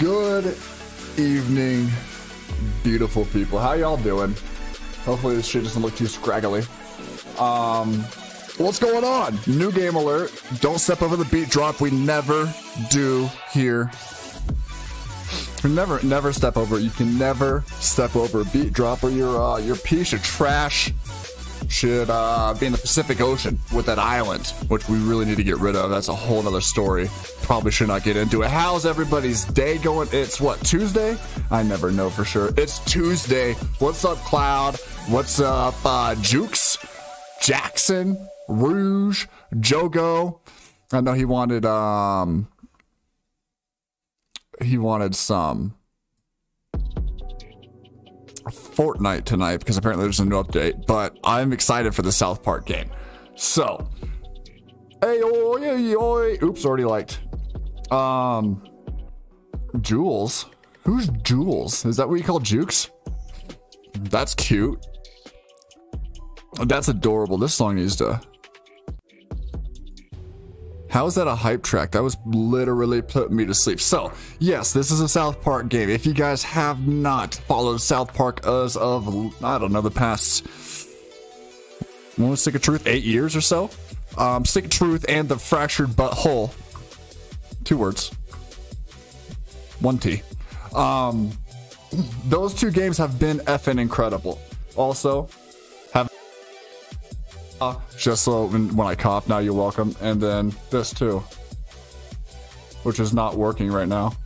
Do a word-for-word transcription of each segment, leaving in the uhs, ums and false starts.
Good evening, beautiful people. How y'all doing? Hopefully this shit doesn't look too scraggly. Um, what's going on? New game alert. Don't step over the beat drop. We never do here. Never, never step over. You can never step over a beat drop, or your uh, your piece of trash should uh, be in the Pacific Ocean with that island, which we really need to get rid of. That's a whole nother story. Probably should not get into it. How's everybody's day going? It's what, Tuesday? I never know for sure. It's Tuesday. What's up, Cloud? What's up, uh, Jukes? Jackson? Rouge? Jogo? I know he wanted, um... he wanted some Fortnite tonight because apparently there's a new update, but I'm excited for the South Park game. So, hey, oh, hey, oh, oops, already liked. Um, Jules, who's Jules? Is that what you call Jukes? That's cute. That's adorable. This song needs to. How is that a hype track? That was literally putting me to sleep. So, yes, this is a South Park game. If you guys have not followed South Park as of, I don't know, the past, when was Stick of Truth? Eight years or so? Um, Stick of Truth and The Fractured Butthole. Two words. One T. Um, those two games have been effing incredible. Also, Uh, just so when, when I cough, now you're welcome. And then this too, which is not working right now.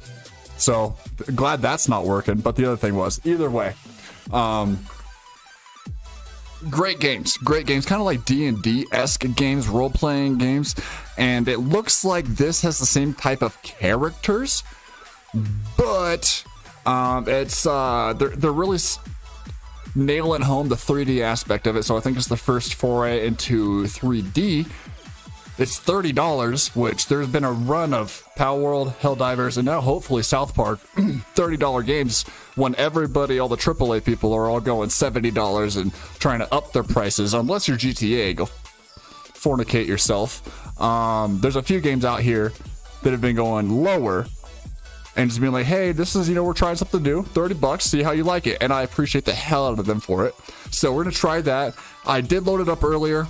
So glad that's not working. But the other thing was, either way, um, great games, great games, kind of like D and D-esque games, role-playing games. And it looks like this has the same type of characters, but um, it's uh, they're they're really. Nailing home the three D aspect of it, so I think it's the first foray into three D. It's thirty dollars, which there's been a run of Power World, Helldivers, and now hopefully South Park thirty dollar games when everybody, all the triple A people are all going seventy dollars and trying to up their prices, unless you're G T A, go fornicate yourself. Um, there's a few games out here that have been going lower, and just being like, hey, this is, you know, we're trying something new, thirty bucks, see how you like it. And I appreciate the hell out of them for it. So we're going to try that. I did load it up earlier.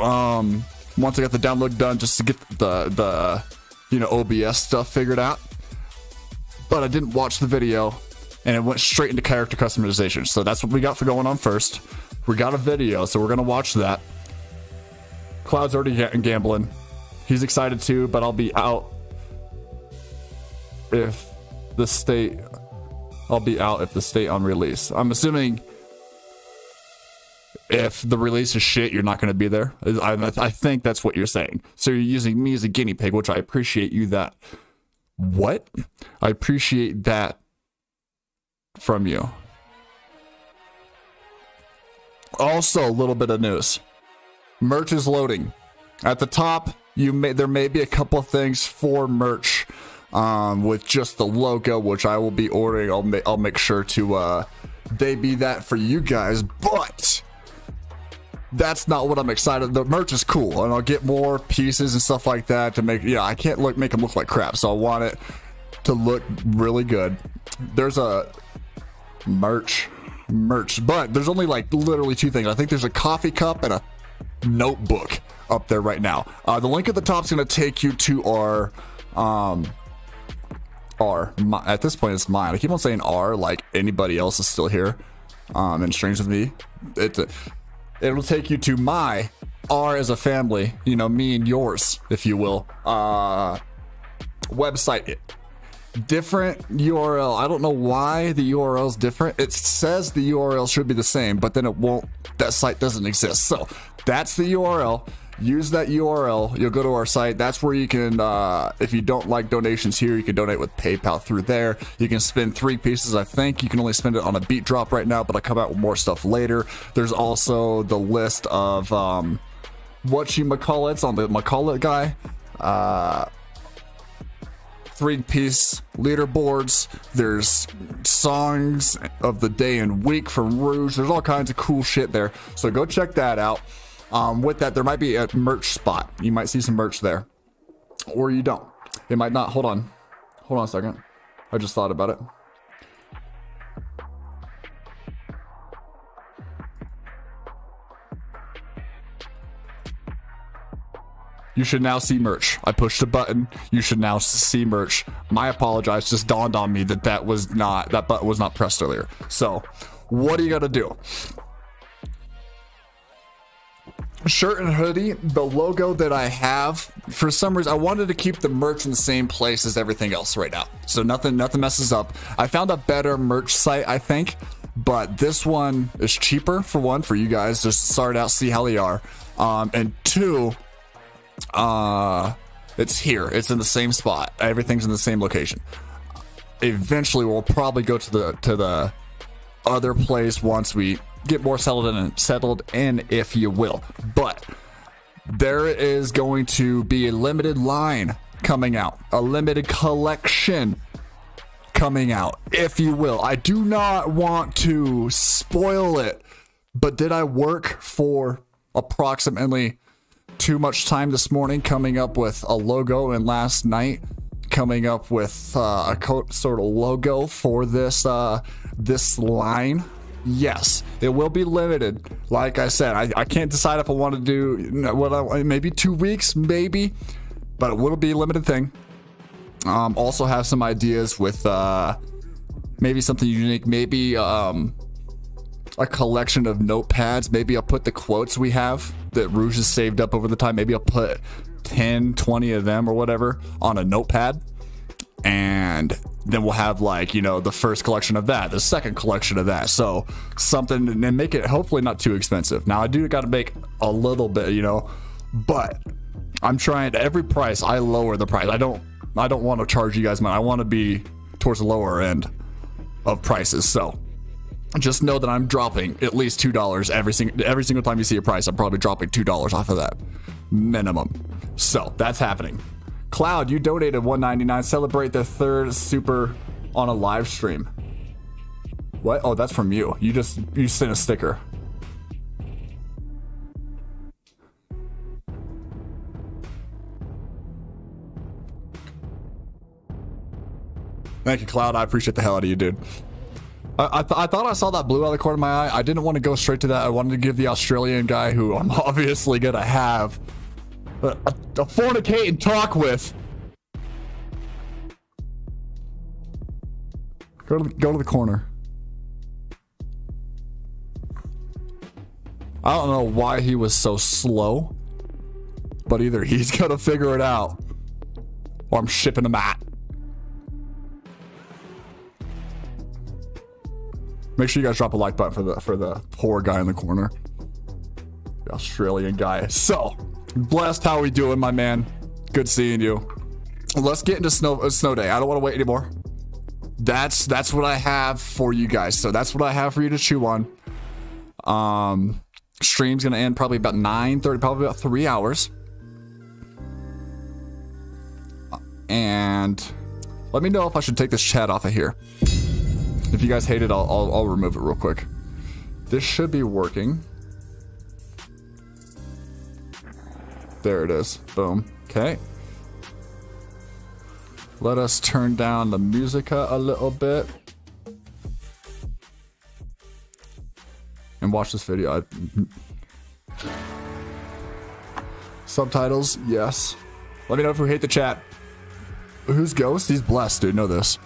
Um, once I got the download done, just to get the, the, you know, O B S stuff figured out. But I didn't watch the video, and it went straight into character customization. So that's what we got for going on first. We got a video, so we're going to watch that. Cloud's already gambling. He's excited too, but I'll be out. If the state, I'll be out if the state on release. I'm assuming if the release is shit, you're not going to be there. I, I think that's what you're saying. So you're using me as a guinea pig, which I appreciate you that. What? I appreciate that from you. Also, a little bit of news. Merch is loading. At the top, you may there may be a couple of things for merch. Um, with just the logo, which I will be ordering. I'll, ma I'll make sure to uh, debut that for you guys, but that's not what I'm excited. The merch is cool, and I'll get more pieces and stuff like that to make, yeah, I can't look, make them look like crap, so I want it to look really good. There's a merch, merch, but there's only like literally two things. I think there's a coffee cup and a notebook up there right now. Uh, the link at the top is going to take you to our... Um, R. My, at this point, it's mine. I keep on saying R like anybody else is still here um, and strange with me. It's a, it'll take you to my R as a family, you know, me and yours, if you will. Uh, website it. Different U R L. I don't know why the U R L is different. It says the U R L should be the same, but then it won't. That site doesn't exist. So that's the U R L. Use that U R L. You'll go to our site. That's where you can, uh, if you don't like donations here, you can donate with PayPal through there. You can spend three pieces. I think you can only spend it on a beat drop right now, but I'll come out with more stuff later. There's also the list of um, whatchamacallits on the McCullet guy. Uh, three-piece leaderboards. There's songs of the day and week from Rouge. There's all kinds of cool shit there. So go check that out. Um, with that, there might be a merch spot. You might see some merch there, or you don't. It might not. Hold on, hold on a second. I just thought about it. You should now see merch. I pushed a button. You should now see merch. My apologize. Just dawned on me that that was not, that button was not pressed earlier. So what do you got to do? Shirt and hoodie, the logo that I have, for some reason I wanted to keep the merch in the same place as everything else right now, so nothing nothing messes up. I found a better merch site, I think, but this one is cheaper, for one, for you guys just start out, see how they are, um and two, uh it's here, it's in the same spot, everything's in the same location. Eventually we'll probably go to the to the other place once we get more settled in, settled in, if you will. But there is going to be a limited line coming out, a limited collection coming out, if you will. I do not want to spoil it, but did I work for approximately too much time this morning coming up with a logo, and last night coming up with uh, a co- sort of logo for this uh, this line? Yes, it will be limited. Like I said, I, I can't decide if I want to do, you know, what I, maybe two weeks, maybe, but it will be a limited thing. Um, also have some ideas with uh, maybe something unique, maybe um, a collection of notepads. Maybe I'll put the quotes we have that Rouge has saved up over the time. Maybe I'll put ten, twenty of them or whatever on a notepad. And then we'll have, like, you know, the first collection of that, the second collection of that, so something, and then make it hopefully not too expensive. Now I do got to make a little bit, you know, but I'm trying to, every price I lower the price. I don't, I don't want to charge you guys money. I want to be towards the lower end of prices. So just know that I'm dropping at least two dollars every single every single time you see a price. I'm probably dropping two dollars off of that minimum. So that's happening. Cloud, you donated one ninety-nine. Celebrate the third super on a live stream. What? Oh, that's from you. You just, you sent a sticker. Thank you, Cloud. I appreciate the hell out of you, dude. I, I, th I thought I saw that blue out of the corner of my eye. I didn't want to go straight to that. I wanted to give the Australian guy, who I'm obviously going to have A, a, a fornicate and talk with. Go to the, go to the corner. I don't know why he was so slow, but either he's gonna figure it out, or I'm shipping him out. Make sure you guys drop a like button for the for the poor guy in the corner, the Australian guy. So. Blessed, how we doing, my man? Good seeing you. Let's get into snow uh, snow day. I don't want to wait anymore. That's that's what I have for you guys. So that's what I have for you to chew on. Um, stream's gonna end probably about nine thirty, probably about three hours. And let me know if I should take this chat off of here. If you guys hate it, I'll I'll, I'll remove it real quick. This should be working. There it is. Boom. Okay. Let us turn down the music a little bit. And watch this video. I... Subtitles? Yes. Let me know if we hate the chat. Who's Ghost? He's blessed, dude. Know this.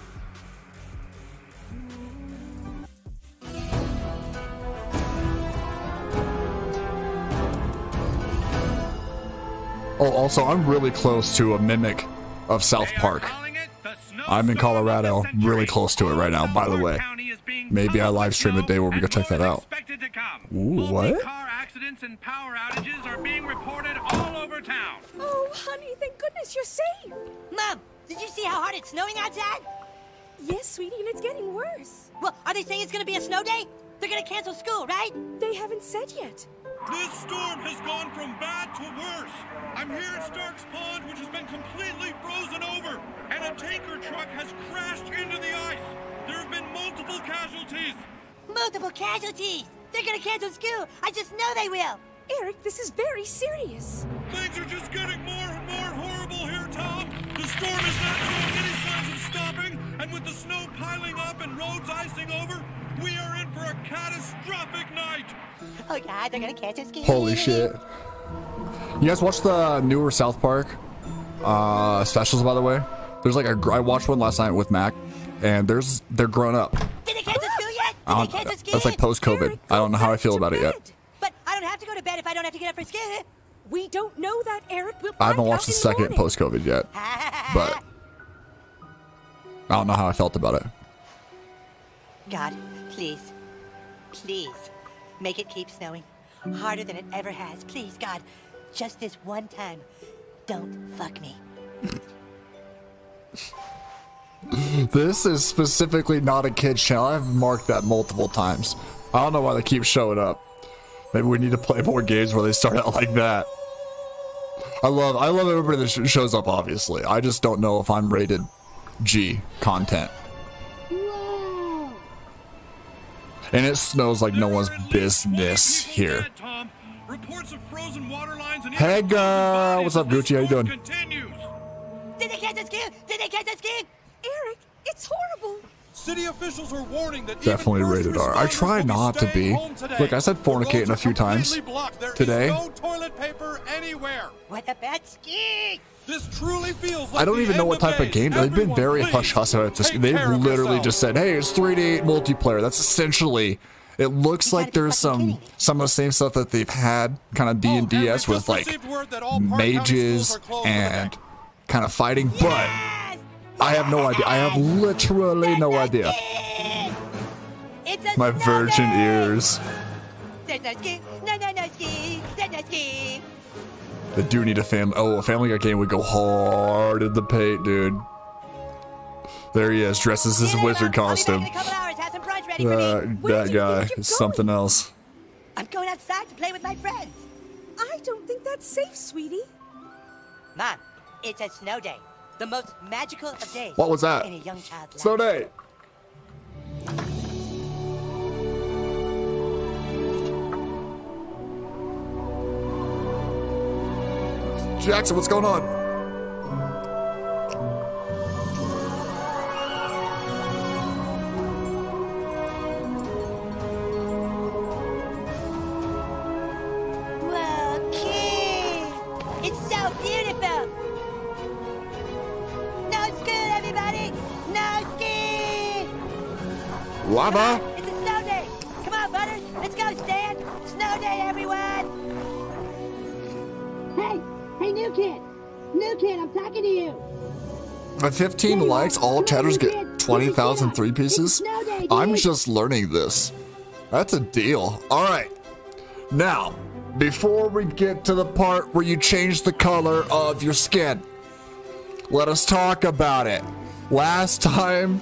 Oh, also, I'm really close to a mimic of South Park. I'm in Colorado, really close to it right now, by the way. Maybe I live stream a day where we go check that out. Ooh, what? Car accidents and power outages are being reported all over town. Oh, honey, thank goodness you're safe. Mom, did you see how hard it's snowing outside? Yes, sweetie, and it's getting worse. Well, are they saying it's going to be a snow day? They're going to cancel school, right? They haven't said yet. This storm has gone from bad to worse. I'm here at Stark's Pond, which has been completely frozen over, and a tanker truck has crashed into the ice. There have been multiple casualties. Multiple casualties? They're gonna cancel school. I just know they will. Eric, this is very serious. Things are just getting more and more horrible here, Tom. The storm is not showing any signs of stopping, and with the snow piling up and roads icing over, we are in for a catastrophic night. Oh God, they're gonna catch us. Holy shit. You guys watch the newer South Park uh, specials, by the way? There's like a, I watched one last night with Mac, and there's, they're grown up. Did they catch us still yet? Did they catch us? That's like post-COVID. I don't know how I feel about it yet. But I don't have to go to bed if I don't have to get up for school. We don't know that, Eric. We'll I haven't watched the second post-COVID yet, but I don't know how I felt about it. God, please, please make it keep snowing harder than it ever has. Please, God, just this one time, don't fuck me. This is specifically not a kid's channel. I've marked that multiple times. I don't know why they keep showing up. Maybe we need to play more games where they start out like that. I love I love everybody that sh shows up, obviously. I just don't know if I'm rated G content. Whoa. And it snows like no one's business here. Hey, girl. What's up, Gucci? How you doing? Did they catch us kid? Did they catch us kid? Eric, it's horrible. City officials were warning that definitely rated R. I try not to be. Look, I said fornicating a few times today. No toilet paper anywhere. What a bad ski. This truly feels like I don't even know what type of game. They've been very hush hush about this. They've literally just said, hey, it's three D eight multiplayer. That's essentially it. Looks like there's some some of the same stuff that they've had kind of D and D-esque with like mages and kind of fighting, but I have no idea. I have literally no idea. My virgin ears. They do need a family. Oh, a Family Guy game would go hard in the paint, dude. There he is, dressed as his wizard costume. Uh, that guy is something else. I'm going outside to play with my friends. I don't think that's safe, sweetie. Mom, it's a snow day. The most magical of days. What was that? In a young child's Snow Day. Jackson, what's going on? Well, kid, it's so beautiful. No ski, everybody. No ski. Lava. It's a snow day. Come on, butter. Let's go, Stan. Snow day, everyone. Hey. Hey, new kid! New kid, I'm talking to you! At fifteen yeah, likes, all chatters get twenty thousand three pieces? Day, I'm just learning this. That's a deal. Alright. Now, before we get to the part where you change the color of your skin, let us talk about it. Last time,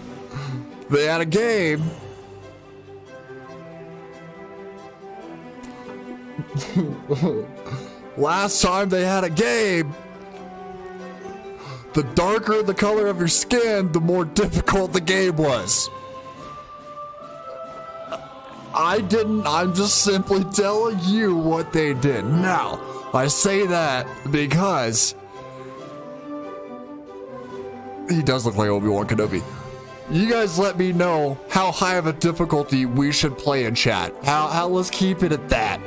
they had a game. Last time they had a game, the darker the color of your skin, the more difficult the game was. I didn't, I'm just simply telling you what they did. Now, I say that because he does look like Obi-Wan Kenobi. You guys let me know how high of a difficulty we should play in chat. How, how let's keep it at that.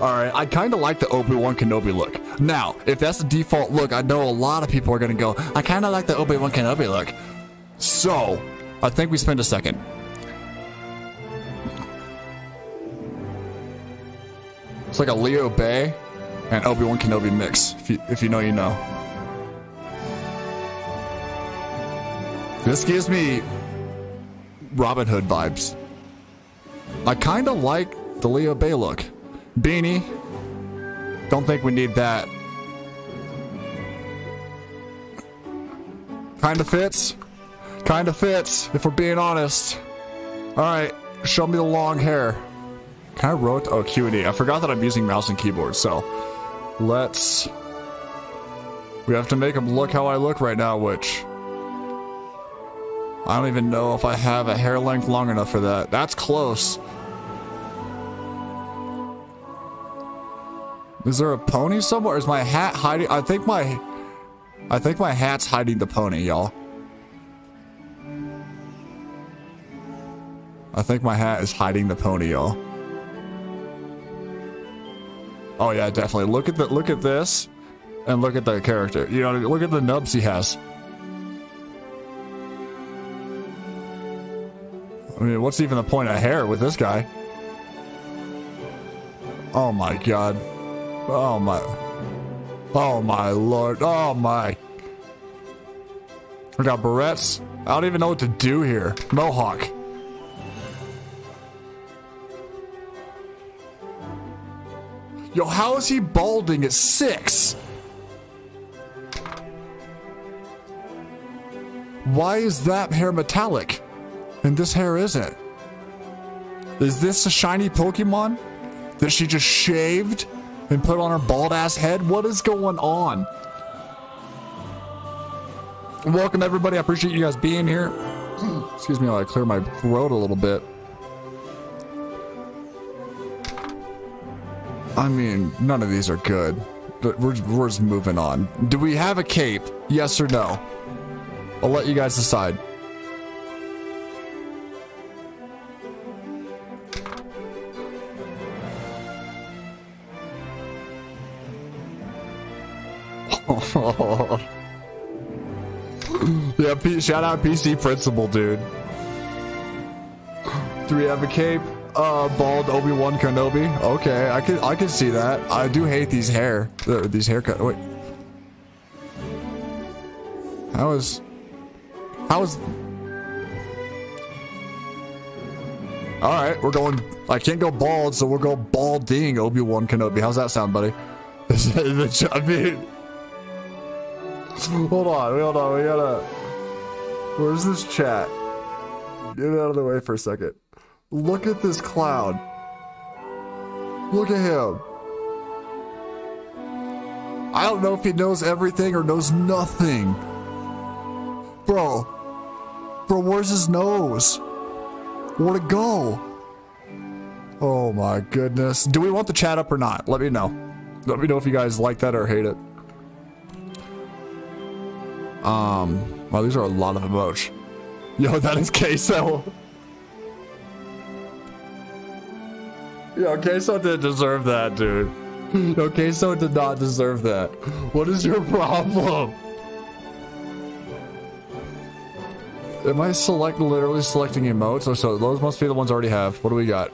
Alright, I kind of like the Obi-Wan Kenobi look. Now, if that's the default look, I know a lot of people are going to go, I kind of like the Obi-Wan Kenobi look. So, I think we spend a second. It's like a Leo Bay and Obi-Wan Kenobi mix. If you, if you know, you know. This gives me Robin Hood vibes. I kind of like the Leo Bay look. Beanie, don't think we need that. Kinda fits. Kinda fits, if we're being honest. Alright, show me the long hair. Can I rotate? Oh, Q and E. I forgot that I'm using mouse and keyboard, so let's... We have to make them look how I look right now, which... I don't even know if I have a hair length long enough for that. That's close. Is there a pony somewhere? Is my hat hiding? I think my, I think my hat's hiding the pony, y'all. I think my hat is hiding the pony, y'all. Oh yeah, definitely. Look at the look at this, and look at the character. You know, look at the nubs he has. I mean, what's even the point of hair with this guy? Oh my god. Oh my. Oh my lord. Oh my. I got barrettes. I don't even know what to do here. Mohawk. Yo, how is he balding at six? Why is that hair metallic? And this hair isn't. Is this a shiny Pokemon that she just shaved and put on her bald ass head? What is going on? Welcome everybody, I appreciate you guys being here. Excuse me while I clear my throat a little bit. I mean, none of these are good. But we're, we're just moving on. Do we have a cape? Yes or no? I'll let you guys decide. Yeah, P shout out P C Principal, dude. Do we have a cape? Uh, bald Obi-Wan Kenobi. Okay, I could I could see that. I do hate these hair, uh, these haircut. Wait, how is, how is? All right, we're going. I can't go bald, so we'll go balding Obi-Wan Kenobi. How's that sound, buddy? I mean, hold on, hold on, we gotta. Where's this chat? Get it out of the way for a second. Look at this clown. Look at him. I don't know if he knows everything or knows nothing. Bro. Bro, where's his nose? Where'd it go? Oh my goodness. Do we want the chat up or not? Let me know. Let me know if you guys like that or hate it. Um, wow, these are a lot of emotes. Yo, that is queso. Yo, queso didn't deserve that, dude. Yo, queso did not deserve that. What is your problem? Am I select literally selecting emotes? Oh, so those must be the ones I already have. What do we got?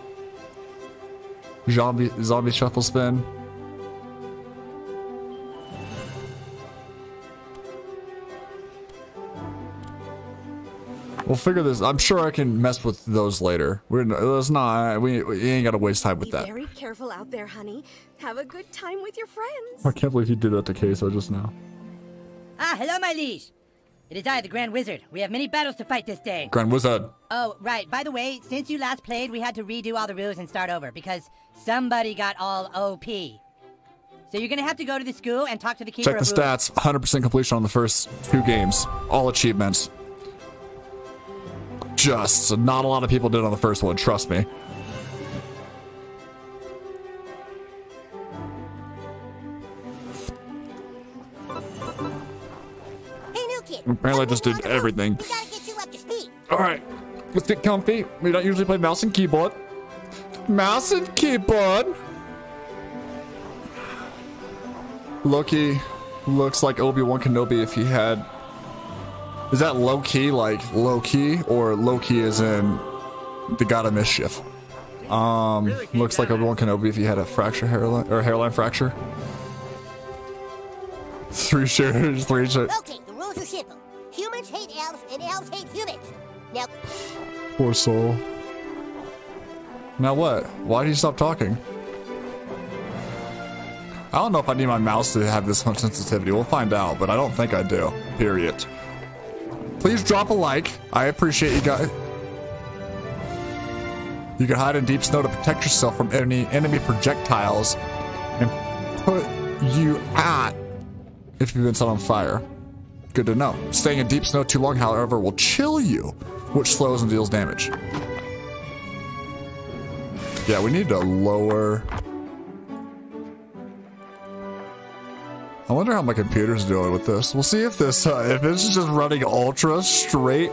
Zombie zombie shuffle spin. We'll figure this. I'm sure I can mess with those later. We're let's not. We, we ain't gotta waste time with that. Be very careful out there, honey. Have a good time with your friends. I can't believe you did that to queso just now. Ah, hello, my liege. It is I, the Grand Wizard. We have many battles to fight this day. Grand Wizard. Oh, right. By the way, since you last played, we had to redo all the rules and start over because somebody got all O P. So you're gonna have to go to the school and talk to the keeper. Check the stats. one hundred percent completion on the first two games. All achievements. Just so not a lot of people did on the first one, trust me. Hey, new kid. Apparently I just did everything. Alright, let's get comfy. We don't usually play mouse and keyboard. Mouse and keyboard. Loki looks like Obi-Wan Kenobi if he had. Is that low-key, like, low-key, or low-key as in the god of mischief? Um, looks like Obi-Wan Kenobi if he had a fracture hairline, or hairline fracture. Three shirts, three shirts. Okay, the rules are simple. Humans hate elves, and elves hate humans. Now... Poor soul. Now what? Why did he stop talking? I don't know if I need my mouse to have this much sensitivity. We'll find out, but I don't think I do. Period. Please drop a like. I appreciate you guys. You can hide in deep snow to protect yourself from any enemy projectiles and put you out if you've been set on fire. Good to know. Staying in deep snow too long, however, will chill you, which slows and deals damage. Yeah, we need to lower... I wonder how my computer's doing with this. We'll see if this, uh, if this is just running ultra straight.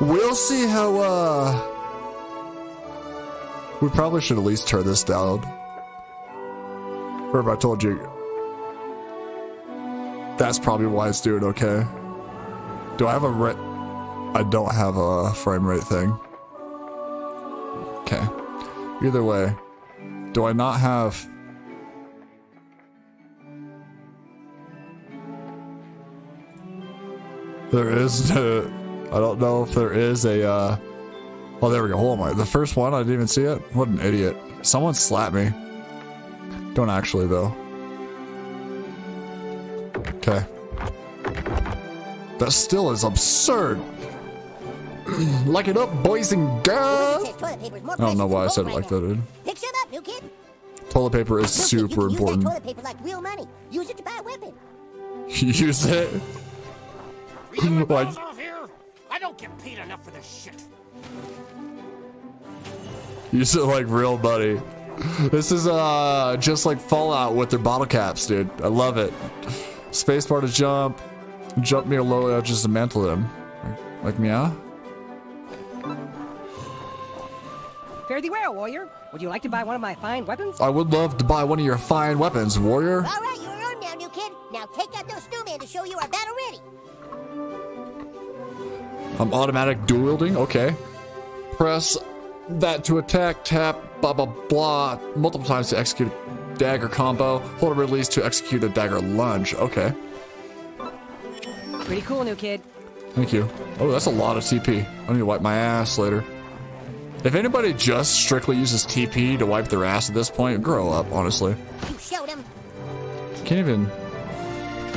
We'll see how, uh, We probably should at least turn this down. Remember, I told you. That's probably why it's doing okay. Do I have a rate? I don't have a frame rate thing. Okay. Either way, do I not have... There is no... I don't know if there is a... Uh... Oh, there we go. Hold on. The first one, I didn't even see it. What an idiot. Someone slapped me. Don't actually, though. Okay. That still is absurd. Like it up, boys and girls. I don't know why I said it like that, dude. Fix it up, new kid. Toilet paper is super important. Use that toilet paper like real money. Use it to buy a weapon. Use it. Like, I don't get paid enough for this shit. Use it like real money. This is uh just like Fallout with their bottle caps, dude. I love it. Spacebar to jump. Jump near low edges to mantle them. Like meow. Fare thee well, warrior. Would you like to buy one of my fine weapons? I would love to buy one of your fine weapons, warrior. All right, you're armed now, new kid. Now take out those snowmen to show you are battle ready. I'm automatic dual wielding. Okay. Press that to attack. Tap. Blah blah blah. Multiple times to execute a dagger combo. Hold and release to execute a dagger lunge. Okay. Pretty cool, new kid. Thank you. Oh, that's a lot of T P. I need to wipe my ass later. If anybody just strictly uses T P to wipe their ass at this point, grow up, honestly. You showed him. Can't even.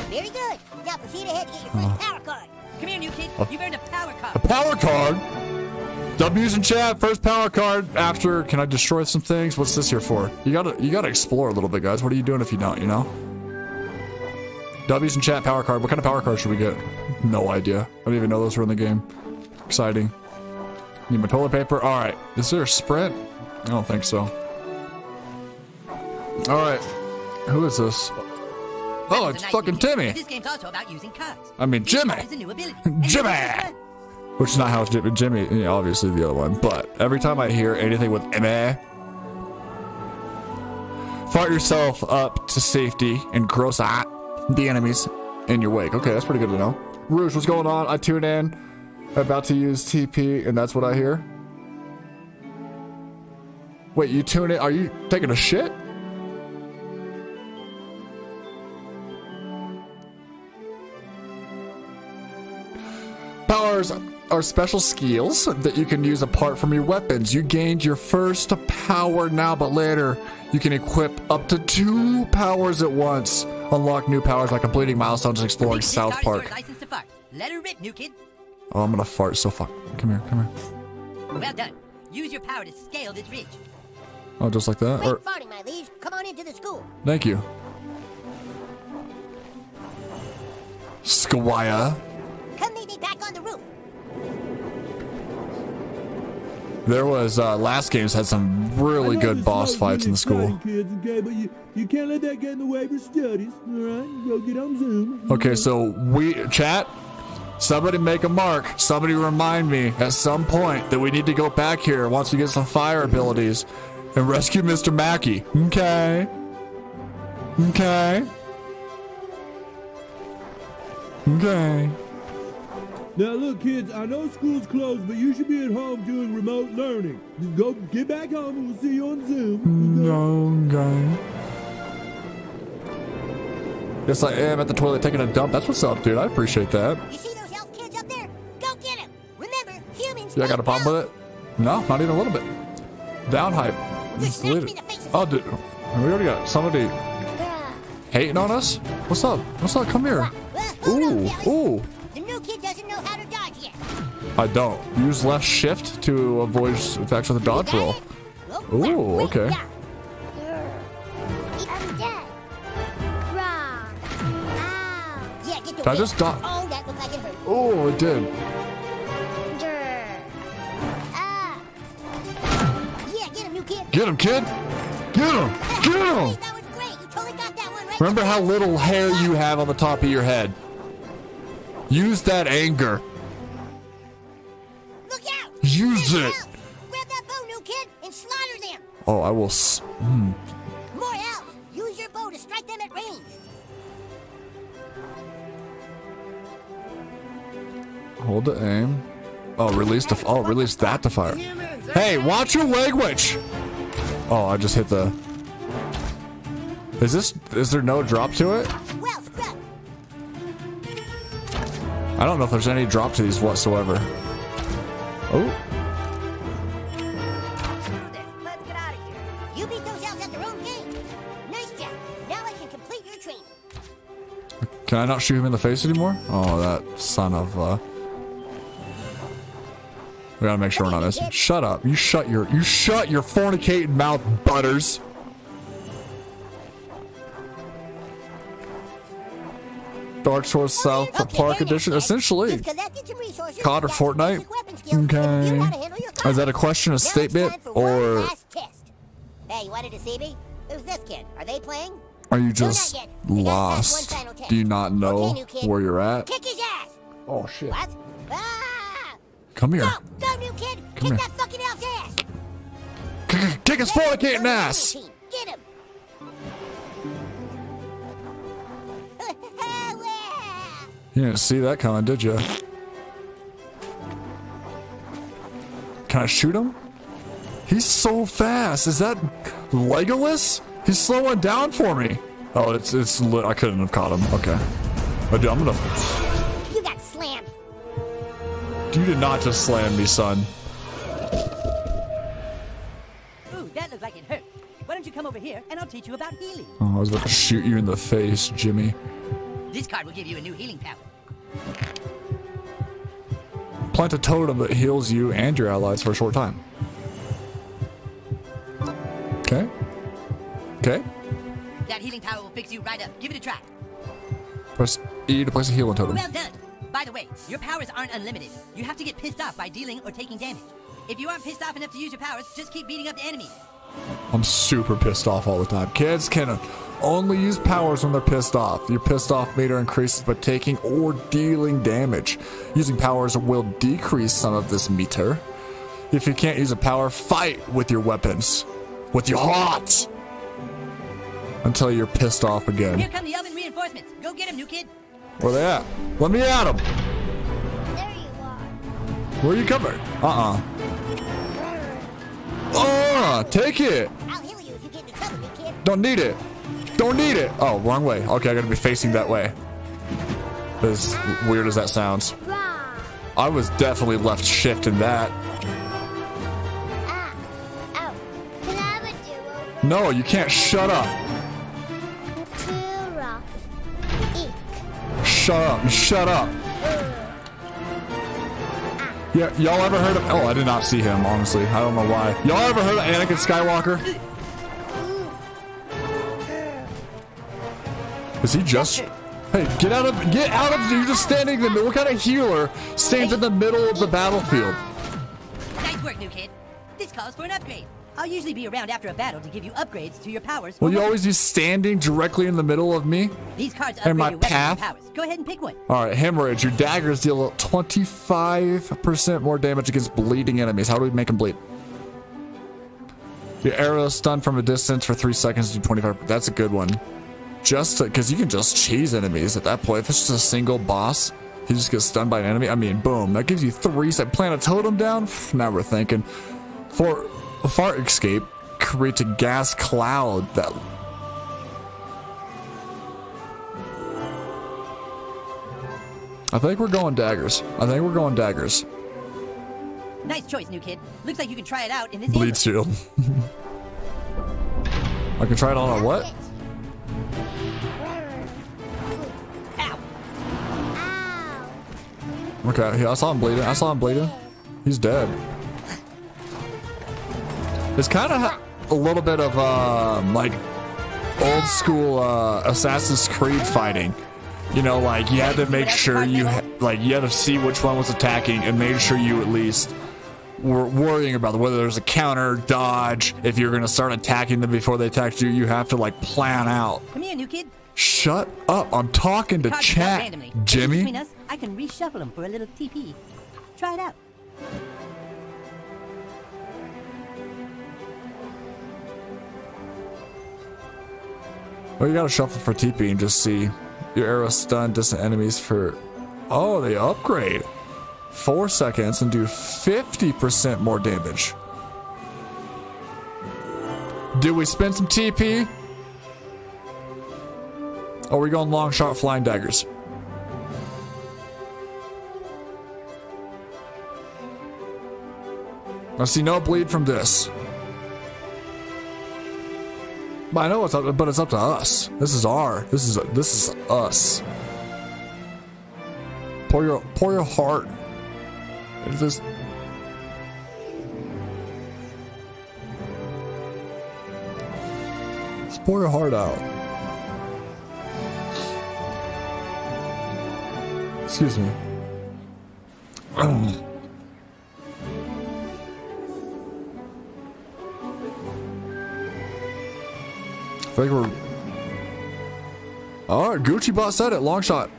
Very good. Now proceed ahead and get your first power card. Come here, new kid. A, You've earned a power card. A power card? W's in chat. First power card. After, can I destroy some things? What's this here for? You gotta, you gotta explore a little bit, guys. What are you doing if you don't? You know. W's in chat, power card. What kind of power card should we get? No idea. I don't even know those were in the game. Exciting. Need my toilet paper? Alright. Is there a sprint? I don't think so. Alright. Who is this? Oh, it's fucking Timmy! I mean, Jimmy! Jimmy! Which is not how it's Jimmy, yeah, obviously the other one. But every time I hear anything with M A, fart yourself up to safety and gross out the enemies in your wake. Okay, that's pretty good to know. Rouge, what's going on? I tune in. About to use T P, and that's what I hear. Wait, you tune in? Are you taking a shit? Powers are special skills that you can use apart from your weapons. You gained your first power now, but later you can equip up to two powers at once. Unlock new powers by completing milestones and exploring South Park. Let her rip, new kid. Oh, I'm gonna fart so fuck. Come here, come here. Well done. Use your power to scale this ridge. Oh, just like that? Or... farting, my liege. Come on into the school. Thank you. Squire. Come meet me back on the roof. There was, uh, last games had some really good boss fights in the school. Kids, okay, but you, you can't let that get in the way for studies, all right? Go get on Zoom. Okay, so we, chat, somebody make a mark. Somebody remind me at some point that we need to go back here once we get some fire abilities and rescue Mister Mackey. Okay. Okay. Okay. Now look, kids, I know school's closed, but you should be at home doing remote learning. Just go get back home and we'll see you on Zoom. No, okay. Yes, I am at the toilet taking a dump. That's what's up, dude. I appreciate that. You see those elf kids up there? Go get them. Remember, humans. Yeah, I got a problem with it? No, not even a little bit. Down hype. Just delete it. Oh, dude. We already got somebody yeah. hating on us? What's up? What's up? Come here. Ooh, ooh. Doesn't know how to dodge yet. I don't. Use left shift to avoid attacks with a dodge roll. Ooh, okay. Did I just dodge? Oh, it did. Get him, kid. Get him. Get him. Remember how little hair you have on the top of your head. Use that anger. Look out! Use it! Grab that bow, new kid, and slaughter them! Oh, I will s- mm. More elves! Use your bow to strike them at range! Hold the aim. Oh, release the- oh, release that to fire. Hey, watch your language! Oh, I just hit the- Is this- is there no drop to it? I don't know if there's any drop to these whatsoever. Oh. Can I not shoot him in the face anymore? Oh, that son of uh we gotta make sure we're not missing. Shut up. You shut your you shut your fornicating mouth, Butters. Dark Souls South okay, Park Edition, essentially. C O D or Fortnite? Okay. Is that a question, a statement, or? Hey, you wanted to see me? Who's this kid? Are they playing? Are you just no, lost? Do you not know okay, where you're at? Kick his ass. Oh shit! What? Ah! Come here. Go, go, new kid. Come kick here. That fucking elf's ass. Kick his fornicating ass. Get him. You didn't see that coming, did you? Can I shoot him? He's so fast. Is that Legolas? He's slowing down for me. Oh, it's it's lit. I couldn't have caught him. Okay. I do, I'm gonna. You got slammed. You did not just slam me, son. Ooh, that looked like it hurt. Why don't you come over here and I'll teach you about healing? Oh, I was about to shoot you in the face, Jimmy. This card will give you a new healing power. Plant a totem that heals you and your allies for a short time. Okay. Okay. That healing power will fix you right up. Give it a try. Press E to place a healing totem. Well done. By the way, your powers aren't unlimited. You have to get pissed off by dealing or taking damage. If you aren't pissed off enough to use your powers, just keep beating up the enemies. I'm super pissed off all the time. Kids can only use powers when they're pissed off. Your pissed off meter increases by taking or dealing damage. Using powers will decrease some of this meter. If you can't use a power, fight with your weapons. With your hearts. Until you're pissed off again. Here come the elven reinforcements. Go get him, new kid. Where they at? Let me at him. There you are. Where are you coming? Uh-uh. Oh, take it. I'll heal you if you get into trouble, new kid. Don't need it. Don't need it. Oh, wrong way. Okay, I gotta be facing that way. As weird as that sounds. I was definitely left shifting that. Ah. Oh. Can I have a do-over? No, you can't. Shut up. Too rough. Eek. Shut up. Shut up. Yeah, y'all ever heard of... Oh, I did not see him, honestly. I don't know why. Y'all ever heard of Anakin Skywalker? Is he just... Hey, get out of... Get out of... You're just standing in the middle. What kind of healer stands in the middle of the battlefield? Nice work, new kid. This calls for an upgrade. I'll usually be around after a battle to give you upgrades to your powers. Will you always be standing directly in the middle of me? These cards upgrade my your path. Powers. Go ahead and pick one. All right, hemorrhage. Your daggers deal twenty-five percent more damage against bleeding enemies. How do we make them bleed? Your arrows stun from a distance for three seconds to twenty-five. That's a good one. Just because you can just cheese enemies at that point. If it's just a single boss, he just gets stunned by an enemy. I mean, boom. That gives you three. So plant a totem down. Now we're thinking. For... A fart escape creates a gas cloud that... I think we're going daggers. I think we're going daggers. Nice choice, new kid. Looks like you can try it out in this bleed shield. I can try it on a what? Ow. Ow. Okay, yeah, I saw him bleeding. I saw him bleeding. He's dead. It's kind of a little bit of uh, like old school uh, Assassin's Creed fighting. You know, like you had to make sure you ha like you had to see which one was attacking and made sure you at least were worrying about whether there's a counter, dodge. If you're gonna start attacking them before they attacked you, you have to like plan out. Come here, new kid. Shut up! I'm talking to chat, Jimmy. Us, I can reshuffle them for a little T P. Try it out. Well, you gotta shuffle for T P and just see. Your arrows stun distant enemies for... Oh, they upgrade! Four seconds and do fifty percent more damage. Do we spend some T P? Or are we going long shot flying daggers? I see no bleed from this. But I know it's up, but it's up to us. This is our. This is this is us. Pour your pour your heart. Is this? Just pour your heart out. Excuse me. I think we're... Alright, Gucci Bot said it. Long shot.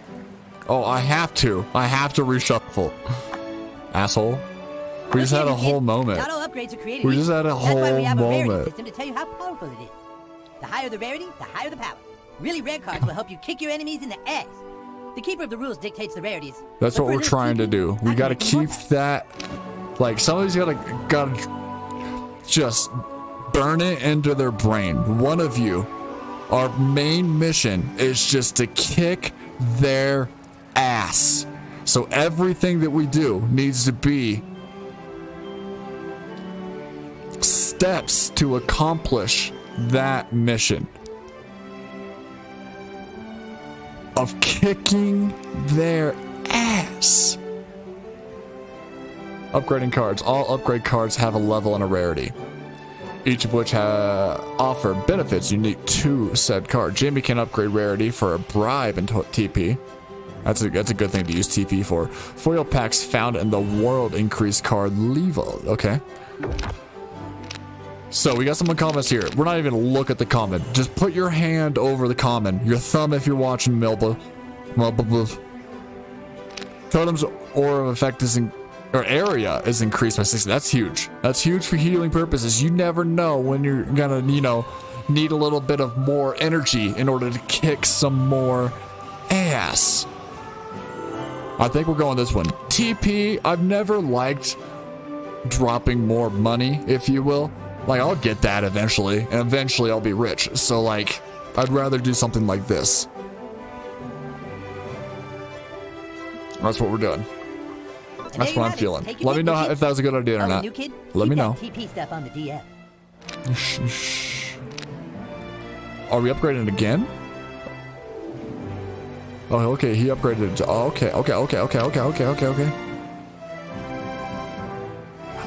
Oh, I have to. I have to reshuffle. Asshole. We just had a whole moment. We just had a whole moment. To tell you how powerful it is. The higher the rarity, the higher the power. Really rare cards will help you kick your enemies in the ass. The keeper of the rules dictates the rarities. That's what we're trying to do. We gotta keep that... Like, somebody's gotta... Gotta... Just... burn it into their brain. One of you, our main mission is just to kick their ass. So everything that we do needs to be steps to accomplish that mission of kicking their ass. Upgrading cards. All upgrade cards have a level and a rarity, each of which uh, offer benefits unique to said card. Jamie can upgrade rarity for a bribe and T P. That's a, that's a good thing to use T P for. Foil packs found in the world increase card level. Okay. So we got some comments here. We're not even gonna look at the comment. Just put your hand over the comment. Your thumb if you're watching, Melba. Melba. Totem's aura of effect is in... Our area is increased by sixty. That's huge. That's huge for healing purposes. You never know when you're gonna, you know, need a little bit of more energy in order to kick some more ass. I think we're going this one. T P, I've never liked dropping more money, if you will. Like, I'll get that eventually, and eventually I'll be rich. So, like, I'd rather do something like this. That's what we're doing. That's what I'm feeling. Let me know if that was a good idea or not. Let me know. Are we upgrading it again? Oh, okay. He upgraded it to... Oh, okay. Okay, okay, okay, okay, okay, okay, okay.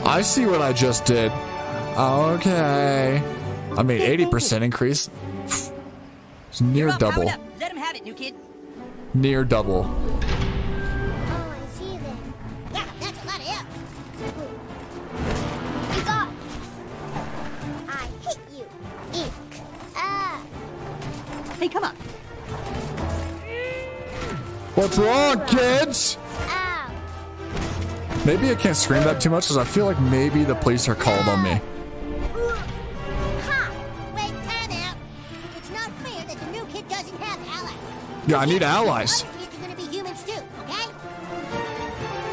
I see what I just did. Okay. I mean, eighty percent increase. It's near double. Let him have it, new kid. Near double. Hey, come on. What's wrong, kids? Ow. Maybe I can't scream that too much because I feel like maybe the police are called on me. Wait, time out. It's not clear that the new kid doesn't have allies. Yeah, I need allies. Kids are gonna be humans too, okay?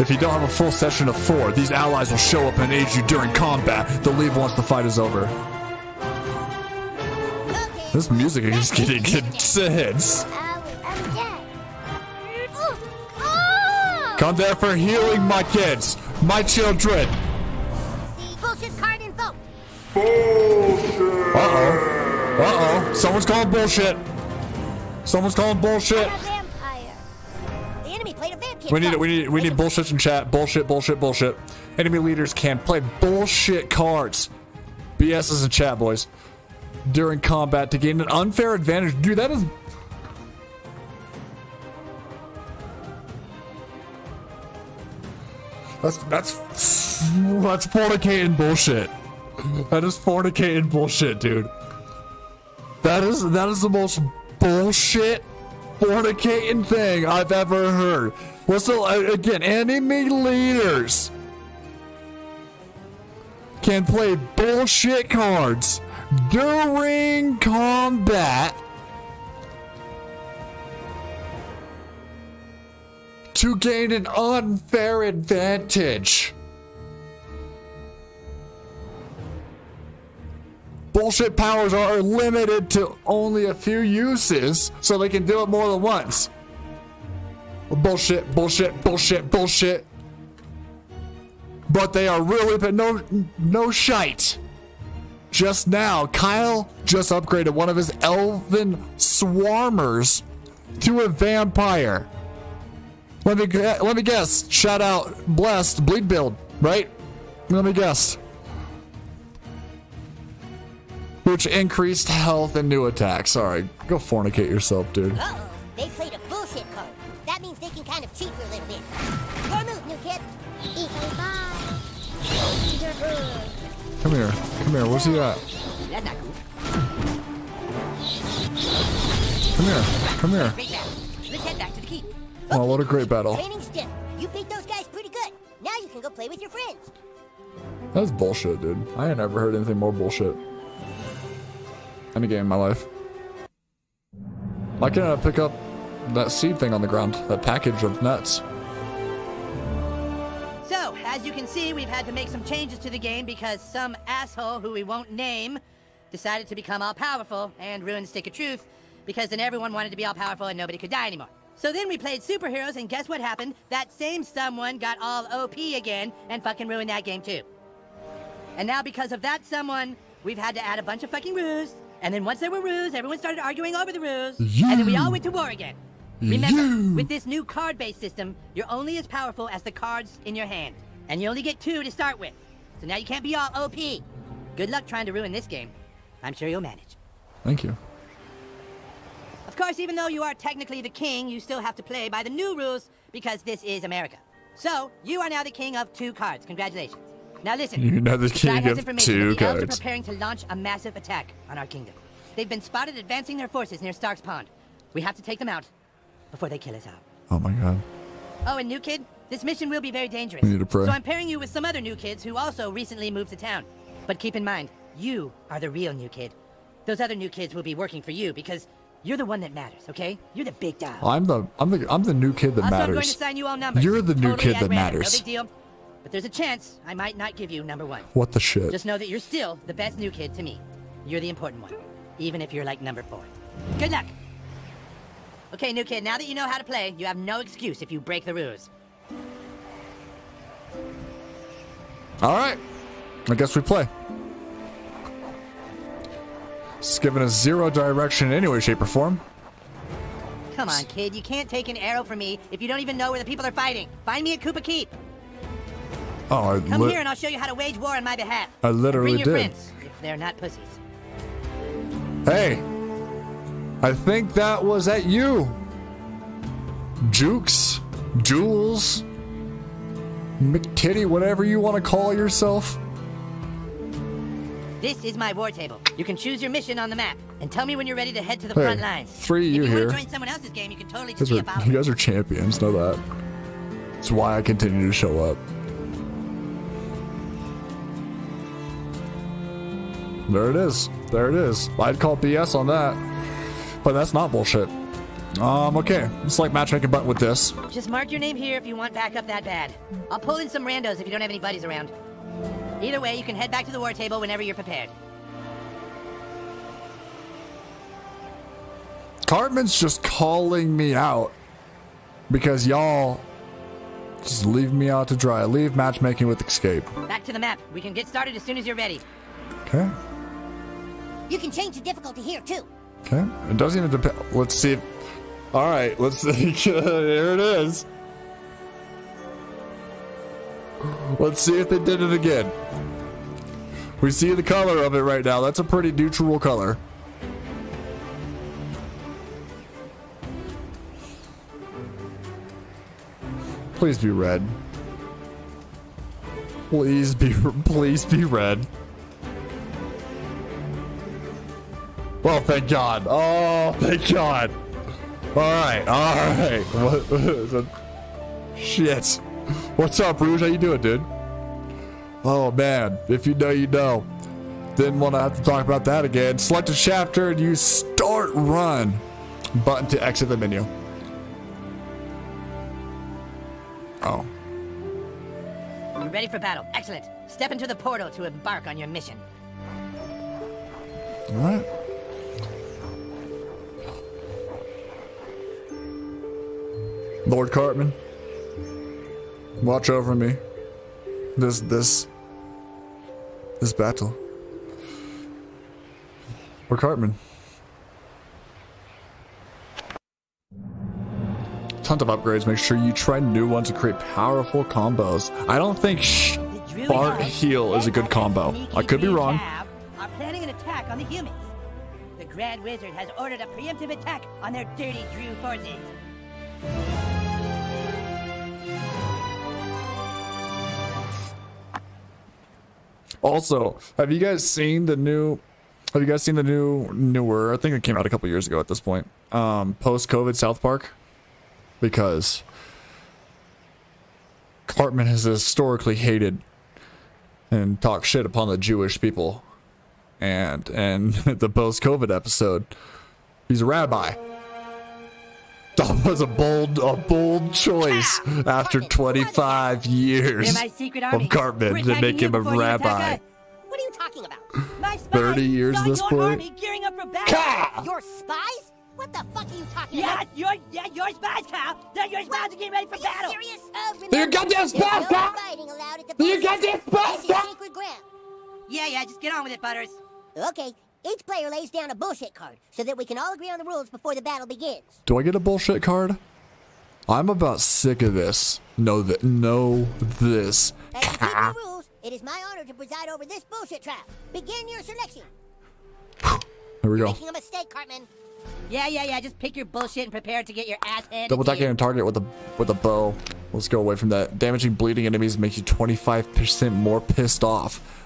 If you don't have a full session of four, these allies will show up and aid you during combat. They'll leave once the fight is over. This music is getting intense. Come there for healing my kids, my children. Bullshit card info. Bullshit. Uh-oh. Uh-oh. Someone's calling bullshit. Someone's calling bullshit. We need it. We need we need bullshit in chat. Bullshit, bullshit, bullshit. Enemy leaders can play bullshit cards. B S is in chat, boys. During combat to gain an unfair advantage. Dude, that is... That's... That's... That's fornicating bullshit. That is fornicating bullshit, dude. That is... That is the most bullshit fornicating thing I've ever heard. What's the... Again, enemy leaders can play bullshit cards during combat to gain an unfair advantage. Bullshit powers are limited to only a few uses, so they can do it more than once. Bullshit, bullshit, bullshit, bullshit. But they are really, but no, no shite. Just now, Kyle just upgraded one of his elven swarmers to a vampire. Let me let me guess. Shout out, blessed bleed build, right? Let me guess. Which increased health and new attacks. Alright, go fornicate yourself, dude. Uh-oh, they played a bullshit card. That means they can kind of cheat for a little bit. Your move, new kid. Come here, come here, where's he at? That's not cool. Come here, come here. Let's head back to the keep. Oh, what a great battle. Training step. You beat those guys pretty good. Now you can go play with your friends. That's bullshit, dude. I ain't never heard anything more bullshit. Any game in my life. Why can't I pick up that seed thing on the ground? That package of nuts. So, as you can see, we've had to make some changes to the game because some asshole who we won't name decided to become all-powerful and ruined Stick of Truth because then everyone wanted to be all-powerful and nobody could die anymore. So then we played superheroes and guess what happened? That same someone got all O P again and fucking ruined that game too. And now because of that someone, we've had to add a bunch of fucking rules. And then once there were rules, everyone started arguing over the rules, you. And then we all went to war again. Remember, you. With this new card-based system, you're only as powerful as the cards in your hand. And you only get two to start with. So now you can't be all O P. Good luck trying to ruin this game. I'm sure you'll manage. Thank you. Of course, even though you are technically the king, you still have to play by the new rules because this is America. So, you are now the king of two cards. Congratulations. Now listen, you know the king has of two the elves are preparing to launch a massive attack on our kingdom. They've been spotted advancing their forces near Stark's Pond. We have to take them out before they kill us out. Oh my god. Oh, and new kid, this mission will be very dangerous. We need to pray. So I'm pairing you with some other new kids who also recently moved to town. But keep in mind, you are the real new kid. Those other new kids will be working for you because you're the one that matters, okay? You're the big dog. I'm the I'm the I'm the new kid that also, matters. I'm going to sign you all numbers. You're the new totally kid that random. matters. No big deal. But there's a chance I might not give you number one. What the shit? Just know that you're still the best new kid to me. You're the important one, even if you're like number four. Good luck. Okay, new kid, now that you know how to play, you have no excuse if you break the rules. All right, I guess we play. It's giving us zero direction in any way, shape, or form. Come on, kid, you can't take an arrow from me if you don't even know where the people are fighting. Find me at Koopa Keep. Oh, I Come here and I'll show you how to wage war on my behalf. I literally did. Bring your friends, if they're not pussies. Hey, I think that was at you. Jukes, Jules, McTitty, whatever you want to call yourself. This is my war table. You can choose your mission on the map and tell me when you're ready to head to the hey, front lines. Three you here. If you want to join someone else's game, you can totally just be a follower. You guys are champions, know that. That's why I continue to show up. There it is. There it is. I'd call B S on that, but that's not bullshit. Um, okay. It's like matchmaking, but with this. Just mark your name here if you want backup that bad. I'll pull in some randos if you don't have any buddies around. Either way, you can head back to the war table whenever you're prepared. Cartman's just calling me out because y'all just leave me out to dry. Leave matchmaking with escape. Back to the map. We can get started as soon as you're ready. Okay. You can change the difficulty here too. Okay. It doesn't even depend. Let's see. If all right. Let's see. Here it is. Let's see if they did it again. We see the color of it right now. That's a pretty neutral color. Please be red. Please be. Please be red. Well, thank God. Oh, thank God. All right, all right. What is it? Shit. What's up, Rouge? How you doing, dude? Oh, man. If you know, you know. Didn't want to have to talk about that again. Select a chapter and use Start Run button to exit the menu. Oh. You're ready for battle. Excellent. Step into the portal to embark on your mission. All right. Lord Cartman, watch over me. This, this, this battle. Lord Cartman. Tons of upgrades. Make sure you try new ones to create powerful combos. I don't think sh Bart heal is a good combo. I could be wrong. Are planning an attack on the humans. The Grand Wizard has ordered a preemptive attack on their dirty Drew forces. Also, have you guys seen the new have you guys seen the new newer I think it came out a couple years ago at this point, um post-COVID South Park? Because Cartman has historically hated and talked shit upon the Jewish people, and and the post-COVID episode, he's a rabbi. That was a bold, a bold choice after twenty-five years of Cartman to make him a rabbi. What are you talking about? My spies thirty years this point. Your spies? What the fuck are you talking about? Yeah, your, yeah, your spies, Kyle. They're your spies are getting ready for battle. They're your goddamn spies, Kyle. They're your goddamn spies, Kyle. Yeah, yeah, just get on with it, Butters. Okay. Each player lays down a bullshit card so that we can all agree on the rules before the battle begins. Do I get a bullshit card? I'm about sick of this. Know that. Know this. As you keep the rules, it is my honor to preside over this bullshit trap. Begin your selection. There we go. You're making a mistake, Cartman. Yeah, yeah, yeah. Just pick your bullshit and prepare to get your ass handed. Double attacking and target with a with a bow. Let's go away from that. Damaging bleeding enemies makes you twenty-five percent more pissed off.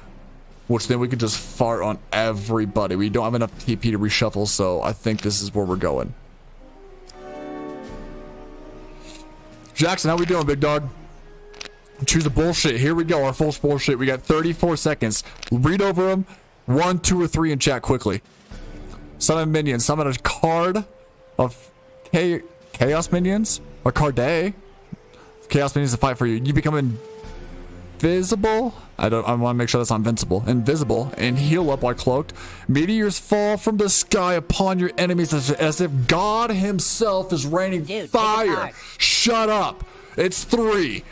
Which then we could just fart on everybody. We don't have enough T P to reshuffle, so I think this is where we're going. Jackson, how we doing, big dog? Choose a bullshit. Here we go, our full bullshit. We got thirty-four seconds. Read over them. One, two, or three, and chat quickly. Summon minions. Summon a card of chaos minions. A card day. Chaos minions to fight for you. You become in... Invisible. I don't. I want to make sure that's not invincible. Invisible and heal up while cloaked. Meteors fall from the sky upon your enemies as, as if God Himself is raining Dude, fire. Shut up! It's three.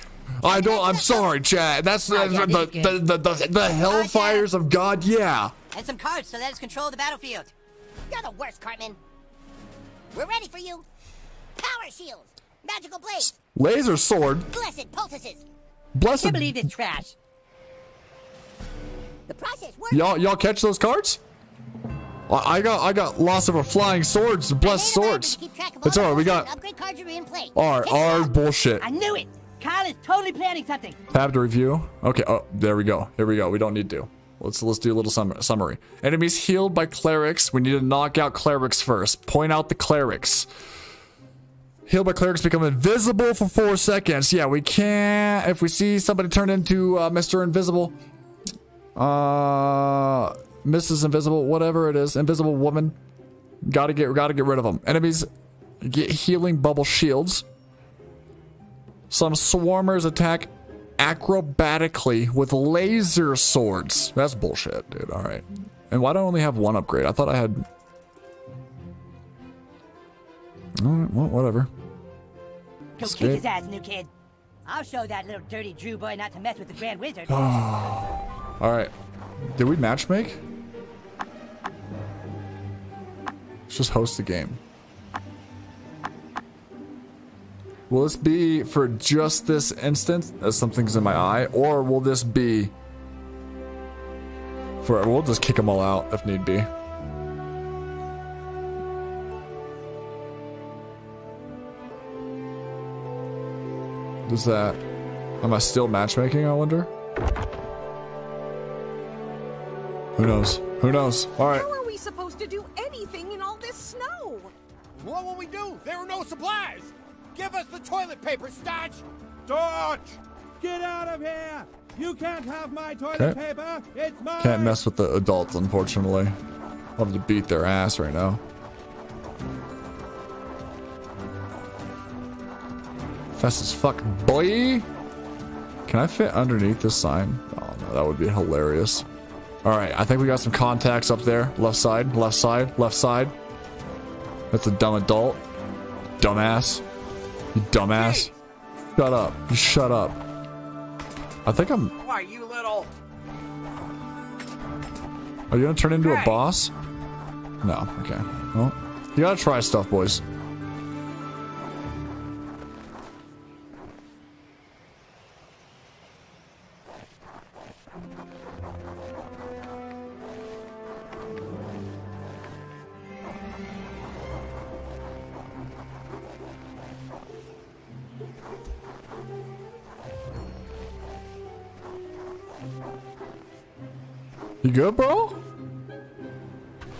I don't. I'm sorry, Chad. That's oh, yeah, the, the, the the the the hellfires of God. Yeah. And some cards so that it's control of the battlefield. You're the worst, Cartman. We're ready for you. Power shields, magical blades, laser sword, blessed poultices. Blessed. I can't believe it's trash. The process works. Y'all, y'all catch those cards? I, I got, I got lots of our flying swords, blessed swords. It's alright. We got. Our, our bullshit. I knew it. Kyle is totally planning something. Tab to review. Okay. Oh, there we go. Here we go. We don't need to. Let's let's do a little sum summary. Enemies healed by clerics. We need to knock out clerics first. Point out the clerics. Healed by clerics become invisible for four seconds. Yeah, we can't. If we see somebody turn into uh, Mister Invisible, uh, Missus Invisible, whatever it is, Invisible Woman, gotta get, gotta get rid of them. Enemies get healing bubble shields. Some swarmers attack acrobatically with laser swords. That's bullshit, dude. All right. And why do I only have one upgrade? I thought I had. All right, well, whatever. Go kick his ass, new kid. I'll show that little dirty Drew boy not to mess with the Grand Wizard. All right. Did we matchmake? Let's just host the game. Will this be for just this instance, as something's in my eye, or will this be for? We'll just kick them all out if need be. Is that? Am I still matchmaking? I wonder. Who knows? Who knows? All right. How are we supposed to do anything in all this snow? What will we do? There are no supplies. Give us the toilet paper, Starch. Starch, get out of here! You can't have my toilet okay. paper. It's mine. Can't mess with the adults, unfortunately. I'll have to beat their ass right now. Fast as fuck, boy. Can I fit underneath this sign? Oh no, that would be hilarious. All right, I think we got some contacts up there. Left side, left side, left side. That's a dumb adult. Dumbass. You dumbass. Hey. Shut up. You shut up. I think I'm... Why, you little... Are you gonna turn into hey. a boss? No, okay. Well, you gotta try stuff, boys. You good, bro?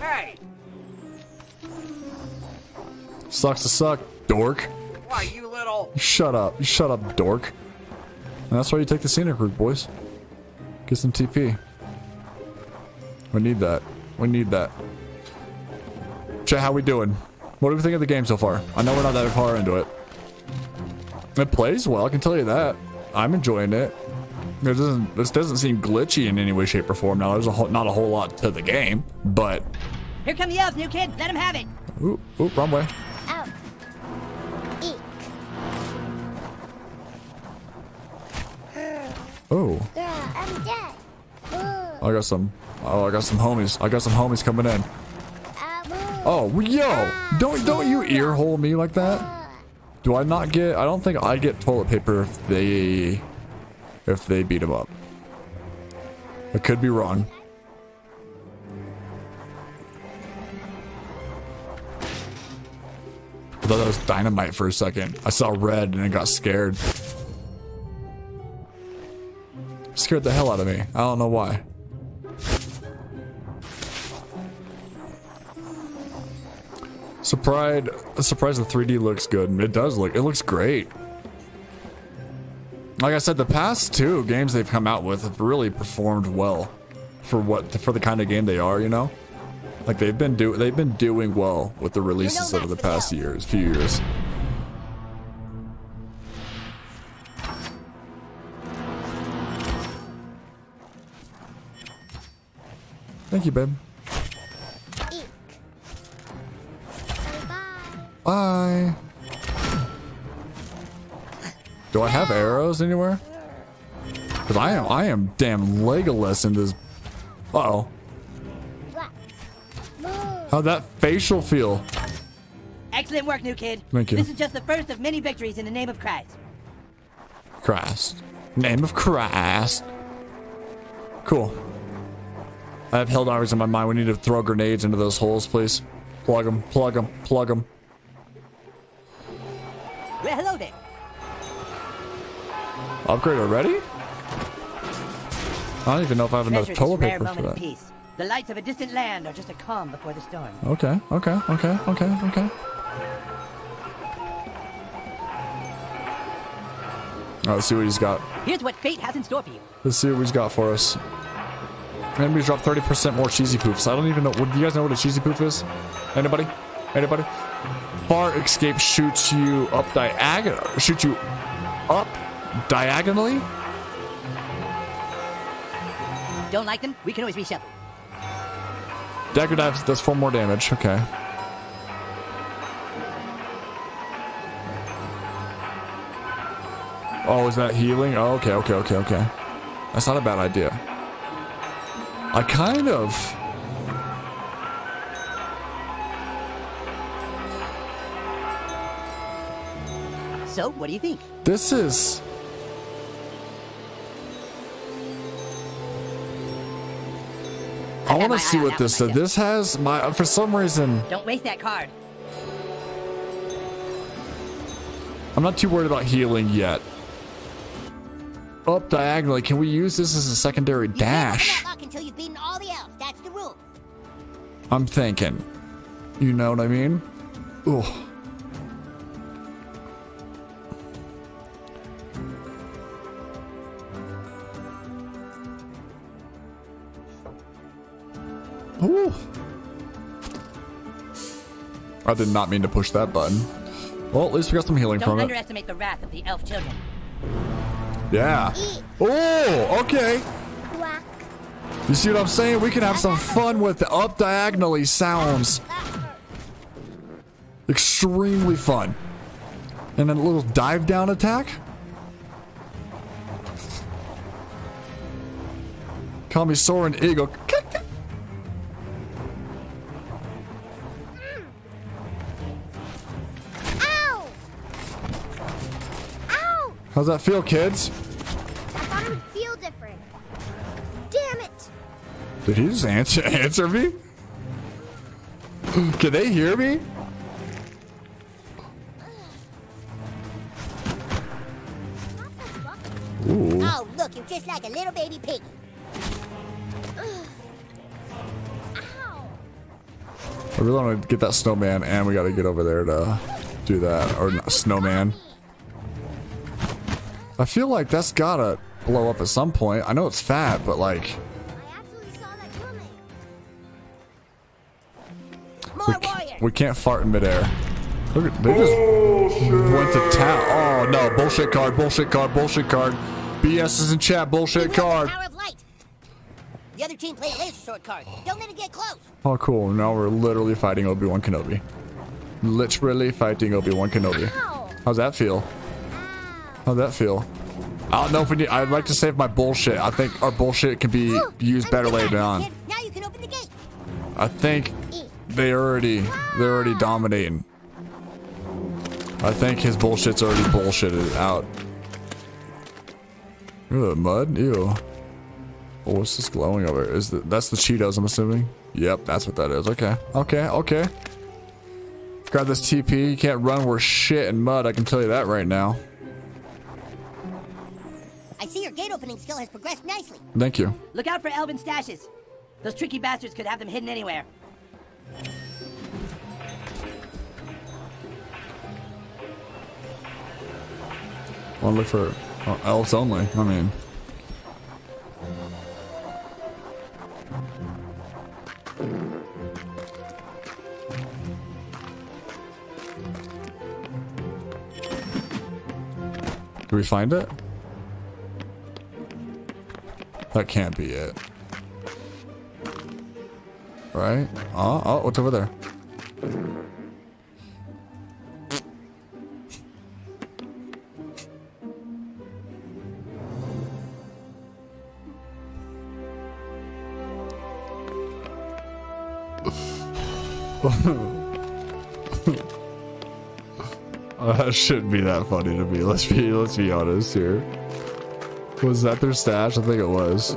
Hey! Sucks to suck, dork. Why, you little... Shut up. You shut up, dork. And that's why you take the scenic route, boys. Get some T P. We need that. We need that. Chat, how we doing? What do we think of the game so far? I know we're not that far into it. It plays well, I can tell you that. I'm enjoying it. It doesn't, this doesn't seem glitchy in any way, shape, or form. Now, there's a whole, not a whole lot to the game, but... Here come the elves, new kid. Let him have it. Ooh, ooh, wrong way. Ow. Eek. Oh. Yeah, I'm dead. Ooh. I got some... Oh, I got some homies. I got some homies coming in. Uh, oh, yo! Uh, don't, don't you ear hole me like that? Uh, Do I not get... I don't think I get toilet paper if they... If they beat him up. I could be wrong. I thought that was dynamite for a second. I saw red and I got scared. Scared the hell out of me. I don't know why. Surprised, surprised the three D looks good. It does look, it looks great. Like I said, the past two games they've come out with have really performed well for what for the kind of game they are, you know? Like they've been do they've been doing well with the releases over the past years, few years. Thank you, babe. Eek. Bye. Bye. Do I have arrows anywhere? Cause I am, I am damn Legolas in this. Uh oh. How'd that facial feel? Excellent work, new kid. Thank you. This is just the first of many victories in the name of Christ. Christ. Name of Christ. Cool. I have Helldivers in my mind. We need to throw grenades into those holes, please. Plug them, plug them, plug them. Well, hello there. Upgrade already? I don't even know if I have enough toilet paper for that. Peace. The lights of a distant land are just a calm before the storm. Okay, okay, okay, okay, okay. Alright, let's see what he's got. Here's what fate has in store for you. Let's see what he's got for us. Enemies drop thirty percent more cheesy poofs. I don't even know. Do you guys know what a cheesy poof is? Anybody? Anybody? Far escape shoots you up diagonal. Shoots you up. Diagonally? Don't like them? We can always reshuffle. Dagger dive does four more damage. Okay. Oh, is that healing? Oh, okay, okay, okay, okay. That's not a bad idea. I kind of... So, what do you think? This is... I want to see what this does. This has my, for some reason. Don't waste that card. I'm not too worried about healing yet. Up diagonally, can we use this as a secondary you dash? Until you've beaten all the elves. That's the rule. I'm thinking. You know what I mean? Ooh. Ooh. I did not mean to push that button. Well, at least we got some healing from it. Don't underestimate the wrath of the elf children. Yeah. Oh, okay. You see what I'm saying? We can have some fun with the up diagonally sounds. Extremely fun. And then a little dive down attack. Call me Soaring Eagle. Ow! Ow! How's that feel, kids? I thought it would feel different. Damn it! Did he just answer, answer me? Can they hear me? Ooh. Oh, look, you're just like a little baby piggy. I really want to get that snowman, and we got to get over there to do that. Or not, snowman. I feel like that's got to blow up at some point. I know it's fat, but like... We, we can't fart in midair. Look at, they just went to town. Oh, no. Bullshit card, bullshit card, bullshit card. B S is in chat, bullshit card. The other team played a laser sword card. Don't let it get close. Oh, cool. Now we're literally fighting Obi-Wan Kenobi. Literally fighting Obi-Wan Kenobi. Ow. How's that feel? How's that feel? I don't know if we need. I'd like to save my bullshit. I think our bullshit can be Ooh, used better later on. Kid. Now you can open the gate. I think they already they're already dominating. I think his bullshit's already bullshitted out. Look at the mud. Ew. Oh, what's this glowing over? Is the, that's the Cheetos, I'm assuming. Yep, that's what that is. Okay, okay, okay. Grab this T P. You can't run. We're shit and mud. I can tell you that right now. I see your gate opening skill has progressed nicely. Thank you. Look out for elven stashes. Those tricky bastards could have them hidden anywhere. I want to look for oh, elves only. I mean. Did we find it? That can't be it. Right? Oh, oh, what's over there? Oh, that shouldn't be that funny to me. Let's be let's be honest here. Was that their stash? I think it was.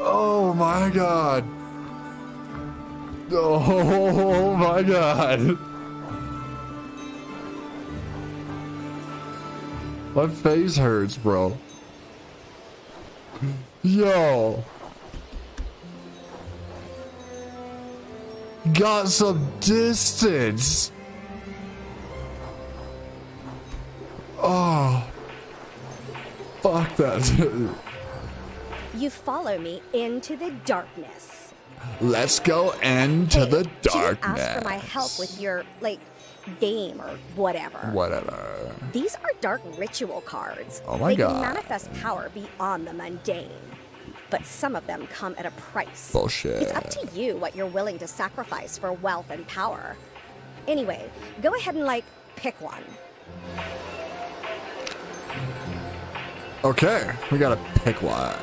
Oh my god. Oh my god. My face hurts, bro. Yo. Got some distance. Oh. Fuck that. You follow me into the darkness. Let's go into hey, the darkness. You ask for my help with your, like, game or whatever. Whatever. These are dark ritual cards. Oh my they god. They can manifest power beyond the mundane. But some of them come at a price. Bullshit. It's up to you what you're willing to sacrifice for wealth and power. Anyway, go ahead and, like, pick one. Okay, we gotta pick one.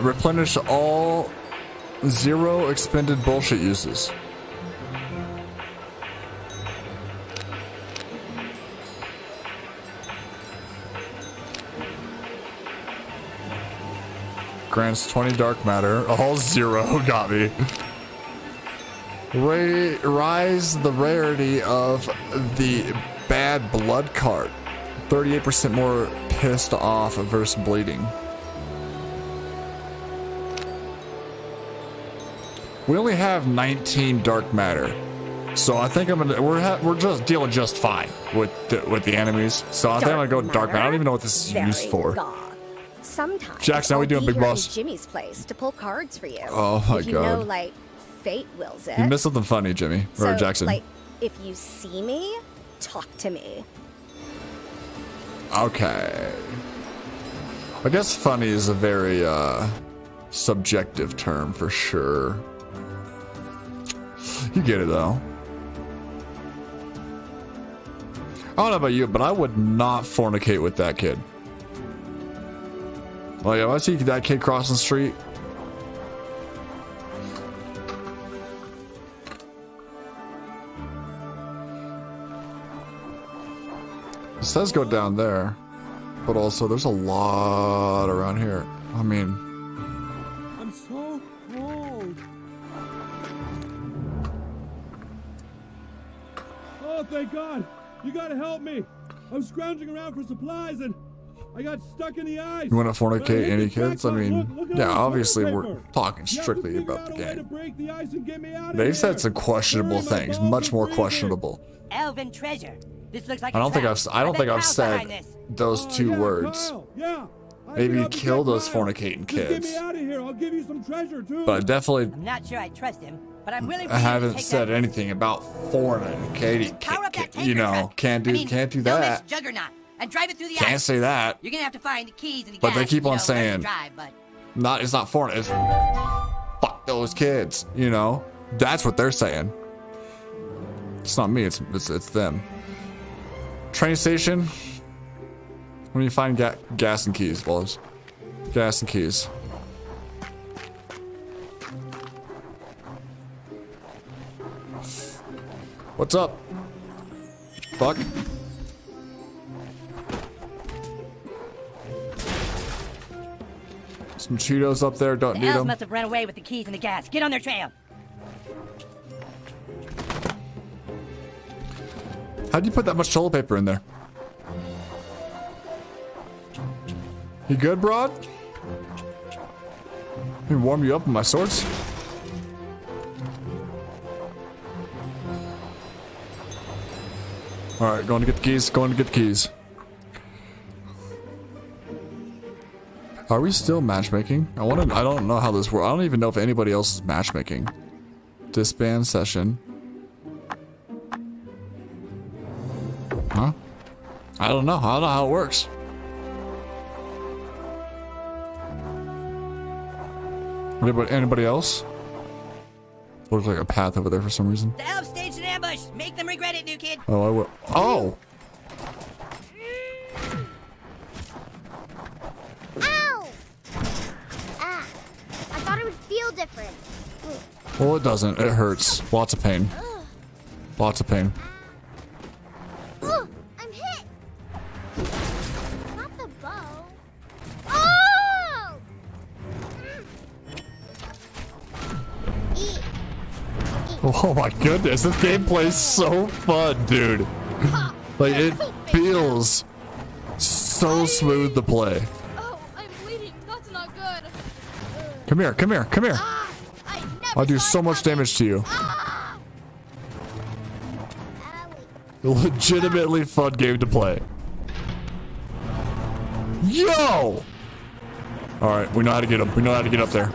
Replenish all zero expended bullshit uses. grants twenty dark matter. All zero got me. Ray, rise the rarity of the bad blood card. thirty-eight percent more pissed off versus bleeding. We only have nineteen dark matter, so I think I'm gonna we're ha we're just dealing just fine with the, with the enemies. So I dark think I'm gonna go dark matter. I don't even know what this is used for. Goth. Sometimes Jax, how we doing, big boss? Jimmy's place to pull cards for you. Oh my if you god! Know, like fate wills it. You missed something funny, Jimmy so, or Jackson. Like if you see me, talk to me. Okay. I guess funny is a very uh, subjective term for sure. You get it though. I don't know about you, but I would not fornicate with that kid. Like if I see that kid crossing the street. It says go down there, but also there's a lot around here. I mean, I'm so cold. Oh, thank God! You gotta help me. I'm scrounging around for supplies and I got stuck in the ice. You want to fornicate any kids? I mean, look, look yeah, obviously we're talking strictly about the game. The They've said some questionable things, much more questionable. Elven treasure. This looks like I don't think I've I don't think I've said those two words. Maybe kill those fornicating kids. But I definitely I'm not sure I trust him, but I'm willing I haven't said anything about fornicating kids. You know, can't do can't do that. Can't say that. You're gonna have to find the keys and the gas. But they keep on saying not it's not foreign, it's fuck those kids, you know? That's what they're saying. It's not me, it's it's it's them. Train station. When you find ga gas and keys, Bulbs. Gas and keys. What's up? Fuck. Some Cheetos up there. Don't the need elves them. Must have run away with the keys and the gas. Get on their trail. How'd you put that much toilet paper in there? You good, broad? Let me warm you up with my swords. Alright, going to get the keys, going to get the keys. Are we still matchmaking? I wanna I don't know how this works. I don't even know if anybody else is matchmaking. Disband session. Huh? I don't know. I don't know how it works. Anybody, anybody else? Looks like a path over there for some reason. The elves staged an ambush. Make them regret it, new kid. Oh, I will. Oh! Ow! Ah, I thought it would feel different. Well, it doesn't. It hurts. Lots of pain. Lots of pain. Oh my goodness, this gameplay is so fun, dude. Like, it feels so smooth to play. Oh, I'm bleeding. That's not good. Come here, come here, come here. I'll do so much damage to you. Legitimately fun game to play. Yo! Alright, we know how to get up. We know how to get up there.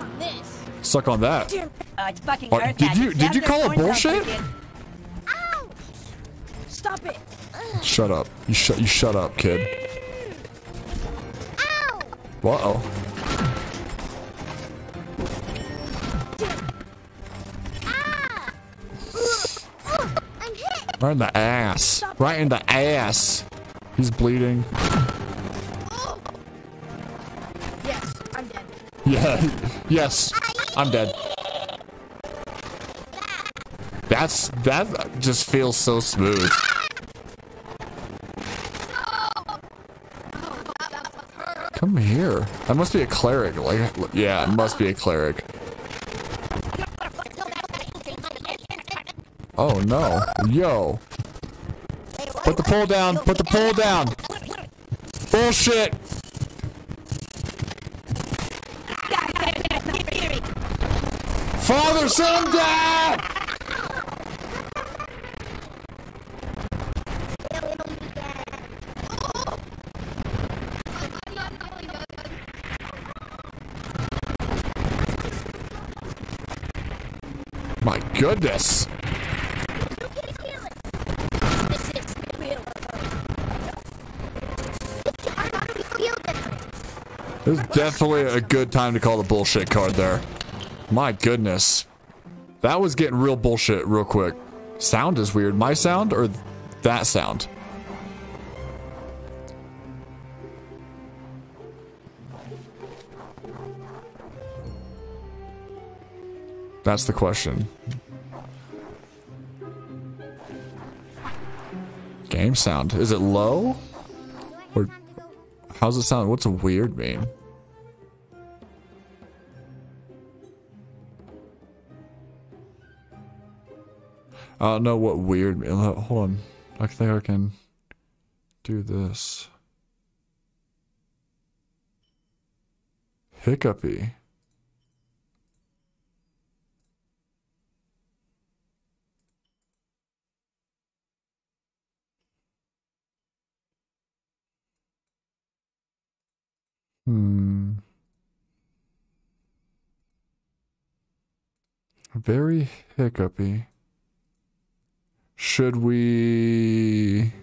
Suck on that. Uh, it's fucking oh, earth did you did you call it bullshit? Ow. Stop it! Ugh. Shut up! You shut you shut up, kid. Ow! Whoa! Ah. I'm hit. Right in the ass! Stop right in the ass! He's bleeding. Oh. Yes, I'm dead. Yeah, yes, I'm dead. That's that just feels so smooth. Come here. That must be a cleric. Like, yeah, it must be a cleric. Oh no. Yo. Put the pole down. Put the pole down. Bullshit. Father, son, dad. My goodness. This is definitely a good time to call the bullshit card there. My goodness. That was getting real bullshit real quick. Sound is weird. My sound or that sound? That's the question. Game sound. Is it low? Or how's it sound? What's a weird mean? I don't know what weird mean. Hold on. I think I can do this. Hiccupy. Hmm. Very hiccupy. Should we...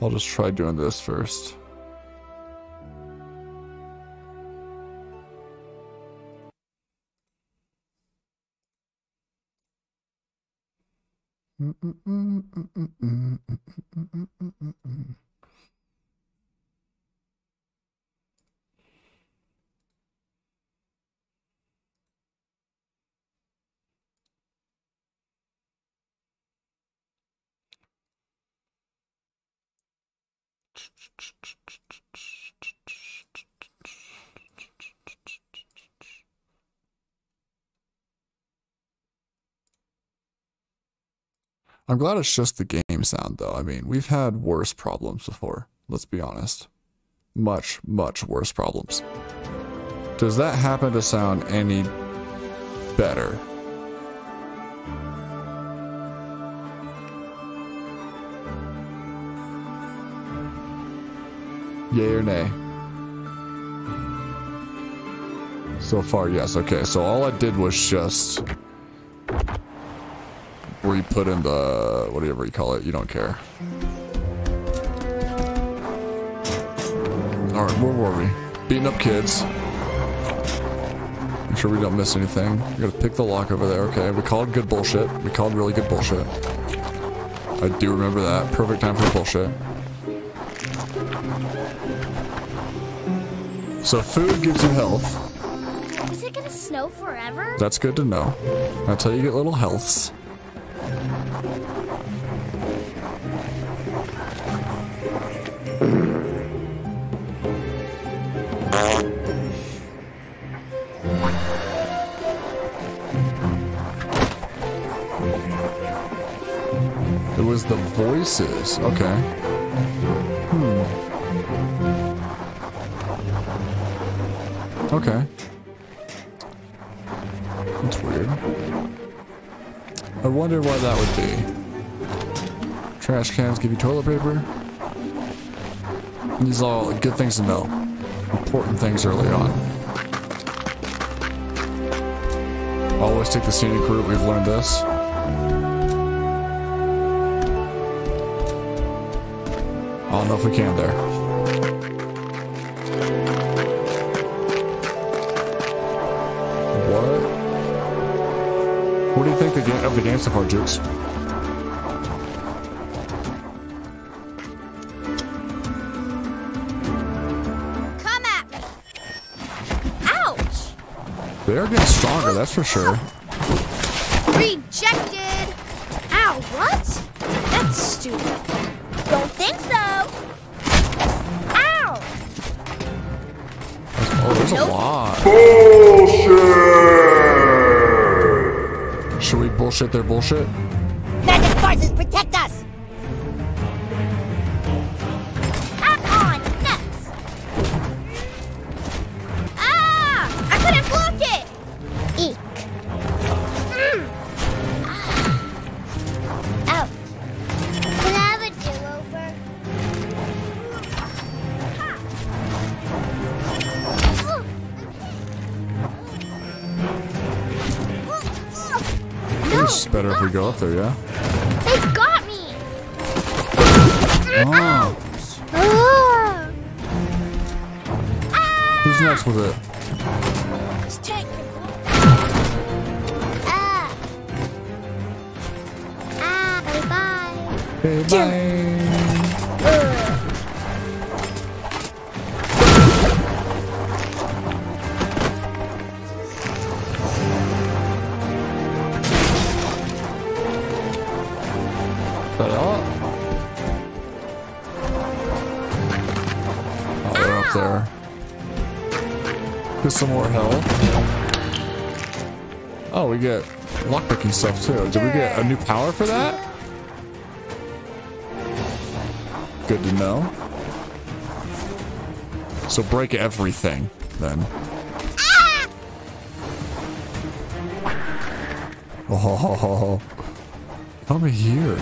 I'll just try doing this first. Mm-mm-mm-mm-mm-mm-mm-mm-mm-mm-mm-mm-mm. I'm glad it's just the game sound, though. I mean, we've had worse problems before. Let's be honest. Much, much worse problems. Does that happen to sound any better? Yay or nay? So far, yes. Okay, so all I did was just... where you put in the... whatever you call it. You don't care. Alright, where were we? Beating up kids. Make sure we don't miss anything. We're gonna pick the lock over there. Okay, we called good bullshit. We called really good bullshit. I do remember that. Perfect time for bullshit. So food gives you health. Is it gonna snow forever? That's good to know. That's how you get little healths. It was the voices. Okay. Hmm. Okay. That's weird. I wonder why that would be. Trash cans give you toilet paper. These are all good things to know. Important things early on. Always take the scenic route. We've learned this. I don't know if we can there. What? What do you think the game, of the game so far, Jukes? Come at me! Ouch! They are getting stronger, that's for sure. Rejected! Ow, what? That's stupid. Don't think so! Oh, there's nope. a lot. Bullshit! Should we bullshit their bullshit? Magic forces protect us! Come on, nuts! Ah! I couldn't block it! Eek. Mm. Ah. Ouch. Can I have a do-over? It's better if we go up there, yeah? Oh. Oh. Who's next with it? Ah. Ah, bye-bye. Bye-bye. Uh. That all? There. Get some more health. Oh, we get lockpicking stuff too. Did we get a new power for that? Good to know. So break everything then. Oh, come here.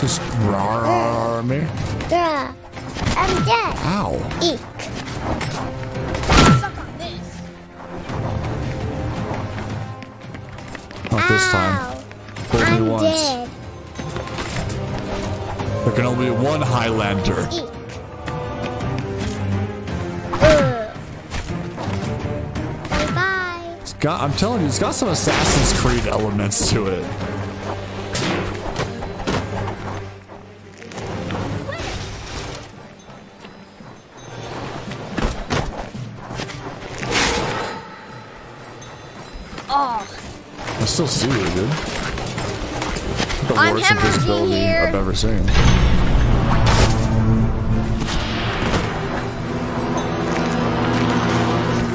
Just rawr me. Yeah, I'm dead. Ow. Eek. Suck on this. Not Ow. this time. Only I'm once. Dead. There can only be one Highlander. Eek. Bye bye. It's got, I'm telling you, it's got some Assassin's Creed elements to it. I still see you, dude. The I'm worst invisibility here. I've ever seen.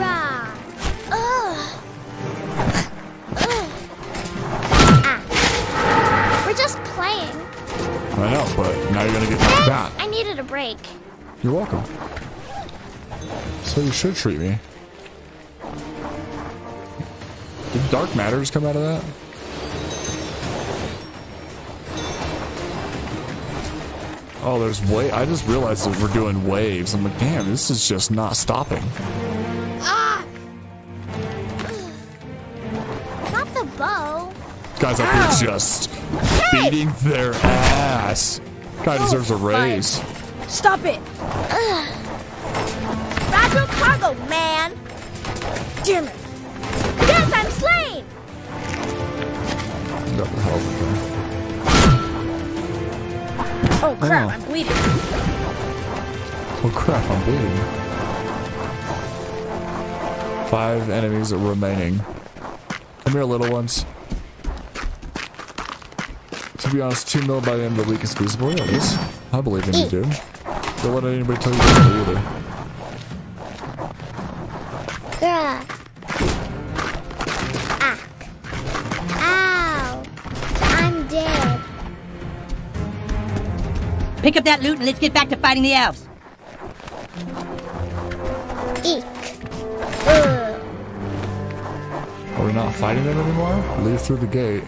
Ah. We're just playing. I know, but now you're gonna get knocked down. I needed a break. You're welcome. So you should treat me. Did dark matters come out of that? Oh, there's way. I just realized that we're doing waves. I'm like, damn, this is just not stopping. Ah! Not the bow. Guys, up here just hey! beating their ass. Guy oh, deserves a raise. Fine. Stop it. Roger cargo, man. Damn it. Yes, I'm slain! Oh crap, oh. I'm bleeding. Oh crap, I'm bleeding. Five enemies are remaining. Come here, little ones. To be honest, two mil by the end of the week is feasible. Yeah, it is. I believe in you, dude. Don't let anybody tell you that either. Pick up that loot and let's get back to fighting the elves. Eek. Are we not fighting them anymore? Leave through the gate.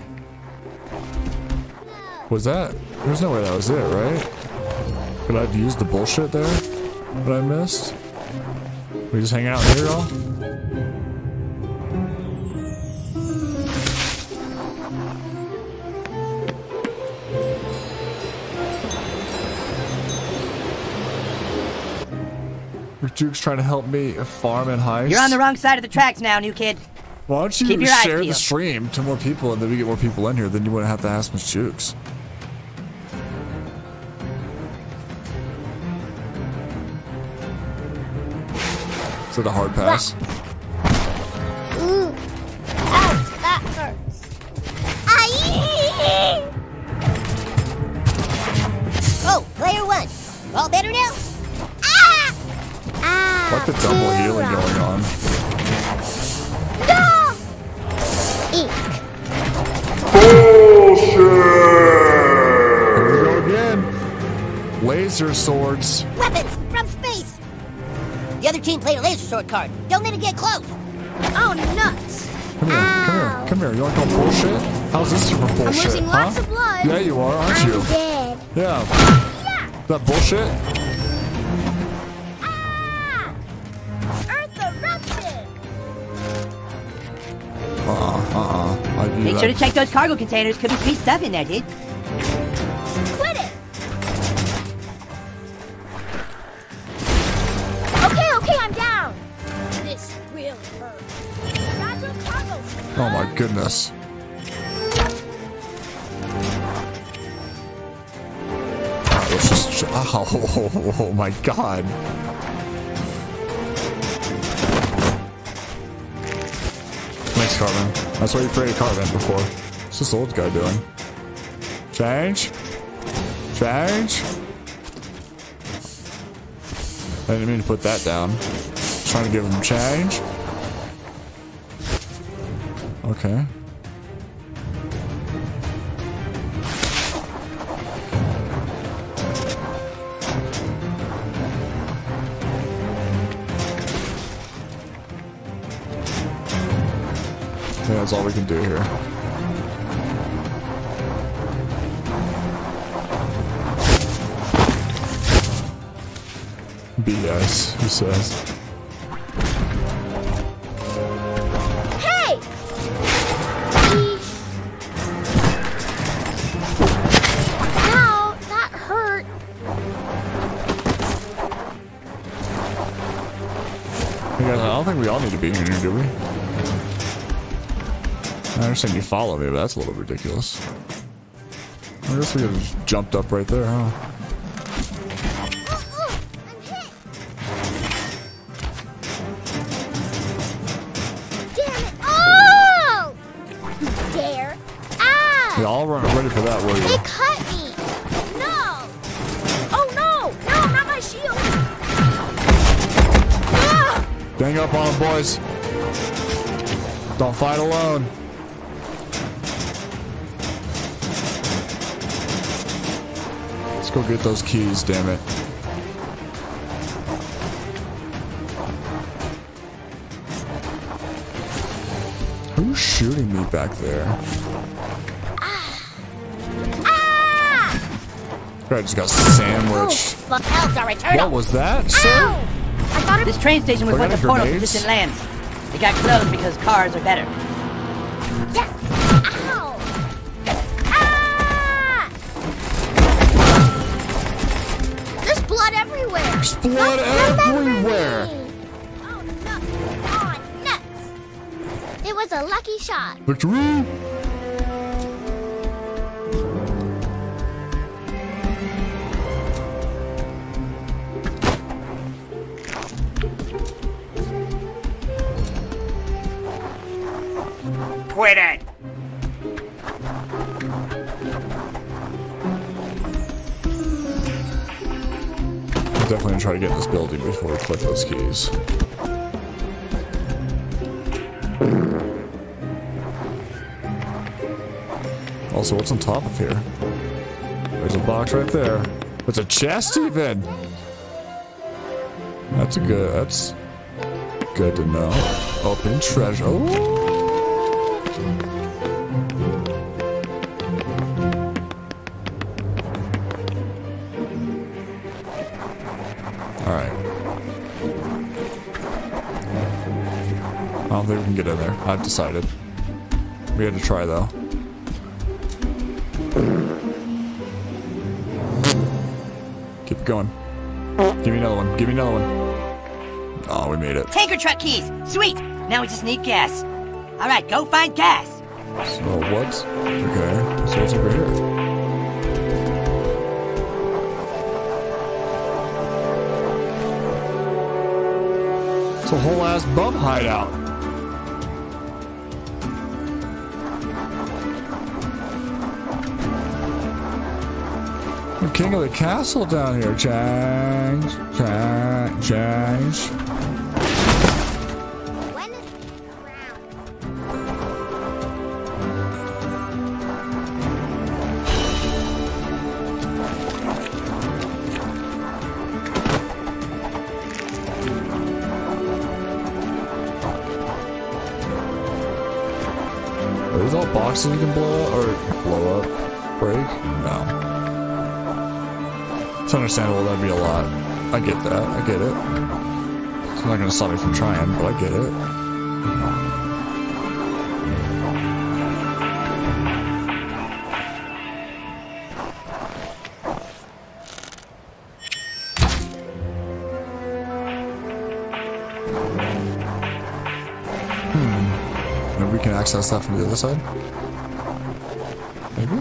Was that? There's no way that was it, right? Could I have used the bullshit there that I missed? We just hang out here, y'all? Duke's trying to help me farm and heist. You're on the wrong side of the tracks now, new kid. Why don't you Keep your share eyes the stream to more people and then we get more people in here, then you wouldn't have to ask Miss Jukes. Is it a hard pass? Ooh. Ow, that hurts. Aye. better now. Ah! Ah! What the double healing going on? No! Eek. Bullshit! Here we go again. Laser swords. Weapons from space. The other team played a laser sword card. Don't let it get close. Oh, nuts. Come here, Ow. come here, come here. You want to go bullshit? How's this for bullshit? I'm losing huh? lots of blood. Yeah, you are, aren't I'm you? Dead. Yeah. yeah. That bullshit? Ah! Earth erupted! Uh-uh, uh-uh. Make that. sure to check those cargo containers. Could be sweet stuff in there, dude. Quit it! Okay, okay, I'm down. This really hurts. Oh my goodness. It's just, oh, oh, oh, oh my god. Nice Carvin. That's what you created Carvin before. What's this old guy doing? Change? Change? I didn't mean to put that down. Just trying to give him change. Okay. Yeah, that's all we can do here. B S, who says? I don't think we all need to be here, do we? I understand you follow me, but that's a little ridiculous. I guess we could have just jumped up right there, huh? Oh, oh, I'm hit. Damn it! Oh! You dare? Ah! Yeah, I'll run ready for that, will you? They cut me! No! Oh no! No, not my shield! Gang up on them, boys. Don't fight alone. Let's go get those keys, damn it. Who's shooting me back there? Ah! I just got sandwiched. Oh, fuck, elves are eternal. What was that, sir? Ow! This train station was like a portal to distant lands. It got closed because cars are better. Yeah. Ow. Ah! There's blood everywhere. There's blood everywhere. Oh nuts! Oh nuts! It was a lucky shot. Victory! Quit it! I'm definitely gonna try to get in this building before we click those keys. Also, what's on top of here? There's a box right there. It's a chest even! That's a good, that's good to know. Open treasure. Ooh. I don't think we can get in there. I've decided. We had to try though. Keep going. Give me another one. Give me another one. Oh, we made it. Tanker truck keys. Sweet. Now we just need gas. All right, go find gas. So what? Okay. So what's over here? It's a whole ass bum hideout. The king of the castle down here. Change, change, change. When is the— are these all boxes we can blow up or blow up? Break? No. It's understandable, that'd be a lot. I get that, I get it. It's not gonna stop me from trying, but I get it. Hmm. Maybe we can access that from the other side? Maybe?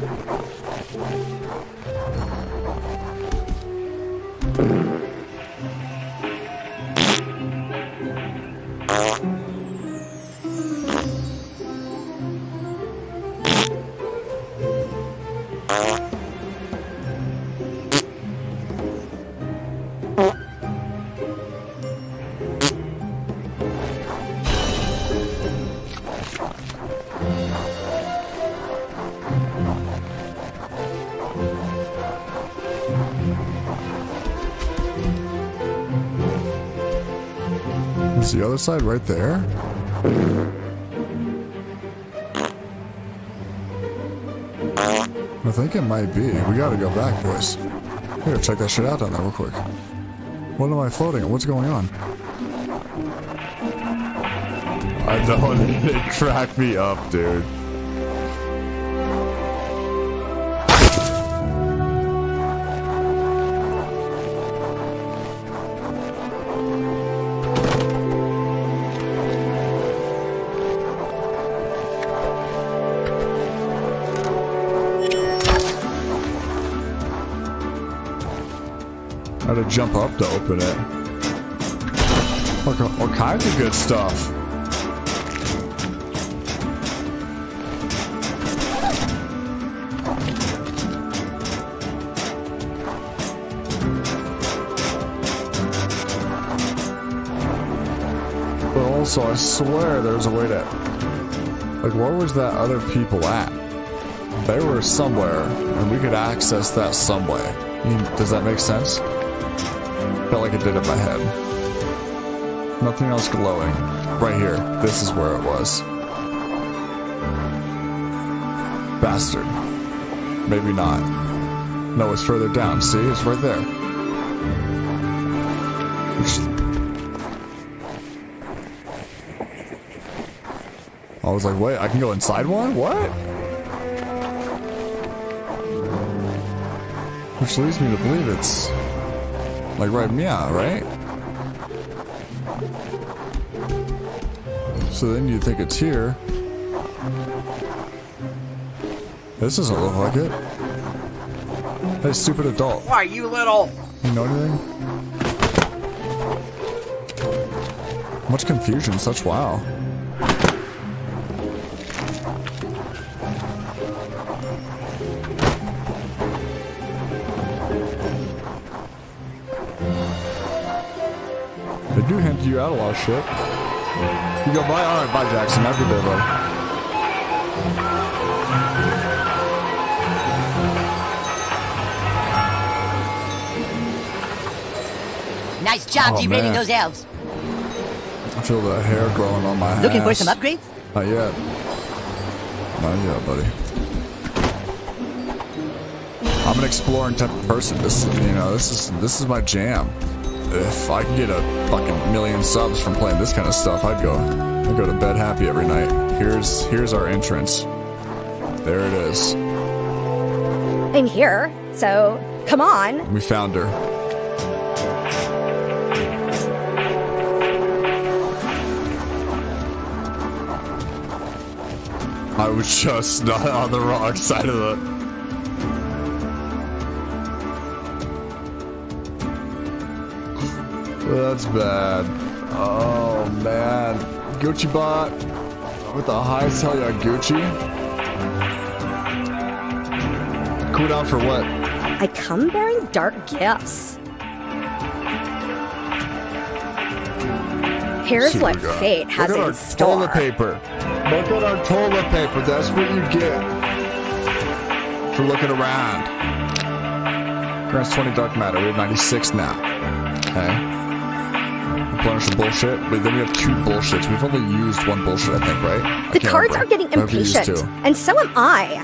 The other side right there. I think it might be. We gotta go back, boys. Here, check that shit out down there real quick. What am I floating? What's going on? I don't— it cracked me up, dude. I had to jump up to open it. All, all kinds of good stuff. But also, I swear there's a way to— like, where was that other people at? They were somewhere, and we could access that somewhere. Does that make sense? Felt like it did in my head. Nothing else glowing. Right here. This is where it was. Bastard. Maybe not. No, it's further down. See? It's right there. I was like, wait, I can go inside one? What? Which leads me to believe it's... like right meow, right? So then you think it's here. This doesn't look like it. Hey, stupid adult. Why, you little— you know anything? Much confusion, such wow. I do hint you out a lot of shit. You go, bye, alright, bye, Jackson. Have a good day, bud. Nice job oh, derating those elves. I feel the hair growing on my— looking ass. For some upgrades? Not yet. Not yet, buddy. I'm an exploring type of person. This is, you know, this is this is my jam. If I could get a fucking million subs from playing this kind of stuff, I'd go, I'd go to bed happy every night. Here's, here's our entrance. There it is. I'm here, so come on. We found her. I was just not on the wrong side of the— that's bad. Oh man, Gucci bot with the high sell ya Gucci. Cool down for what? I come bearing dark gifts. Here's Super what God. fate has in store. Look at our toilet paper. Look at our toilet paper. That's what you get for looking around. Grants twenty dark matter. We have ninety-six now. Okay. Replenish the bullshit. But then we have two bullshits. We've only used one bullshit, I think, right? The cards remember. are getting impatient. And so am I.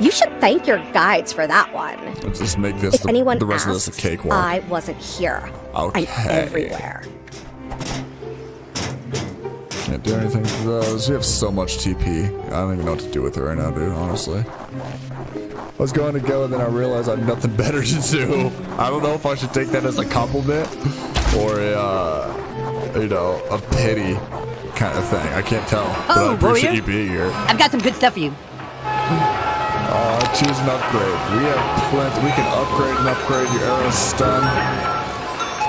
You should thank your guides for that one. Let's just make this if the, anyone the rest asks, of this a cake walk. I wasn't here. Okay. I'm everywhere. Can't do anything to those. We have so much T P. I don't even know what to do with it right now, dude, honestly. I was going to go and then I realized I have nothing better to do. I don't know if I should take that as a compliment or a, uh, you know, a pity kind of thing. I can't tell. Oh, but I appreciate you being here. I've got some good stuff for you. Uh, choose an upgrade. We have plenty. We can upgrade and upgrade your arrow stun.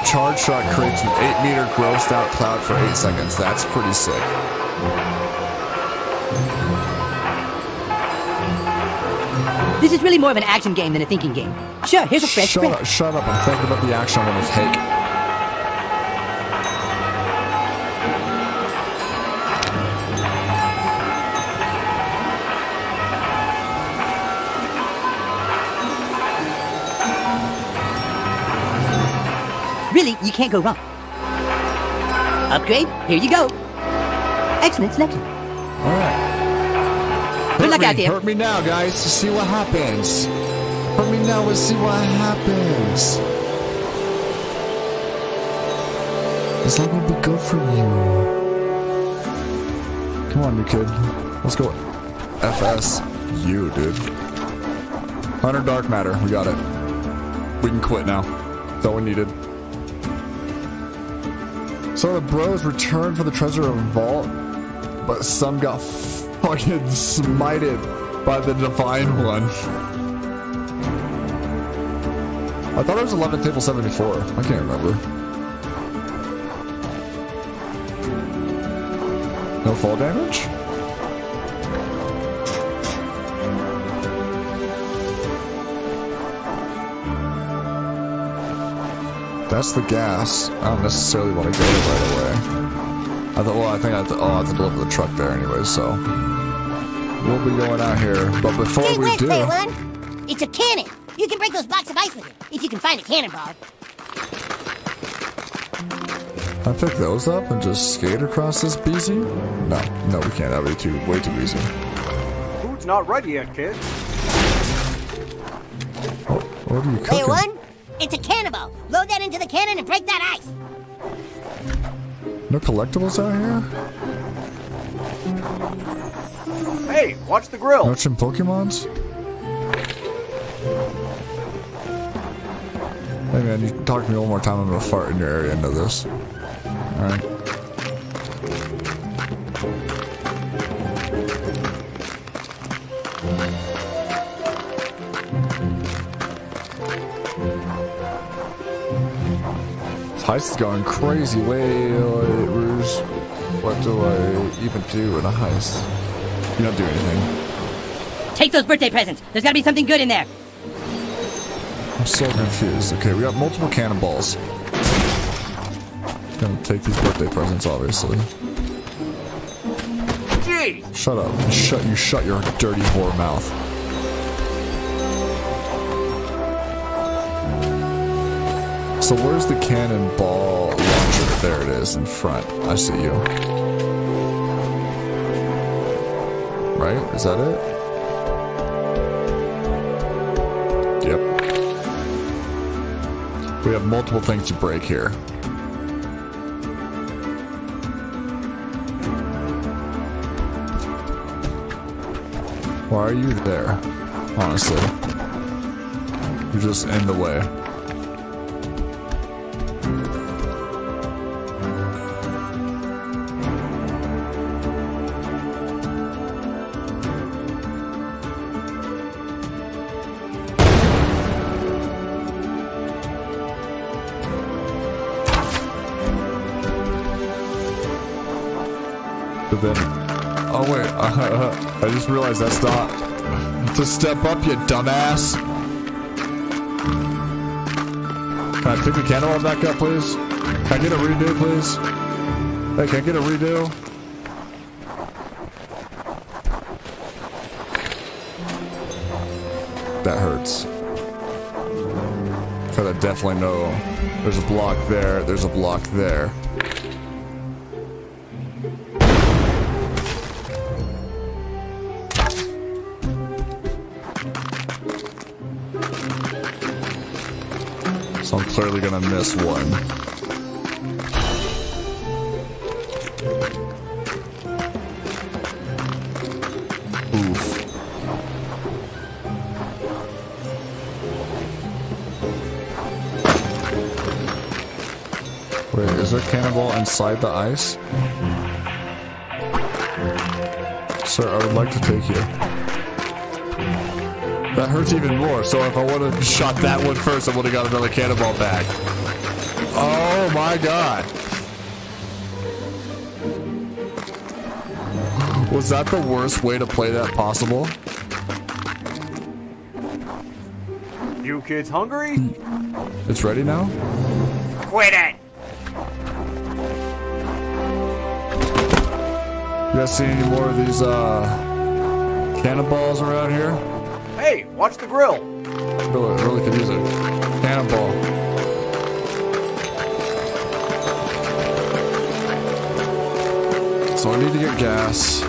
Charge shot creates an eight meter grossed out cloud for eight seconds. That's pretty sick. This is really more of an action game than a thinking game. Sure, here's a fresh shut up, shut up. I'm thinking about the action I'm going to take. Really, you can't go wrong. Upgrade, here you go. Excellent selection. Alright. Good luck out there. Hurt me now, guys, to see what happens. Hurt me now to see what happens. It's not gonna be good for you. Come on, you kid. Let's go. F S U, dude. one hundred dark matter, we got it. We can quit now. That's all we needed. So the bros returned for the treasure of vault, but some got fucking smited by the divine one. I thought it was eleven table seven before. I can't remember. No fall damage? That's the gas. I don't necessarily want to go right away. I thought, well, I think I have to, oh, I have to deliver the truck there anyway, so. We'll be going out here, but before Great we work, do... Legolas. It's a cannon! You can break those blocks of ice with it, if you can find a cannonball. I pick those up and just skate across this B Z? No, no we can't, that would be too, way too easy. Food's not ready yet, kid. Oh, what are you cooking? Legolas. It's a cannonball. Load that into the cannon and break that ice. No collectibles out here? Hey, watch the grill. Watch some Pokemons? Hey man, you talk to me one more time, I'm gonna fart in your area into this. Alright. Heist is going crazy. Wait, wait, Rouge. What do I even do in a heist? You don't do anything. Take those birthday presents. There's gotta be something good in there. I'm so confused. Okay, we got multiple cannonballs. Gonna take these birthday presents, obviously. Gee. Shut up. Shut you shut your dirty whore mouth. So where's the cannonball launcher? There it is, in front. I see you. Right? Is that it? Yep. We have multiple things to break here. Why are you there? Honestly. You're just in the way. Then Oh wait, uh, I just realized that's not to step up, you dumbass. Can I pick the candle up back up, please? Can I get a redo, please? Hey, can I get a redo? That hurts. Cause I definitely know there's a block there, there's a block there. So I'm clearly gonna miss one. Oof. Wait, is there a cannonball inside the ice? Sir, I would like to take you. That hurts even more, so if I would have shot that one first, I would have got another cannonball back. Oh my god! Was that the worst way to play that possible? You kids hungry? It's ready now? Quit it! You guys see any more of these, uh, cannonballs around here? Hey, watch the grill! Really, really could use a cannonball. So I need to get gas.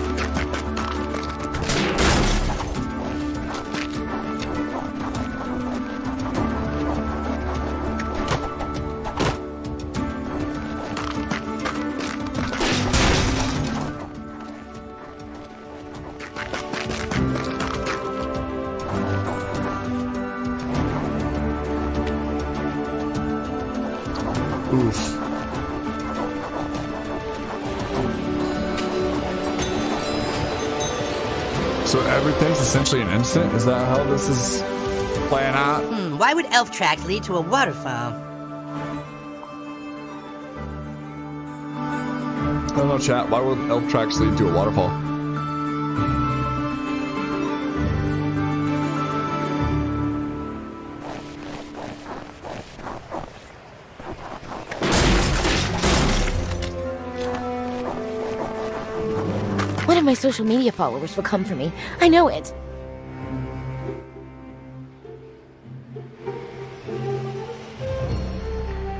Essentially an instant? Is that how this is playing out? Hmm, why would Elf Track lead to a waterfall? I don't know, chat. Why would Elf Tracks lead to a waterfall? My social media followers will come for me. I know it.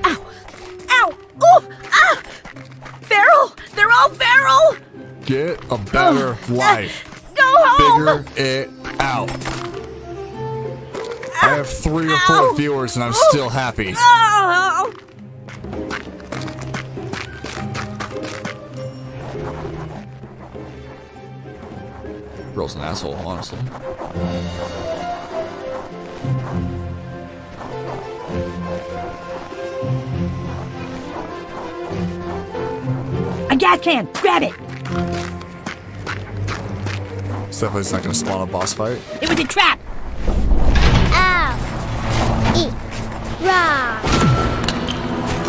Ow! Ow! Ooh! Ah! Feral! They're all feral! Get a better oh. life. Uh, go home! Figure it out. Uh, I have three or four ow. viewers and I'm Ooh. still happy. Oh. Girl's an asshole, honestly. A gas can! Grab it! Stephanie's not gonna spawn a boss fight. It was a trap! Ow! Eek! Rah!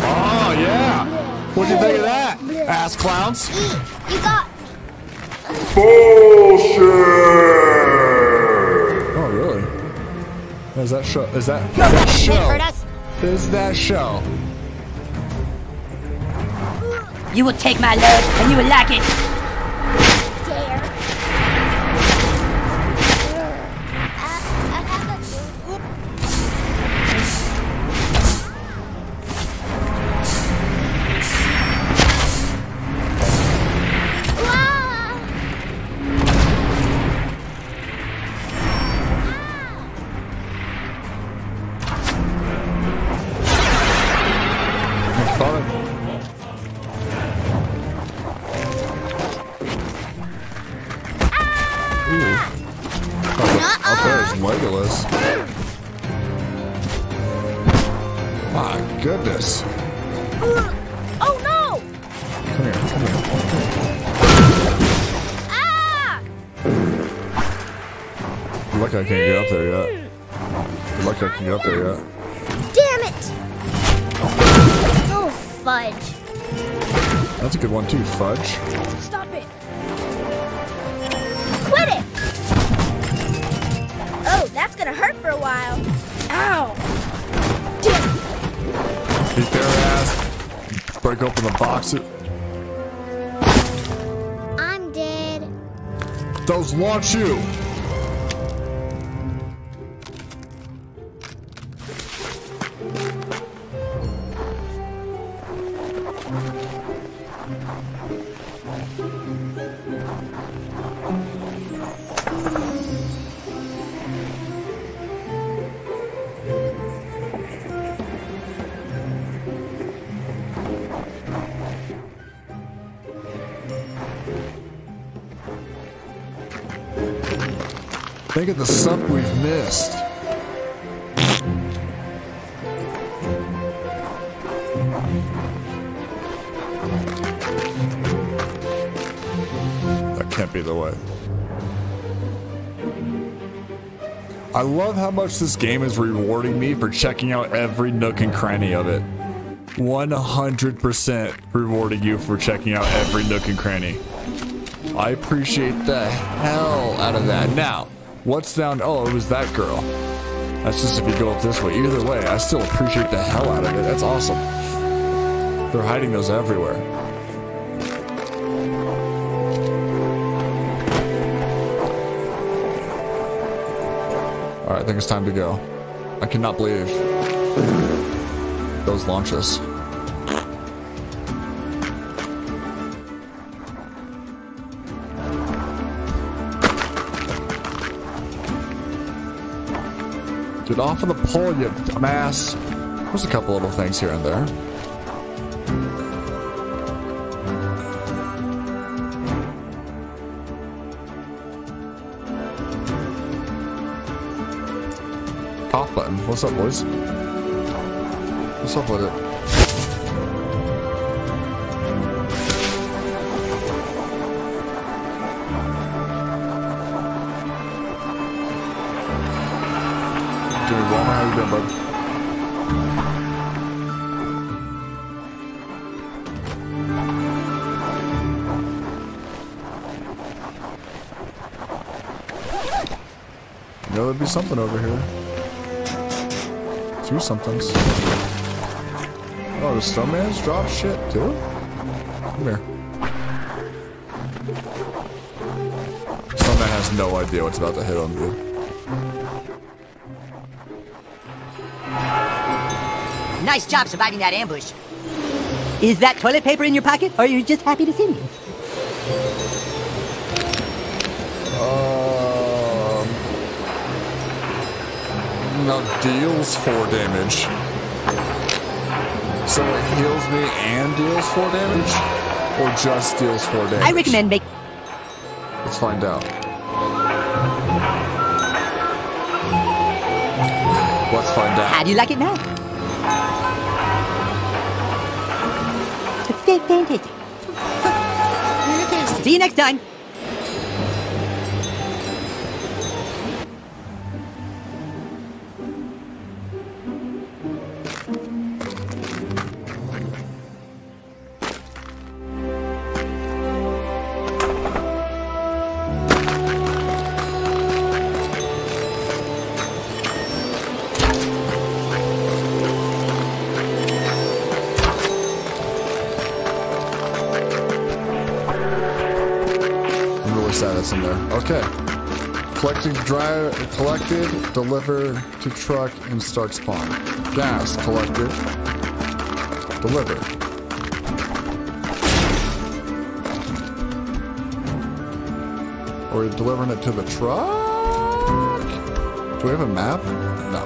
Oh, yeah! What'd you think of that, ass clowns? Eek! You got... Bullshit! Oh really? Is that show? Is that, is that show? Is that show? You will take my leg and you will like it. Fudge. That's a good one too, fudge. Stop it. Quit it! Oh, that's gonna hurt for a while. Ow! Damn. Beat their ass. Break open the boxes. I'm dead. Those launch you. Think of the stuff we've missed. That can't be the way. I love how much this game is rewarding me for checking out every nook and cranny of it. one hundred percent rewarding you for checking out every nook and cranny. I appreciate the hell out of that. Now, what's down? Oh, it was that girl. That's just if you go up this way. Either way, I still appreciate the hell out of it. That's awesome. They're hiding those everywhere. All right, I think it's time to go. I cannot believe those launches. Get off of the pole, you dumbass. There's a couple little things here and there. Off button. What's up, boys? What's up with it? Something over here. Two somethings. Oh, the snowman's dropped shit too? Come here. Snowman has no idea what's about to hit on dude. Nice job surviving that ambush. Is that toilet paper in your pocket, or are you just happy to see me? Now deals four damage. So it heals me and deals four damage? Or just deals four damage? I recommend make... Let's find out. Let's find out. How do you like it now? Fantastic. See you next time. Drive, collected, deliver to truck in Stark's Pond. Gas collected, deliver. Are we delivering it to the truck? Do we have a map? No.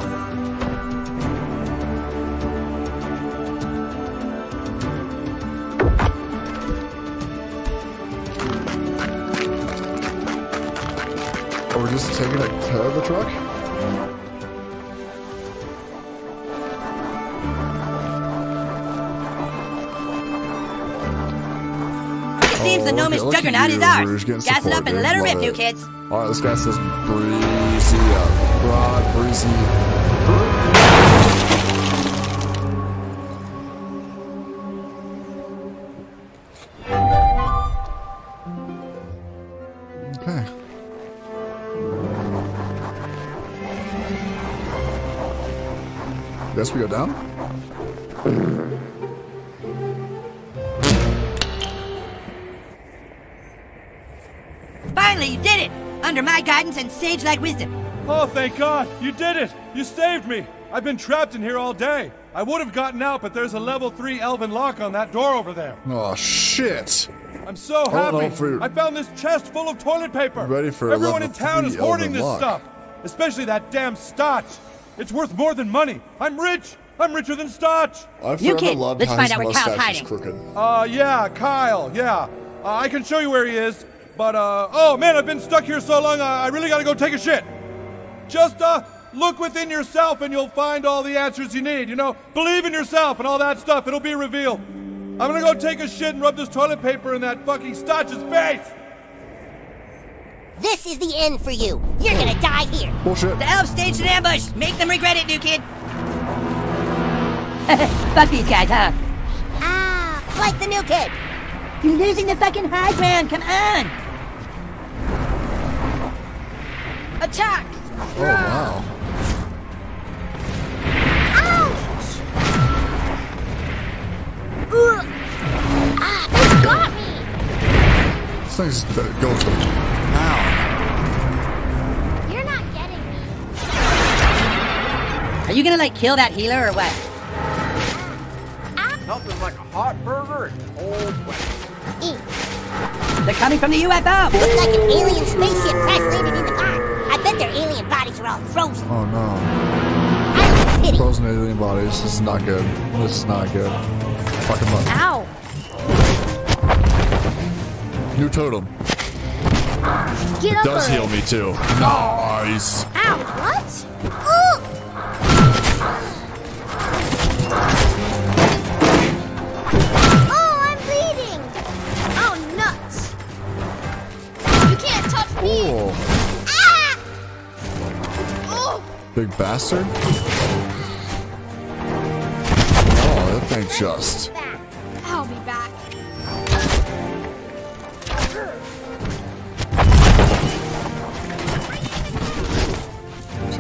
Just taking it to the truck? It seems oh, the gnomish juggernaut is ours. Gas it up and let her rip, new kids. Alright, this guy says breezy up. Broad, breezy. Okay. guess we go down? Finally, you did it! Under my guidance and sage-like wisdom. Oh, thank God! You did it! You saved me! I've been trapped in here all day. I would have gotten out, but there's a level three elven lock on that door over there. Oh, shit! I'm so happy! For... I found this chest full of toilet paper! Ready for Everyone in town is hoarding this lock. stuff! Especially that damn Stotch! It's worth more than money! I'm rich! I'm richer than Stotch! I've you kid, let's find out where Kyle's hiding. Uh, yeah, Kyle, yeah. Uh, I can show you where he is, but, uh... Oh, man, I've been stuck here so long, uh, I really gotta go take a shit! Just, uh, look within yourself and you'll find all the answers you need, you know? Believe in yourself and all that stuff, it'll be revealed. I'm gonna go take a shit and rub this toilet paper in that fucking Stotch's face! This is the end for you. You're gonna die here. Bullshit. The elves staged an ambush. Make them regret it, new kid. Fuck these guys, huh? Ah, like the new kid. You're losing the fucking high ground. Come on. Attack. Oh, wow. Ouch. Ugh. Ah, this got me. This thing's going. Wow. You're not getting me. Are you gonna like kill that healer or what? Nothing like a hot burger and cold wet. They're coming from the U F O! Looks like an alien spaceship crash landed in the pond. I bet their alien bodies are all frozen. Oh no. Frozen alien bodies. This is not good. This is not good. Fuck them up. Ow. New totem. Get it does her. heal me too. Nice. Ow, what? Ooh. Oh, I'm bleeding. Oh, nuts. You can't touch me. Ooh. Ah! Ooh. Big bastard. Oh, that thing just. I'll be back.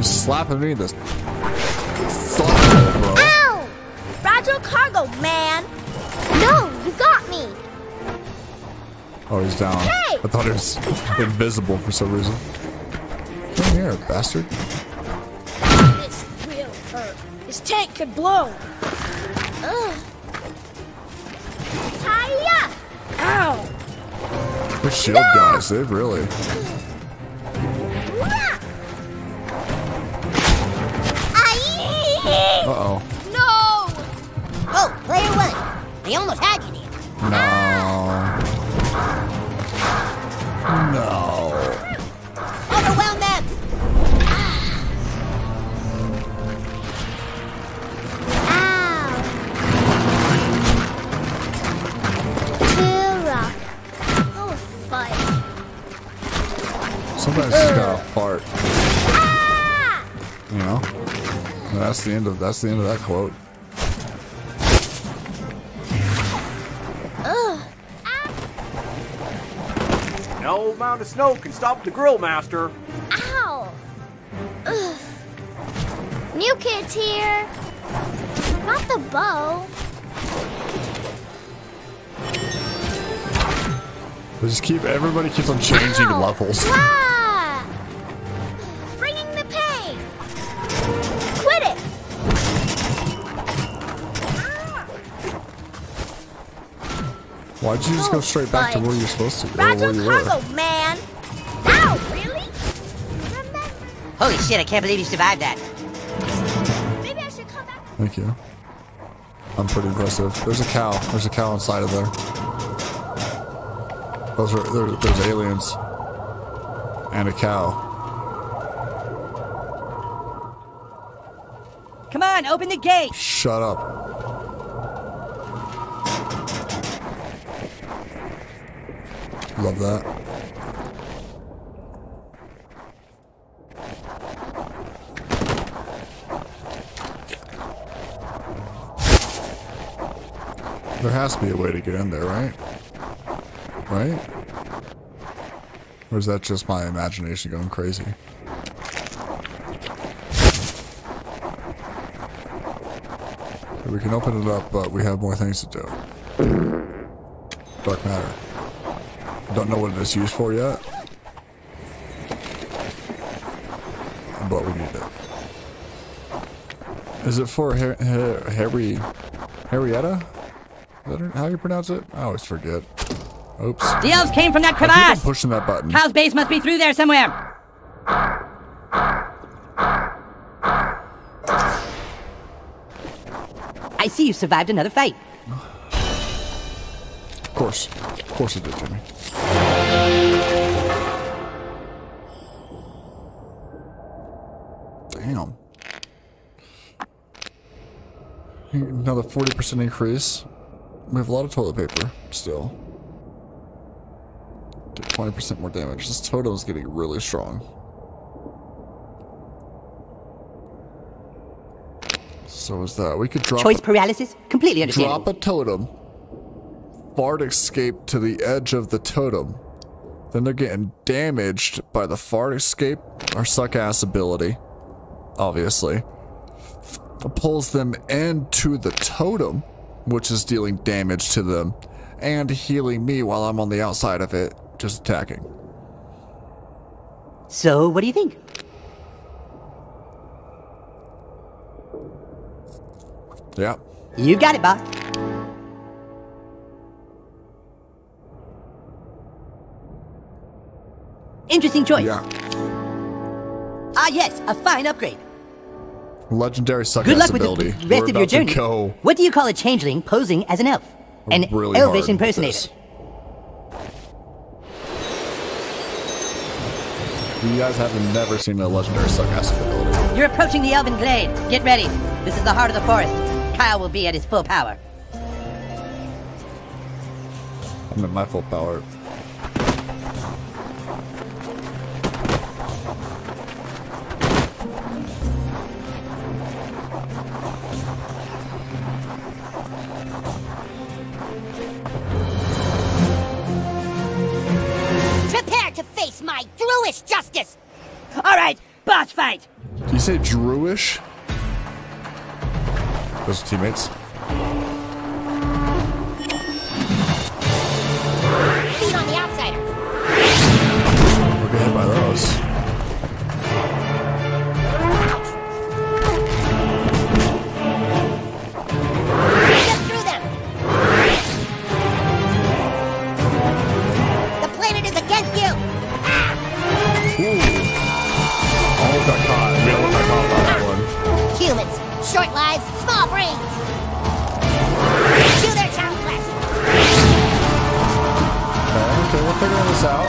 Slapping me this. Slap, bro. Ow! Fragile cargo, man. No, you got me. Oh, he's down. Hey! I thought he was invisible for some reason. Come here, bastard. This will hurt. This tank could blow. Ugh. Hi-ya! Ow! The shield no! guys, they really. Uh-oh. No! Oh, player one. They almost had you there. No. Ah. No. Overwhelm them! Ow. Too rough. Oh, fun. Sometimes you gotta fart. Ah! You know? That's the end of that's the end of that quote. Ugh. No amount of snow can stop the grill master. Ow! Ugh. New kid's here. Not the bow. They just keep everybody keeps on changing Ow. levels. Wow. Why'd you just oh, go straight back fine. to where you're supposed to go? Fragile cargo, were? man! Ow, really? Remember? Holy shit, I can't believe you survived that. Maybe I should come back. Thank you. I'm pretty impressive. There's a cow. There's a cow inside of there. Those are, there, there's aliens. And a cow. Come on, open the gate! Shut up. Love that. There has to be a way to get in there, right? Right? Or is that just my imagination going crazy? We can open it up, but we have more things to do. Dark matter. Don't know what it's used for yet. But we need it. Is it for Her Her Harry... Harrietta? Is that how you pronounce it? I always forget. Oops. The elves came from that crevasse! Pushing that button. Cow's base must be through there somewhere! I see you survived another fight. Of course. Of course it did, Jimmy. Damn. Another forty percent increase. We have a lot of toilet paper, still. Did twenty percent more damage. This totem is getting really strong. So is that. We could drop... Choice paralysis? Completely understandable. Drop a totem. Bard escape to the edge of the totem. Then they're getting damaged by the fart escape or suck ass ability. Obviously. It pulls them into the totem, which is dealing damage to them and healing me while I'm on the outside of it, just attacking. So, what do you think? Yeah. You got it, boss. Interesting choice. Yeah. Ah, yes, a fine upgrade. Legendary suck ass ability. Good luck with the rest of your journey. What do you call a changeling posing as an elf? An elvish impersonator. You guys have never seen a legendary suck ass ability. You're approaching the elven glade. Get ready. This is the heart of the forest. Kyle will be at his full power. I'm at my full power. Justice! Alright, boss fight! Did you say Druish? Those teammates. Feet on the outsider. We're getting hit by those. Short lives, small brains! Do their town flesh! Okay, okay, we'll figure this out.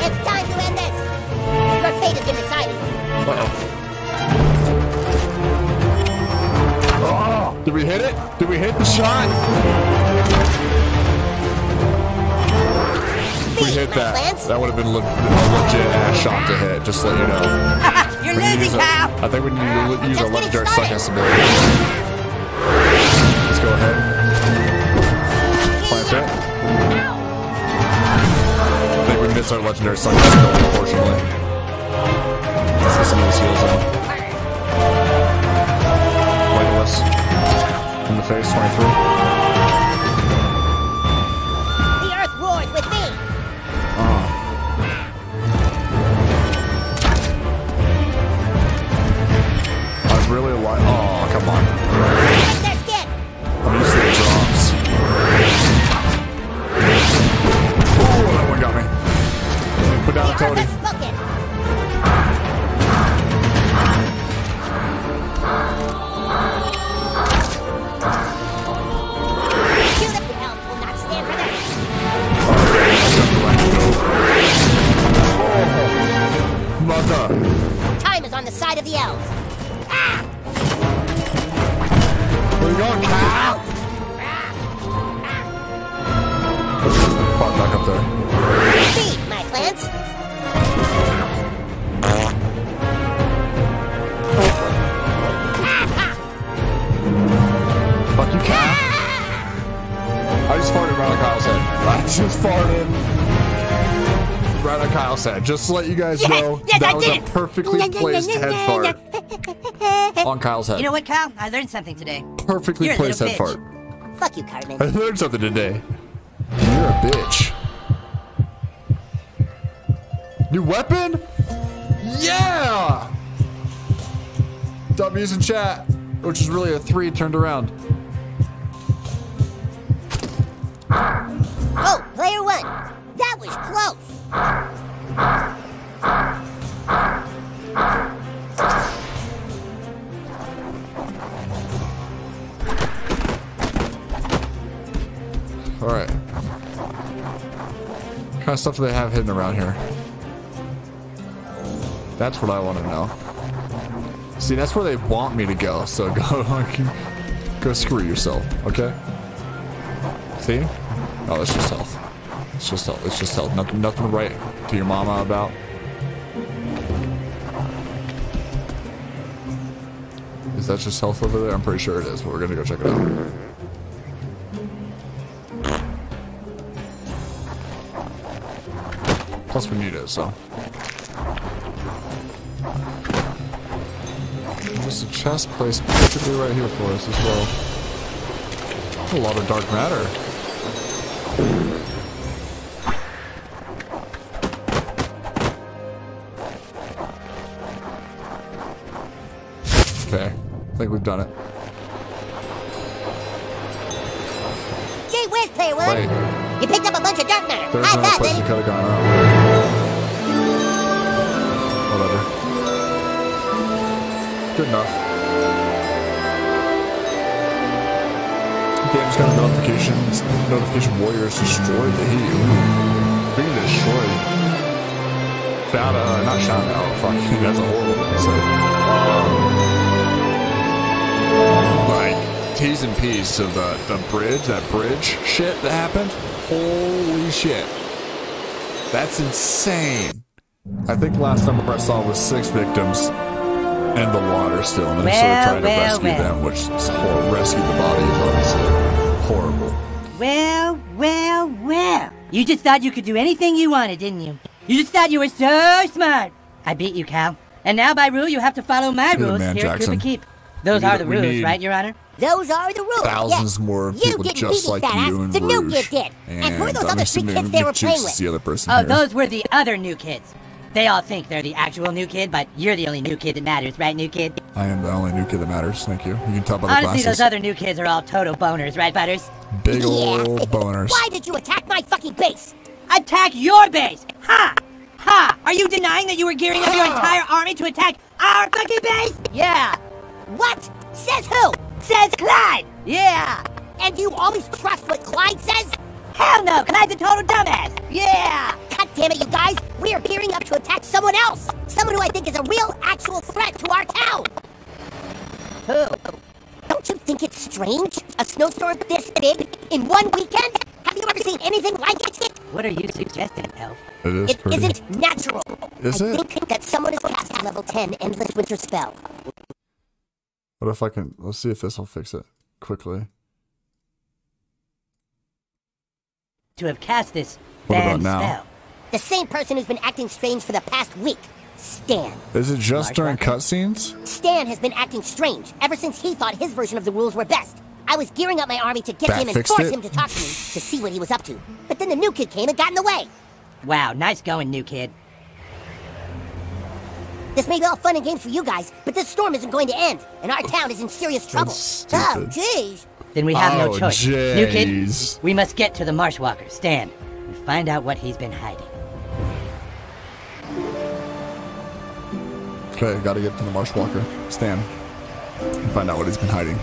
It's time to end this! Your fate has been decided. Uh-oh. Oh, did we hit it? Did we hit the shot? If we hit that, that would have been a legit ass shot to hit, just let you know. You're losing, pal! I think we need to use our legendary suck ass ability. Let's go ahead. Plant it. I think we missed our legendary suck ass ability, unfortunately. Let's get some of these heals out. Legolas. In the face, twenty-three. Really like, oh, come on. I'm used to the drops. Oh, that one got me. Put down the totem. Oh, mother. Time is on the side of the elves. Where you going, Kyle? Pop back up there. Feed my plants. Oh. Fuck you, Kyle. I just farted around Kyle's head. I just farted. right on Kyle's head. Just to let you guys yes, know, yes, that I was a perfectly placed head fart on Kyle's head. You know what, Kyle? I learned something today. Perfectly You're placed head fart. Fuck you, Carmen. I learned something today. You're a bitch. New weapon? Yeah! Stop using chat, which is really a three turned around. Oh, player one. That was close. All right. What kind of stuff do they have hidden around here? That's what I want to know. See, that's where they want me to go, so go go screw yourself, okay? See? Oh, it's just health. It's just health. It's just health. Nothing, nothing to write to your mama about. Is that just health over there? I'm pretty sure it is, but we're gonna go check it out. Plus, we need it, so. There's a chest placed particularly right here for us as well. A lot of dark matter. Okay, I think we've done it. Gee whiz, player one. Wait. You picked up a bunch of dark matter. There's another place we could have gone around. Whatever. Good enough. Okay, I just got a notification. Notification warriors destroyed the heat. Ooh. Being destroyed. Shout out, not shout out. Fuck you, that's a horrible episode. Um, like, T's and P's to the, the bridge, that bridge shit that happened. Holy shit. That's insane. I think last number I saw was six victims. And the water still, and they're well, still trying well, to rescue well. them, which is horrible. Rescue the body is obviously horrible. Well, well, well. You just thought you could do anything you wanted, didn't you? You just thought you were so smart. I beat you, Cal. And now by rule, you have to follow my You're rules man, here Jackson. at Koopa Keep. Those are the rules, right, Your Honor? Those are the rules. Thousands yes. more people you just like you and the Rouge. new kid did. And, and who are those I'm other three kids they were playing with? The other person oh, here. Those were the other new kids. They all think they're the actual new kid, but you're the only new kid that matters, right, new kid? I am the only new kid that matters, thank you. You can tell by the Honestly, glasses. Honestly, those other new kids are all total boners, right, Butters? Big old yeah. boners. Why did you attack my fucking base? Attack your base? Ha! Ha! Are you denying that you were gearing up your entire army to attack our fucking base? Yeah! What? Says who? Says Clyde! Yeah! And do you always trust what Clyde says? Hell no! Clyde's a total dumbass! Yeah! God damn it, you guys! We are gearing up to attack someone else! Someone who I think is a real, actual threat to our town! Who? Don't you think it's strange? A snowstorm this big in one weekend? Have you ever seen anything like it? What are you suggesting, Elf? It, is it isn't natural. Is I it? I think that someone has cast level ten Endless Winter Spell. What if I can... Let's see if this will fix it quickly. To have cast this damn spell. The same person who's been acting strange for the past week, Stan. Is it just during cutscenes? Stan has been acting strange ever since he thought his version of the rules were best. I was gearing up my army to get him and force him to talk to me to see what he was up to. But then the new kid came and got in the way. Wow, nice going, new kid. This may be all fun and games for you guys, but this storm isn't going to end, and our town is in serious trouble. Oh, jeez. Then we have oh, no choice. Geez. New kid, we must get to the Marshwalker, Stan, and find out what he's been hiding. Okay, gotta get to the Marshwalker, Stan, and find out what he's been hiding.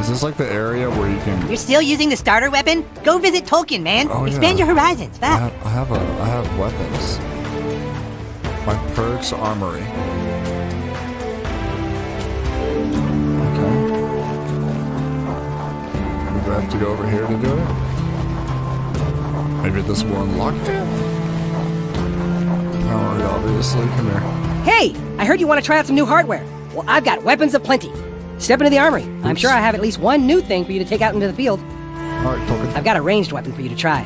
Is this like the area where you can... You're still using the starter weapon? Go visit Tolkien, man. Oh, Expand yeah. your horizons, I have, I have a... I have weapons. My perks armory. Okay. Do I have to go over here to do it? Maybe this will unlock it? Oh, obviously. Come here. Hey! I heard you want to try out some new hardware. Well, I've got weapons aplenty. Step into the armory. Oops. I'm sure I have at least one new thing for you to take out into the field. All right, Tolkien. I've got a ranged weapon for you to try.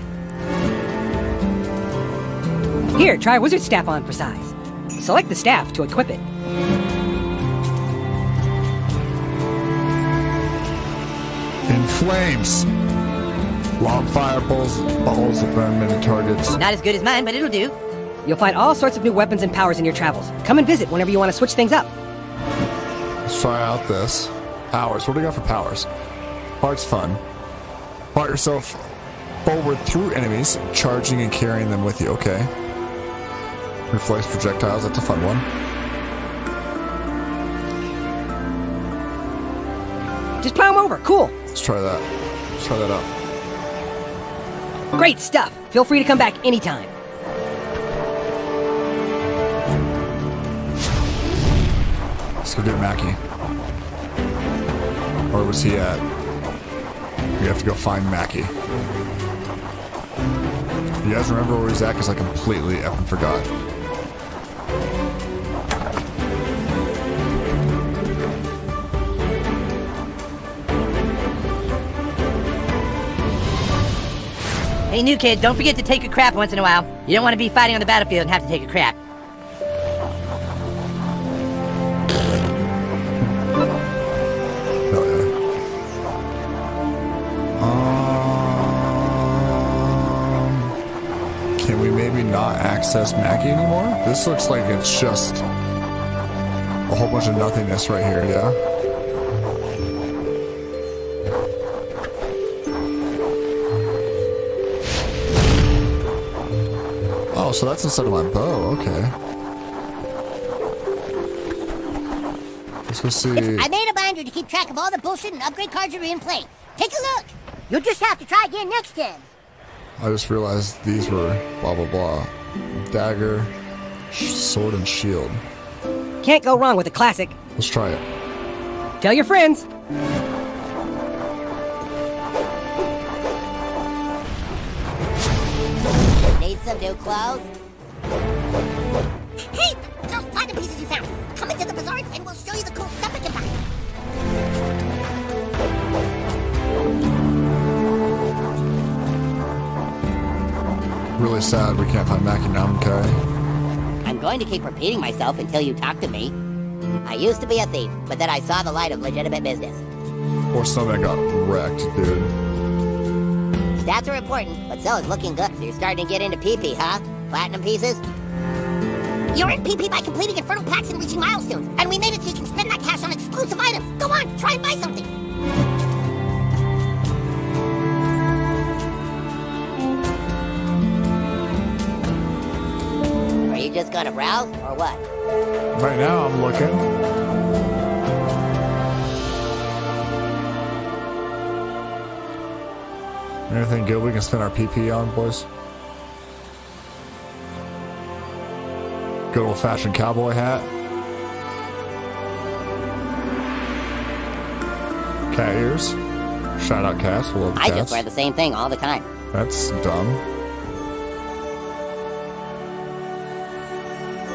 Here, try Wizard Staff on for size. Select the staff to equip it. In flames. Long fireballs, balls of burn many targets. Not as good as mine, but it'll do. You'll find all sorts of new weapons and powers in your travels. Come and visit whenever you want to switch things up. Let's try out this. Powers. What do we got for powers? Part's fun. Part yourself forward through enemies, charging and carrying them with you. Okay. Reflects projectiles. That's a fun one. Just plow them over. Cool. Let's try that. Let's try that out. Great stuff. Feel free to come back anytime. Let's go get Mackie. Where was he at? We have to go find Mackie. You guys remember where he's at? Because I completely effing forgot. Hey, new kid, don't forget to take a crap once in a while. You don't want to be fighting on the battlefield and have to take a crap. Access Mackie anymore? This looks like it's just a whole bunch of nothingness right here, yeah? Oh, so that's instead of my bow, okay. Let's go see. It's, I made a binder to keep track of all the bullshit and upgrade cards that are in play. Take a look! You'll just have to try again next time. I just realized these were blah blah blah. Dagger, sword, and shield. Can't go wrong with a classic. Let's try it. Tell your friends. Need some new clothes? Hey! I'll find the pieces you found. Come into the bazaar and we'll show you the cool stuff I can buy. Really sad we can't find Mackie now, okay? I'm going to keep repeating myself until you talk to me. I used to be a thief, but then I saw the light of legitimate business. Or something got wrecked, dude. Stats are important, but so is looking good. So you're starting to get into P P, huh? Platinum pieces? You're in P P by completing infernal packs and reaching milestones, and we made it so you can spend that cash on exclusive items. Go on, try and buy something. You just gonna browse, or what? Right now, I'm looking. Anything good we can spend our P P on, boys? Good old-fashioned cowboy hat. Cat ears. Shout out cats. Love cats. I just wear the same thing all the time. That's dumb.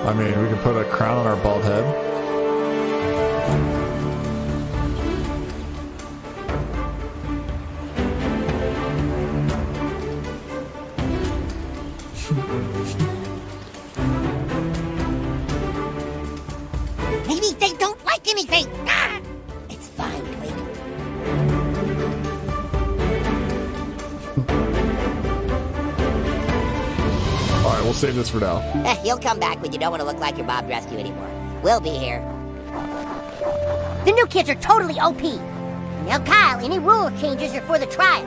I mean, we can put a crown on our bald head. Maybe they don't like anything! Ah! It's fine, Blake. Alright, we'll save this for now. You'll come back when you don't want to look like your Bob Rescue anymore. We'll be here. The new kids are totally O P. Now, Kyle, any rule changes are for the trial.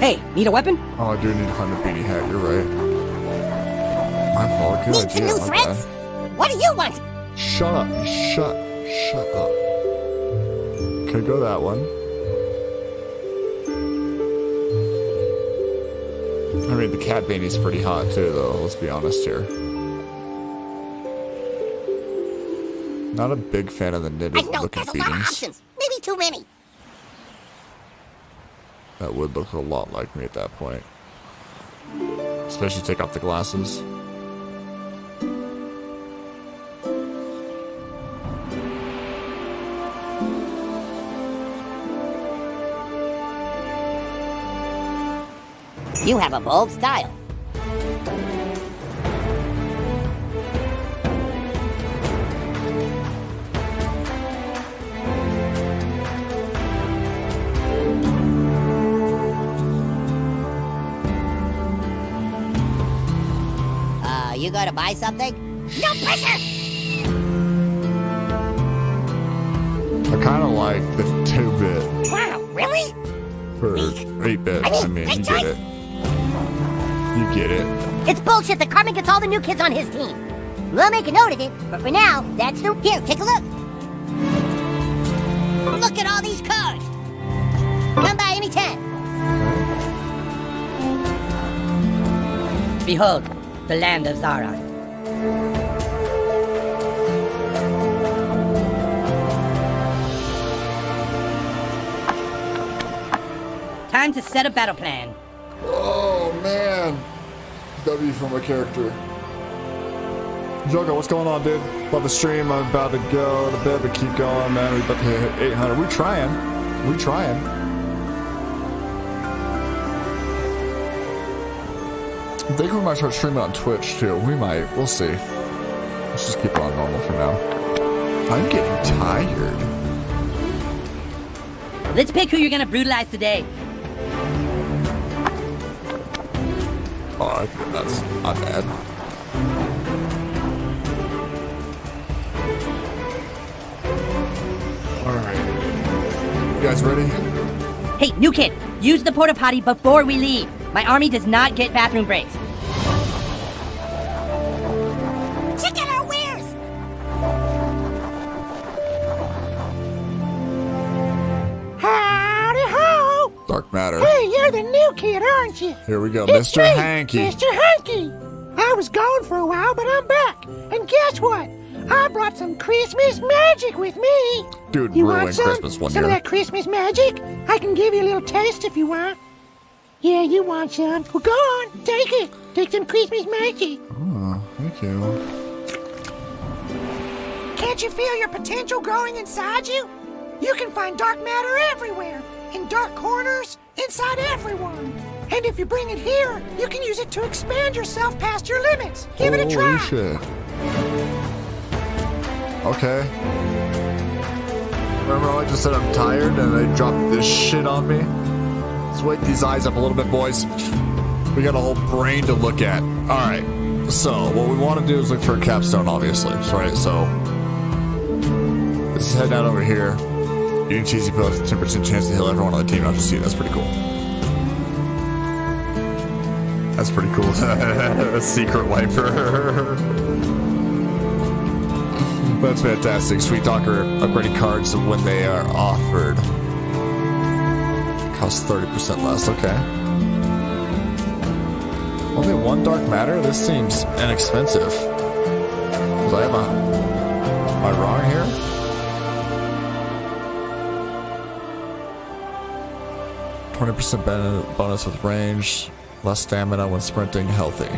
Hey, need a weapon? Oh, I do need to find a beanie hat. You're right. My fault. Good need idea. Some new friends? Bad. What do you want? Shut up. Shut. Shut up. Okay, go that one. I mean, the cat beanie's pretty hot, too, though. Let's be honest here. Not a big fan of the knitted looking beanies. I know, there's a lot of options. Maybe too many. That would look a lot like me at that point. Especially take off the glasses. You have a bold style. Uh, you gotta buy something? No pressure! I kind of like the two-bit. Wow, really? Or eight-bit. I mean, I mean you get it. You get it. It's bullshit that Carmen gets all the new kids on his team. We'll make a note of it, but for now, that's the... Here, take a look. Look at all these cards. Come by any time. Behold, the land of Zara. Time to set a battle plan. Oh, man. W from my character. Jogo, what's going on, dude? Love the stream. I'm about to go to bed, but keep going, man. We're about to hit eight hundred. We're trying. We're trying. I think we might start streaming on Twitch, too. We might. We'll see. Let's just keep it on normal for now. I'm getting tired. Let's pick who you're going to brutalize today. Oh, that's not bad. Alright. You guys ready? Hey, new kid! Use the porta potty before we leave! My army does not get bathroom breaks. Check out our wares! Howdy ho! Dark matter. Hey, you're the new kid, aren't you? Here we go, it's Mister Me, Hanky. Mister Hanky! I was gone for a while, but I'm back. And guess what? I brought some Christmas magic with me. Dude, you ruined want some? Christmas one some year. Some of that Christmas magic? I can give you a little taste if you want. Yeah, you want some. Well, go on, take it. Take some Christmas magic. Oh, thank you. Can't you feel your potential growing inside you? You can find dark matter everywhere. In dark corners, inside everyone. And if you bring it here, you can use it to expand yourself past your limits. Give Holy it a try. Shit. Okay. Remember how I just said I'm tired and they dropped this shit on me? Let's wake these eyes up a little bit, boys. We got a whole brain to look at. Alright. So, what we want to do is look for a capstone, obviously. Right? So, let's head out over here. Eating cheesy pills, ten percent chance to heal everyone on the team. I'll just see. That's pretty cool. That's pretty cool. A secret wiper. That's fantastic. Sweet Talker upgrading cards when they are offered. Cost thirty percent less. Okay. Only one dark matter? This seems inexpensive. Was I, am, I, am I wrong here? twenty percent bonus with range, less stamina when sprinting, healthy.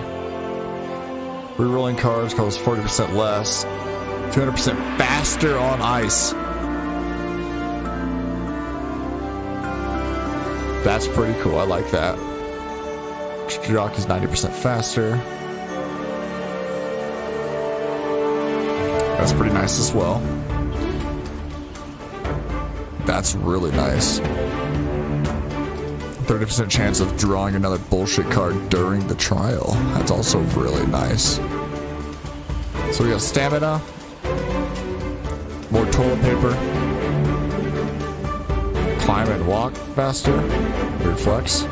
Rerolling cards costs forty percent less, two hundred percent faster on ice. That's pretty cool, I like that. Jock is ninety percent faster. That's pretty nice as well. That's really nice. thirty percent chance of drawing another bullshit card during the trial. That's also really nice. So we got stamina. More toilet paper. Climb and walk faster. Reflex.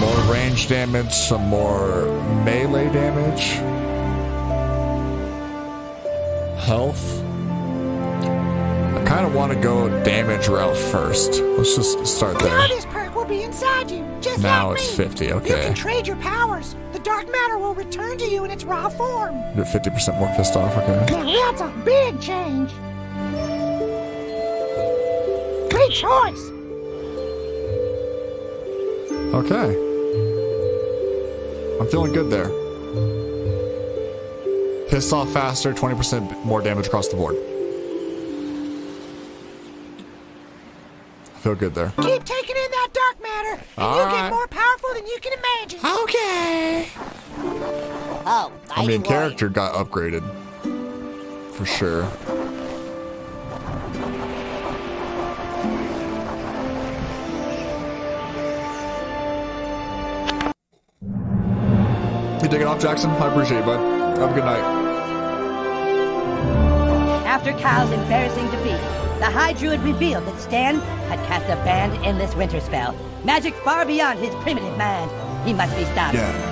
More range damage. Some more melee damage. Health. I kind of want to go damage route first. Let's just start there. Be inside you, just now like it's me. fifty, okay. You can trade your powers. The dark matter will return to you in its raw form. You're fifty percent more pissed off, okay. Now that's a big change. Great choice. Okay. I'm feeling good there. Pissed off faster, twenty percent more damage across the board. I feel good there. Keep taking in that dark matter, and All you right. get more powerful powerful than you can imagine. Okay. Oh, I, I mean, character got upgraded for sure. You taking off, Jackson? I appreciate it, bud. Have a good night. After Kyle's embarrassing defeat, the High Druid revealed that Stan had cast a banned endless winter spell. Magic far beyond his primitive mind. He must be stopped. Yeah.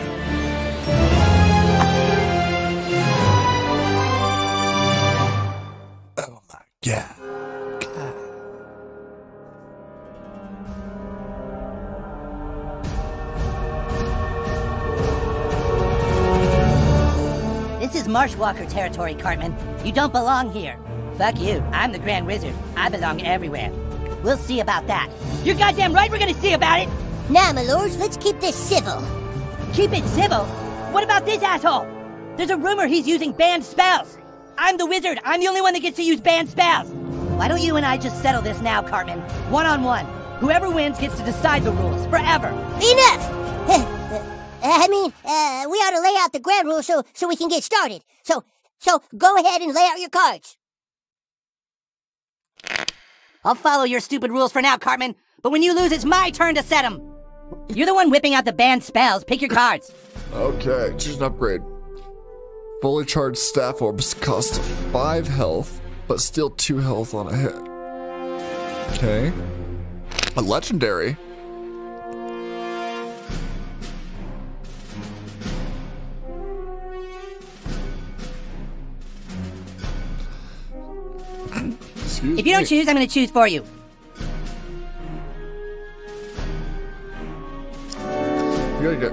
Oh my god. This is Marshwalker territory, Cartman. You don't belong here. Fuck you. I'm the Grand Wizard. I belong everywhere. We'll see about that. You're goddamn right we're gonna see about it! Nah, my lords, let's keep this civil. Keep it civil? What about this asshole? There's a rumor he's using banned spells. I'm the wizard. I'm the only one that gets to use banned spells. Why don't you and I just settle this now, Cartman? One-on-one. Whoever wins gets to decide the rules forever. Enough! Uh, I mean, uh, we ought to lay out the ground rules so, so we can get started. So, so go ahead and lay out your cards. I'll follow your stupid rules for now, Cartman. But when you lose, it's my turn to set them. You're the one whipping out the banned spells. Pick your cards. Okay, choose an upgrade. Fully charged staff orbs cost five health, but still two health on a hit. Okay. A legendary. Excuse if you don't me. choose, I'm going to choose for you. We gotta, get,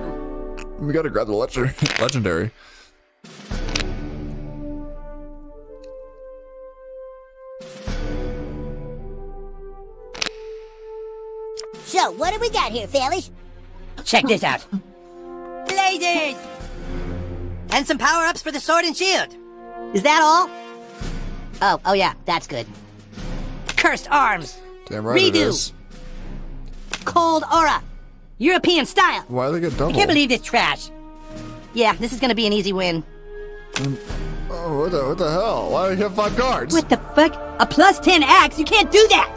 we gotta grab the legendary. legendary. So, what do we got here, fellas? Check this out. Blazers! And some power-ups for the sword and shield. Is that all? Oh, oh yeah, that's good. Cursed arms. Damn right Redo. It is. Cold aura. European style. Why do they get double? I can't believe this trash. Yeah, this is gonna be an easy win. Um, oh, what the, what the hell? Why do you have five cards? What the fuck? A plus ten axe? You can't do that!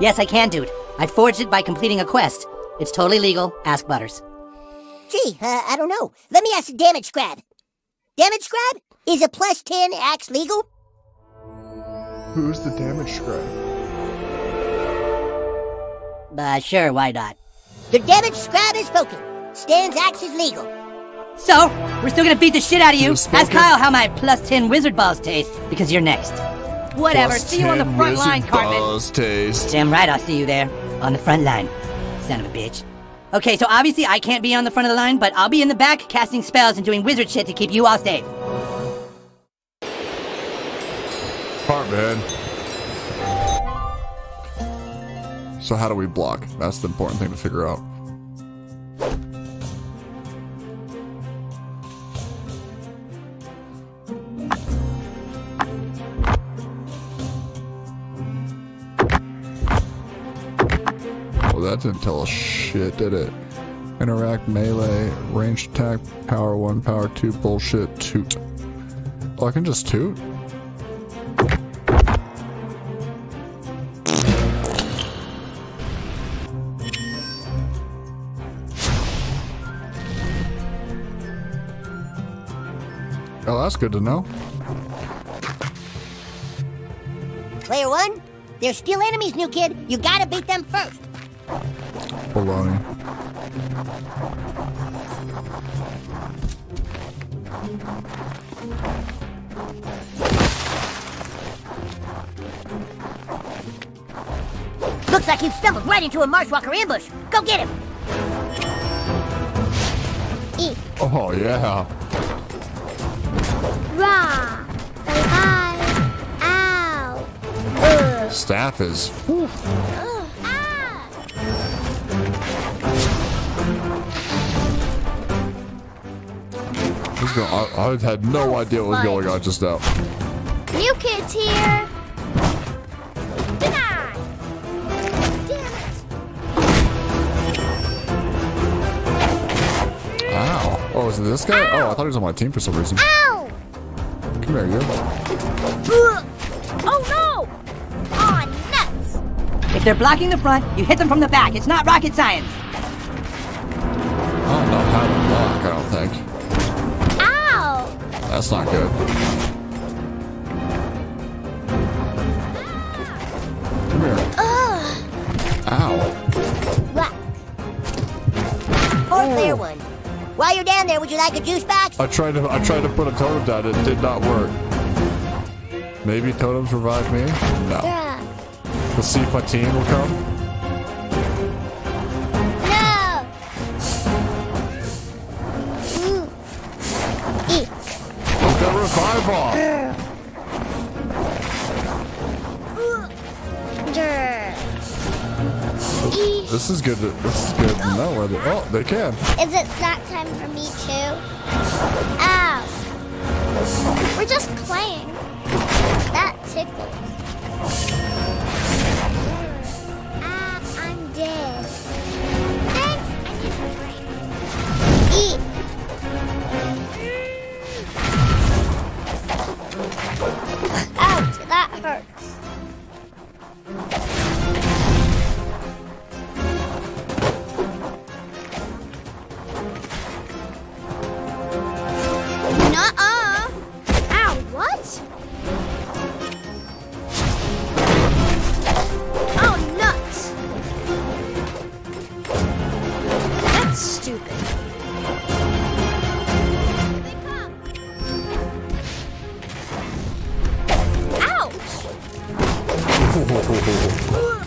Yes, I can, dude. I forged it by completing a quest. It's totally legal. Ask Butters. Gee, uh, I don't know. Let me ask the damage scrab. Damage scrab? Is a plus ten axe legal? Who's the damage scrab? Uh, sure, why not? The damage scrab is spoken. Stan's axe is legal. So, we're still gonna beat the shit out of you. Ask Kyle how my plus ten wizard balls taste, because you're next. Whatever, plus see you on the front line, Cartman. Taste. Damn right, I'll see you there. On the front line. Son of a bitch. Okay, so obviously I can't be on the front of the line, but I'll be in the back casting spells and doing wizard shit to keep you all safe. Man. So how do we block? That's the important thing to figure out. Well, that didn't tell us shit, did it? Interact, melee, ranged attack, power one, power two, bullshit, toot. Oh, I can just toot? Oh, that's good to know. Player one, they're still enemies, new kid. You gotta beat them first. Baloney. Looks like you've stumbled right into a Marshwalker ambush. Go get him. Eat. Oh, yeah. Rah! Bye-bye! Ow! Ugh. Staff is... Ooh. Ugh. Ah. Going, I, I had no idea fun. what was going on just now. New kid's here! Deny! Damn it! Oh, is it this guy? Ow. Oh, I thought he was on my team for some reason. Ow! Come here, you. Oh, no! Aw, oh, nuts! If they're blocking the front, you hit them from the back. It's not rocket science. I don't know how to block, I don't think. Ow! That's not good. Come here. Ugh. Ow. Whack. Or a clear one. While you're down there, would you like a juice box? I tried to I tried to put a totem down. It did not work. Maybe totems revive me? No. Yeah. Let's see if my team will come. Fireball. This is good. This is good. No, oh, oh, they can. Is it snack time for me too? Ow! We're just playing. That tickles. Ah, I'm dead. Thanks. I need a break. Eat. Ouch, that hurts. Nuh-uh. Ow, what? Oh, nuts. That's stupid.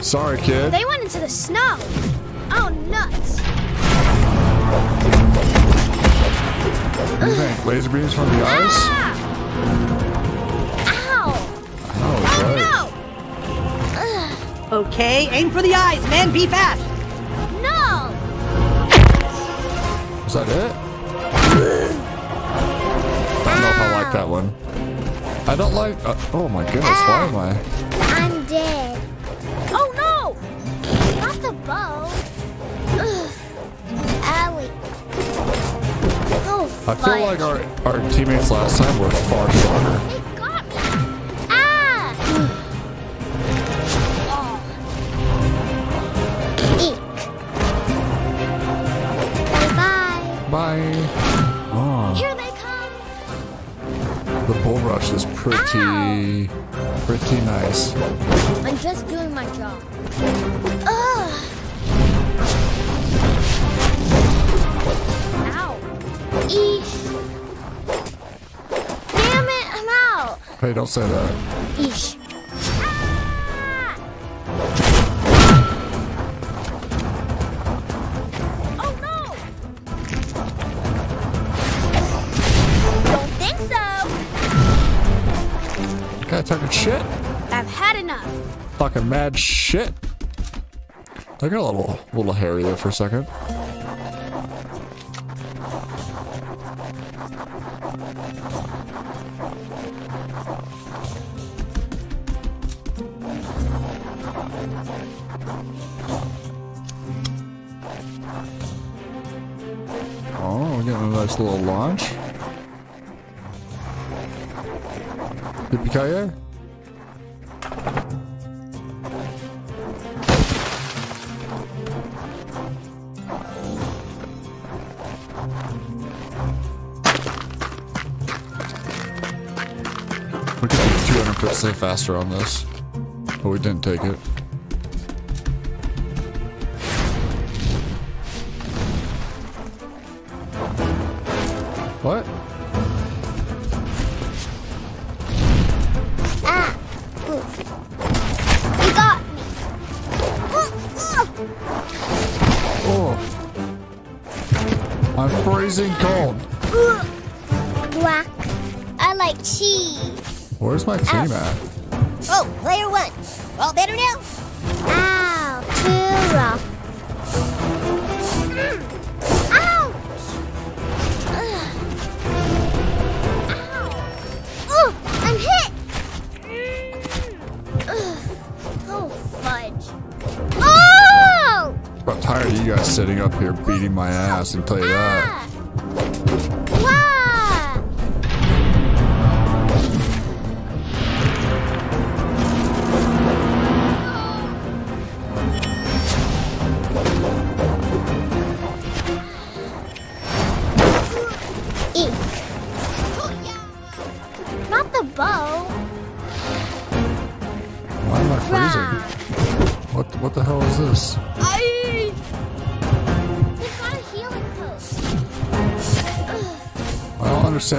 Sorry, kid. They went into the snow. Oh, nuts. What do you think? Laser beams from the ah! eyes? Ow. Oh, okay. Oh, no. Ugh. Okay, aim for the eyes, man. Be fast. No. Is that it? I don't know if I like that one. I don't like... Uh, oh, my goodness. Ah. Why am I... I'm dead. Oh no! Not the bow. Ugh. Owie. Oh, I feel like our our teammates last time were far stronger. They got me. Ah! Oh. Eek. Bye-bye. Bye. Oh. Here they come. The bull rush is pretty. Ow. Pretty nice. I'm just doing my job. Ugh. Ow. Eesh. Damn it, I'm out. Hey, don't say that. Eesh. Ah! Oh, no. Don't think so. Guy talking shit. I've had enough. Fucking mad shit. I got a little little hairy there for a second. Oh, we're getting a nice little launch. Yippee-ki-yay. Stay faster on this, but we didn't take it. What? Ah! You got me! Oh! I'm freezing cold. Black. I like cheese. Where's my team Ow. at? Oh, player one. All better now? Ow, too rough. Ow! Ouch! Ugh. Ow! Oh, I'm hit! Ugh. Oh, fudge. Oh! I'm tired of you guys sitting up here beating my ass, and tell you that.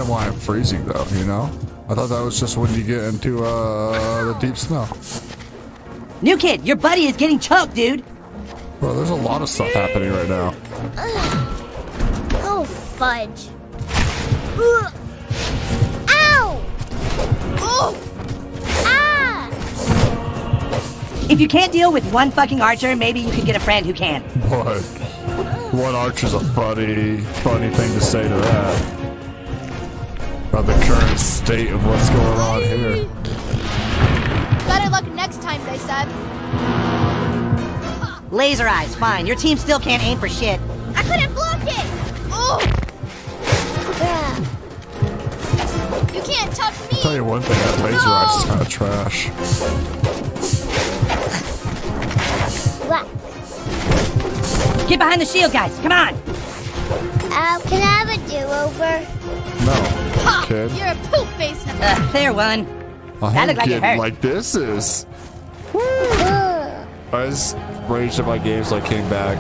Why I'm freezing though, you know? I thought that was just when you get into uh, the deep snow. New Kid, your buddy is getting choked, dude! Bro, there's a lot of stuff happening right now. Ugh. Oh, fudge. Ugh. Ow! Oh! Ah! If you can't deal with one fucking archer, maybe you can get a friend who can. What? One archer's a funny, funny thing to say to that. About the current state of what's going on here. Better luck next time, they said. Laser eyes, fine. Your team still can't aim for shit. I couldn't block it! Oh! You can't touch me! I'll tell you one thing, that laser no. eyes is kind of trash. What? Get behind the shield, guys. Come on! Uh, can I have a do-over? No. Ha, kid. You're a poop face now. Uh, there one. I that looked like it hurt. Like this is. Woo. I just raged at my games so I came back.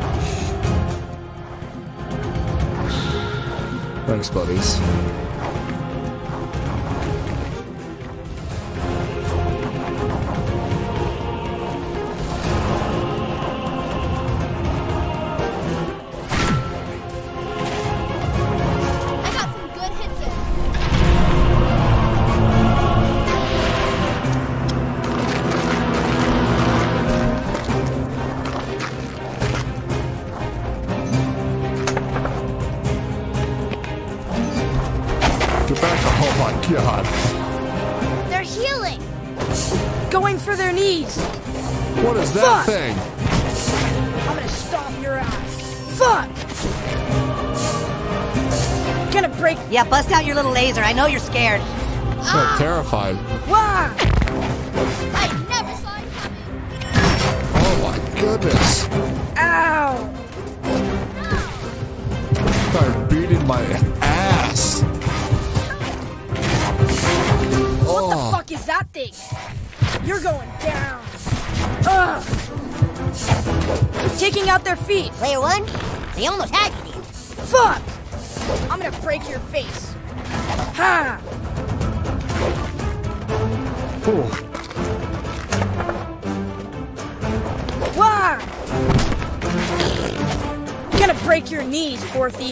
Thanks, buddies. Yeah, bust out your little laser. I know you're scared. Ah. They're terrified. Wah. I never saw it coming. Oh my goodness. Ow. They're beating my ass. What oh. the fuck is that thing? You're going down. Ugh. Taking out their feet. Player one, they almost had you. Fuck. I'm gonna break your face. Ha! Ooh. Wah! I'm gonna break your knees, Forthy.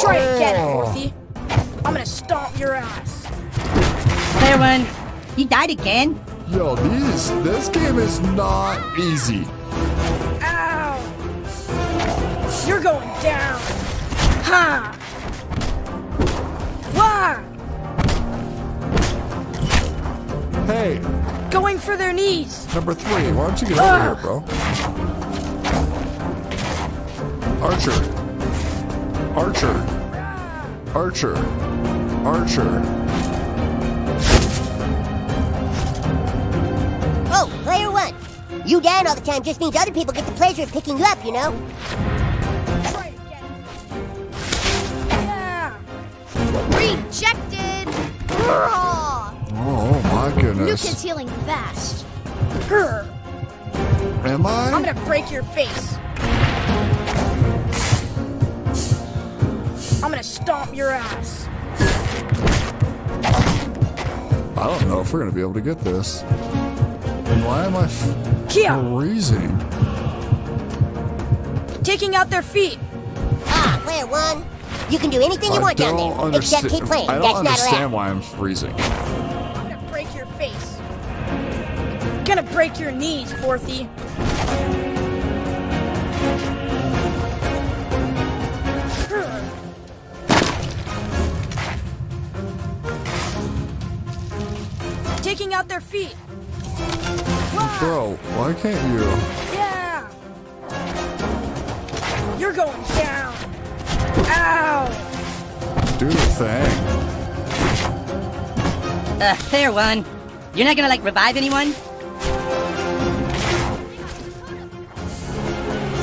Try oh. again, Forthy. I'm gonna stomp your ass. Player one, you died again? Yo, these, this game is not easy. Ow! You're going down. Ha! Hey! Going for their knees! Number three, why don't you get uh. over here, bro? Archer. Archer. Archer. Archer. Oh, player one. You down all the time just means other people get the pleasure of picking you up, you know? Rejected! Oh, oh my goodness. New Kid's healing fast. Her. Am I? I'm gonna break your face. I'm gonna stomp your ass. I don't know if we're gonna be able to get this. And why am I freezing? Taking out their feet. Ah, player one. You can do anything you I want down there, understand. Except keep playing. I don't That's understand not why I'm freezing. I'm gonna break your face. I'm gonna break your knees, Forthy. Taking out their feet. Wow. Bro, why can't you? Yeah. going down. Ow! Do the thing. Uh, fair one. You're not gonna, like, revive anyone?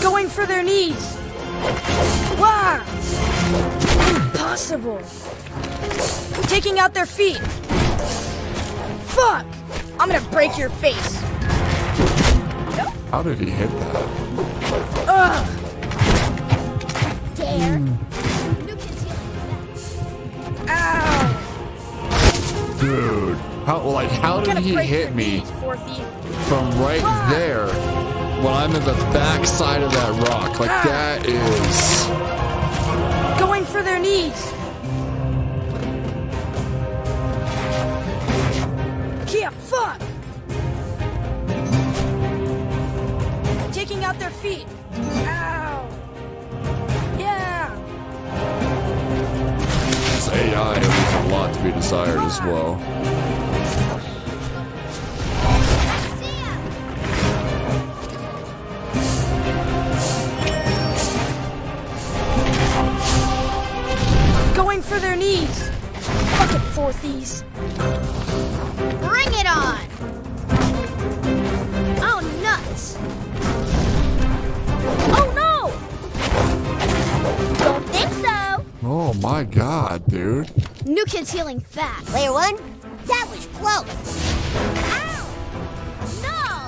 Going for their knees. Wah! Impossible. Taking out their feet. Fuck! I'm gonna break your face. How did he hit that? Ugh! Dare? Mm. Ow! Dude, how like how did he hit me from right ah. there when I'm in the back side of that rock? Like ah. that is going for their knees. Can't fuck. Taking out their feet. Ow. Yeah. This A I leaves a lot to be desired as well. Going for their knees. Fucking fourthies. Bring it on. Oh, nuts. Oh no! Don't think so! Oh my god, dude. New Kid's healing fast. Layer one? That was close! Ow! No!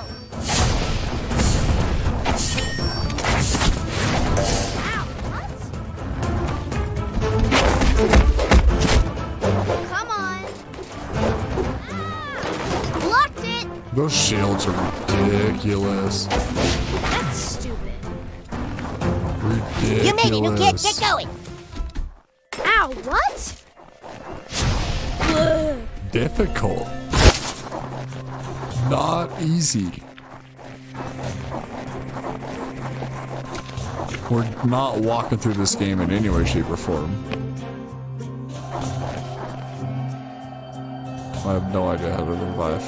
Ow, what? Come on! Ah! Blocked it! Those shields are ridiculous. That's stupid. Ridiculous. You made it, New Kid. Get going. Ow, what? Ugh. Difficult. Not easy. We're not walking through this game in any way, shape, or form. I have no idea how to revive.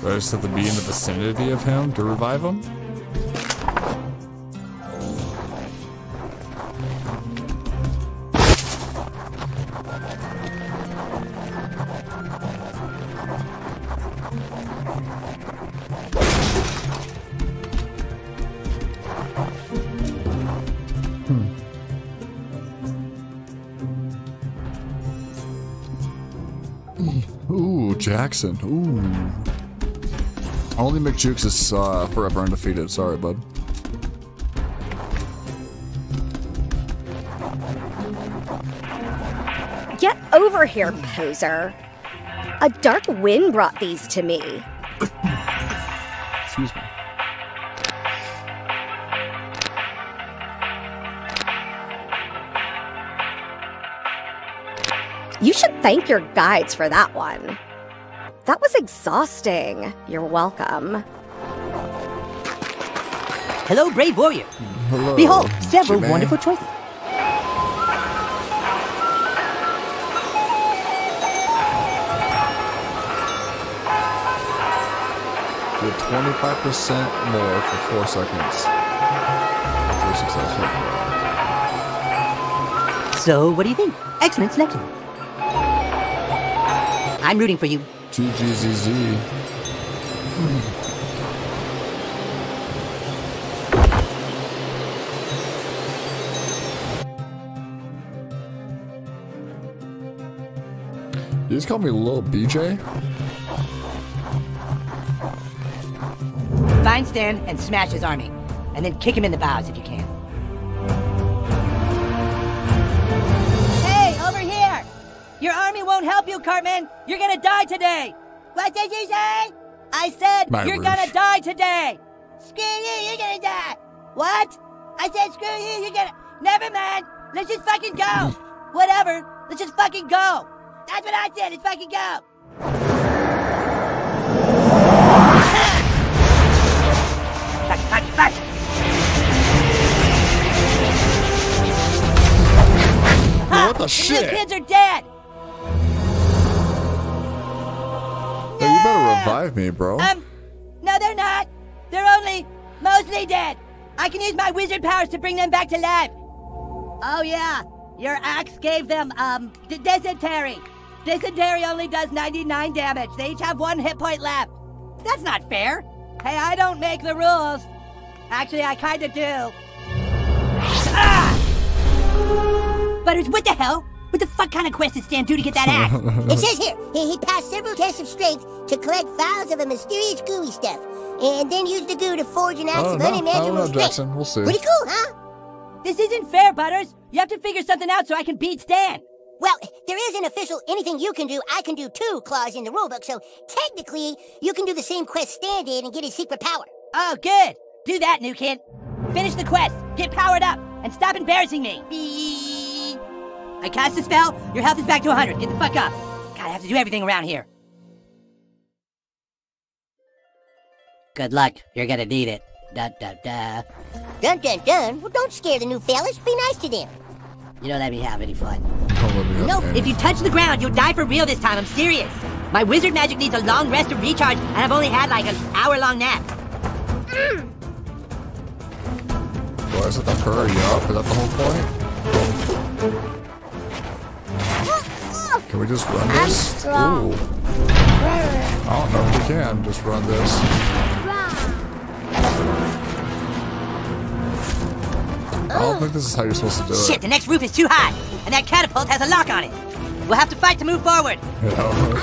Do I just have to be in the vicinity of him to revive him? Hmm. Ooh, Jackson. Ooh. Only McJukes is uh, forever undefeated. Sorry, bud. Get over here, poser. A dark wind brought these to me. Excuse me. You should thank your guides for that one. That was exhausting. You're welcome. Hello, brave warrior. Hello, behold, several man. wonderful choices. With twenty-five percent more for four seconds. Four successful. So, what do you think? Excellent selection. I'm rooting for you. G G Z Z. Hmm. You just call me Lil B J? Find Stan and smash his army, and then kick him in the bows if you can. Your army won't help you, Cartman! You're gonna die today! What did you say? I said My you're roof. gonna die today! Screw you, you're gonna die! What? I said screw you, you're gonna... Never mind! Let's just fucking go! Whatever! Let's just fucking go! That's what I said, let's fucking go! Back, back, back! What the shit? The kids are dead! revive me, bro. Um, no, they're not. They're only mostly dead. I can use my wizard powers to bring them back to life. Oh, yeah. Your axe gave them, um, dysentery. Dysentery only does ninety-nine damage. They each have one hit point left. That's not fair. Hey, I don't make the rules. Actually, I kind of do. Ah! Butters, what the hell? What the fuck kind of quest did Stan do to get that axe? It says here, he, he passed several tests of strength to collect vials of a mysterious gooey stuff, and then used the goo to forge an axe of unimaginable strength. We'll see. Pretty cool, huh? This isn't fair, Butters. You have to figure something out so I can beat Stan. Well, there is an official anything you can do, I can do too clause in the rulebook, so technically you can do the same quest Stan did and get his secret power. Oh, good. Do that, new kid. Finish the quest, get powered up, and stop embarrassing me. Beep. I cast a spell, your health is back to one hundred. Get the fuck up. God, I have to do everything around here. Good luck. You're gonna need it. Dun, dun, dun. Dun, dun, dun. Well, don't scare the new fellas. Be nice to them. You don't let me have any fun. Nope, if you touch the ground, you'll die for real this time, I'm serious. My wizard magic needs a long rest to recharge, and I've only had like an hour-long nap. Mm. Why is it the hurry up? Is that the whole point? Can we just run this? Ooh. I don't know if we can just run this. I don't think this is how you're supposed to do it. Shit, the next roof is too high. And that catapult has a lock on it. We'll have to fight to move forward. Yeah.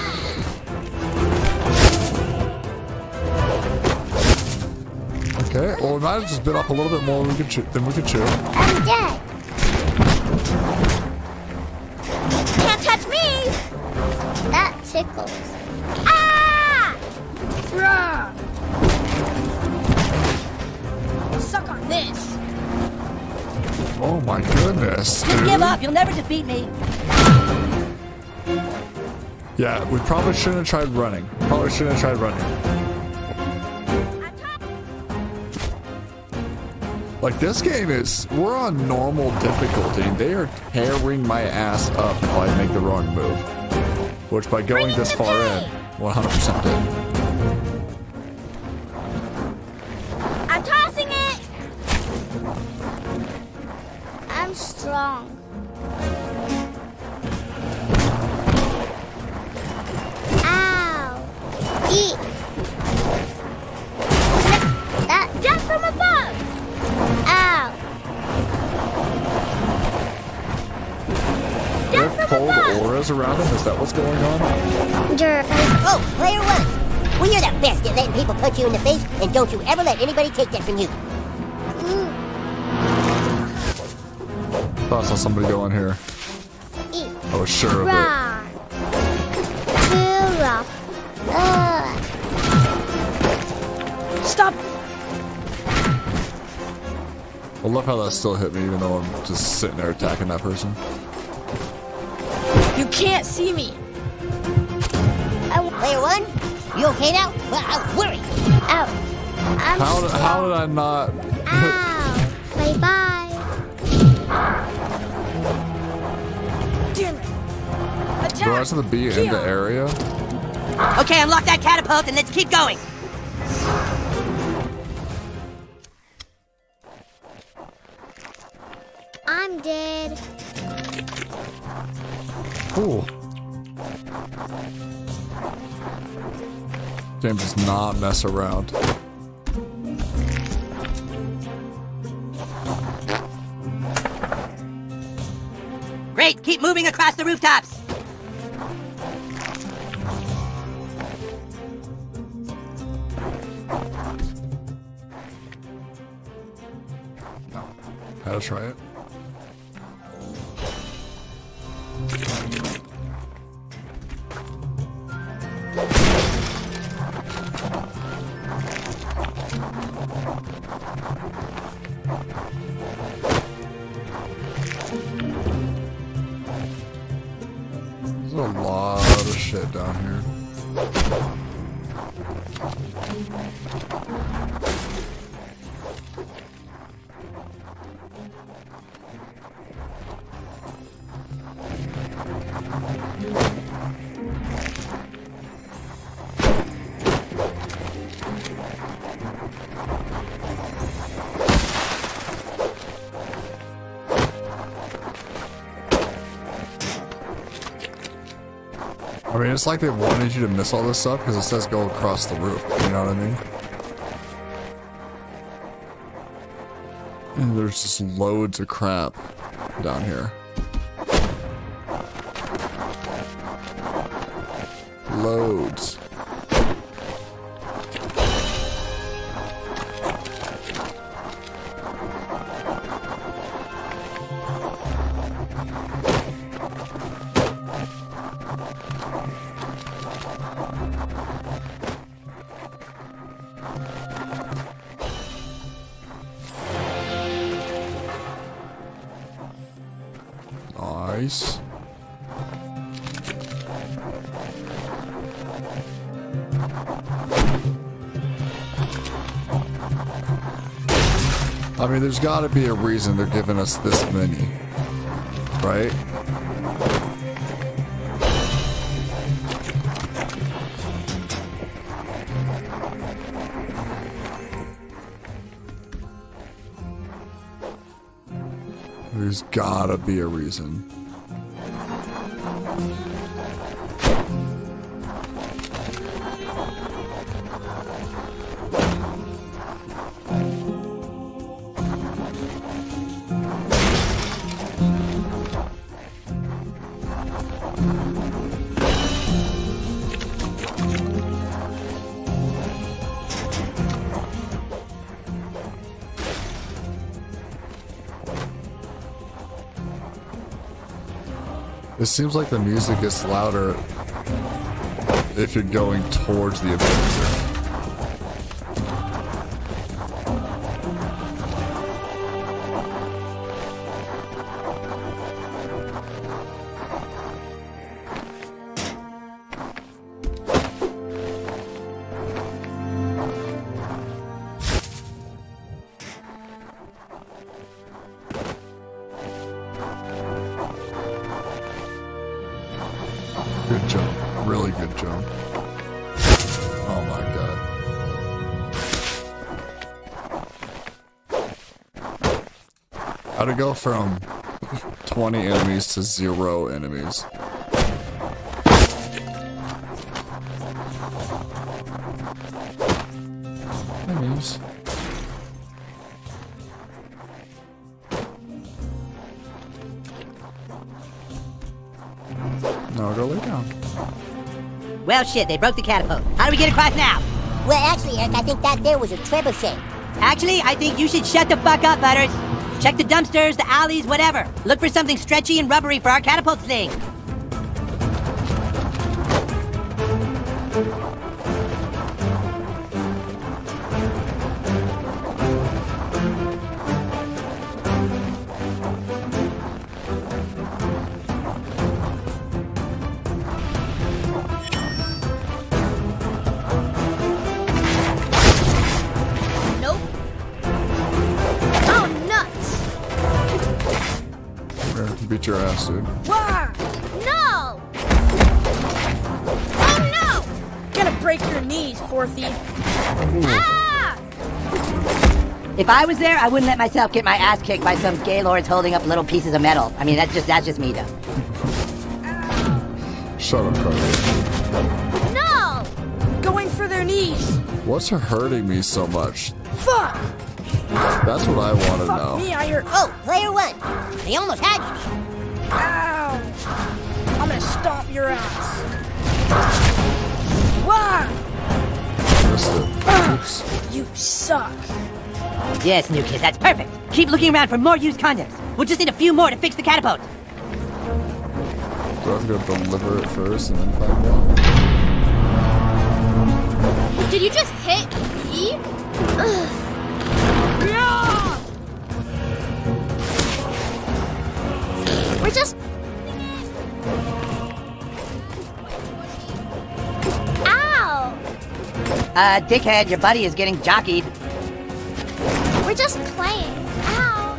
Okay, well, we might have just bit off a little bit more than we could chew. Than we could chew. I'm dead. Can't touch me. That tickles. Ah! Rah! Suck on this. Oh my goodness, dude. Just give up. You'll never defeat me. Yeah, we probably shouldn't have tried running. Probably shouldn't have tried running. Like, this game is... We're on normal difficulty. They are tearing my ass up if I make the wrong move. Which, by going this far in, one hundred percent did. Strong. Ow. Eat. That jump from above. Ow. Jump from above. There are cold auras around him? Is that what's going on? Sure. Oh, player one. Well, you're the best at letting people punch you in the face, and don't you ever let anybody take that from you. I thought I saw somebody go in here. I was sure of it. Stop! I love how that still hit me, even though I'm just sitting there attacking that person. You can't see me. Player one, you okay now? Well, I'm worried. Ow. I'm how, did, how did I not? Ow. Bye bye. Do I have to be in the area? Okay, unlock that catapult and let's keep going. I'm dead. Cool. Game does not mess around. Great, keep moving across the rooftops. I'll try it. There's a lot of shit down here. mean, it's like they wanted you to miss all this stuff because it says go across the roof, you know what I mean? And there's just loads of crap down here. Loads. Nice. I mean, there's got to be a reason they're giving us this many, right? There's got to be a reason. It seems like the music gets louder if you're going towards the Good jump. Really good jump. Oh my god. How'd it go from twenty enemies to zero enemies? Enemies. No, go lay down. Well, shit, they broke the catapult. How do we get across now? Well, actually, Eric, I think that there was a trebuchet. Actually, I think you should shut the fuck up, Butters. Check the dumpsters, the alleys, whatever. Look for something stretchy and rubbery for our catapult thing. Beat your ass, dude. War! No! Oh no! Gonna break your knees, Forthy. Ah! If I was there, I wouldn't let myself get my ass kicked by some gay lords holding up little pieces of metal. I mean, that's just that's just me, though. Shut up, Carly. No! Going for their knees. What's hurting me so much? Fuck! That's what I want to Fuck know. Me, I heard oh, player one. They almost had you. Ow! I'm gonna stomp your ass. Why? Oops. You suck. Yes, new kid, that's perfect. Keep looking around for more used condoms. We'll just need a few more to fix the catapult. So I'm gonna deliver it first and then find out. Did you just hit me? Ugh. We're just... Ow! Uh, dickhead, your buddy is getting jockeyed. We're just playing. Ow!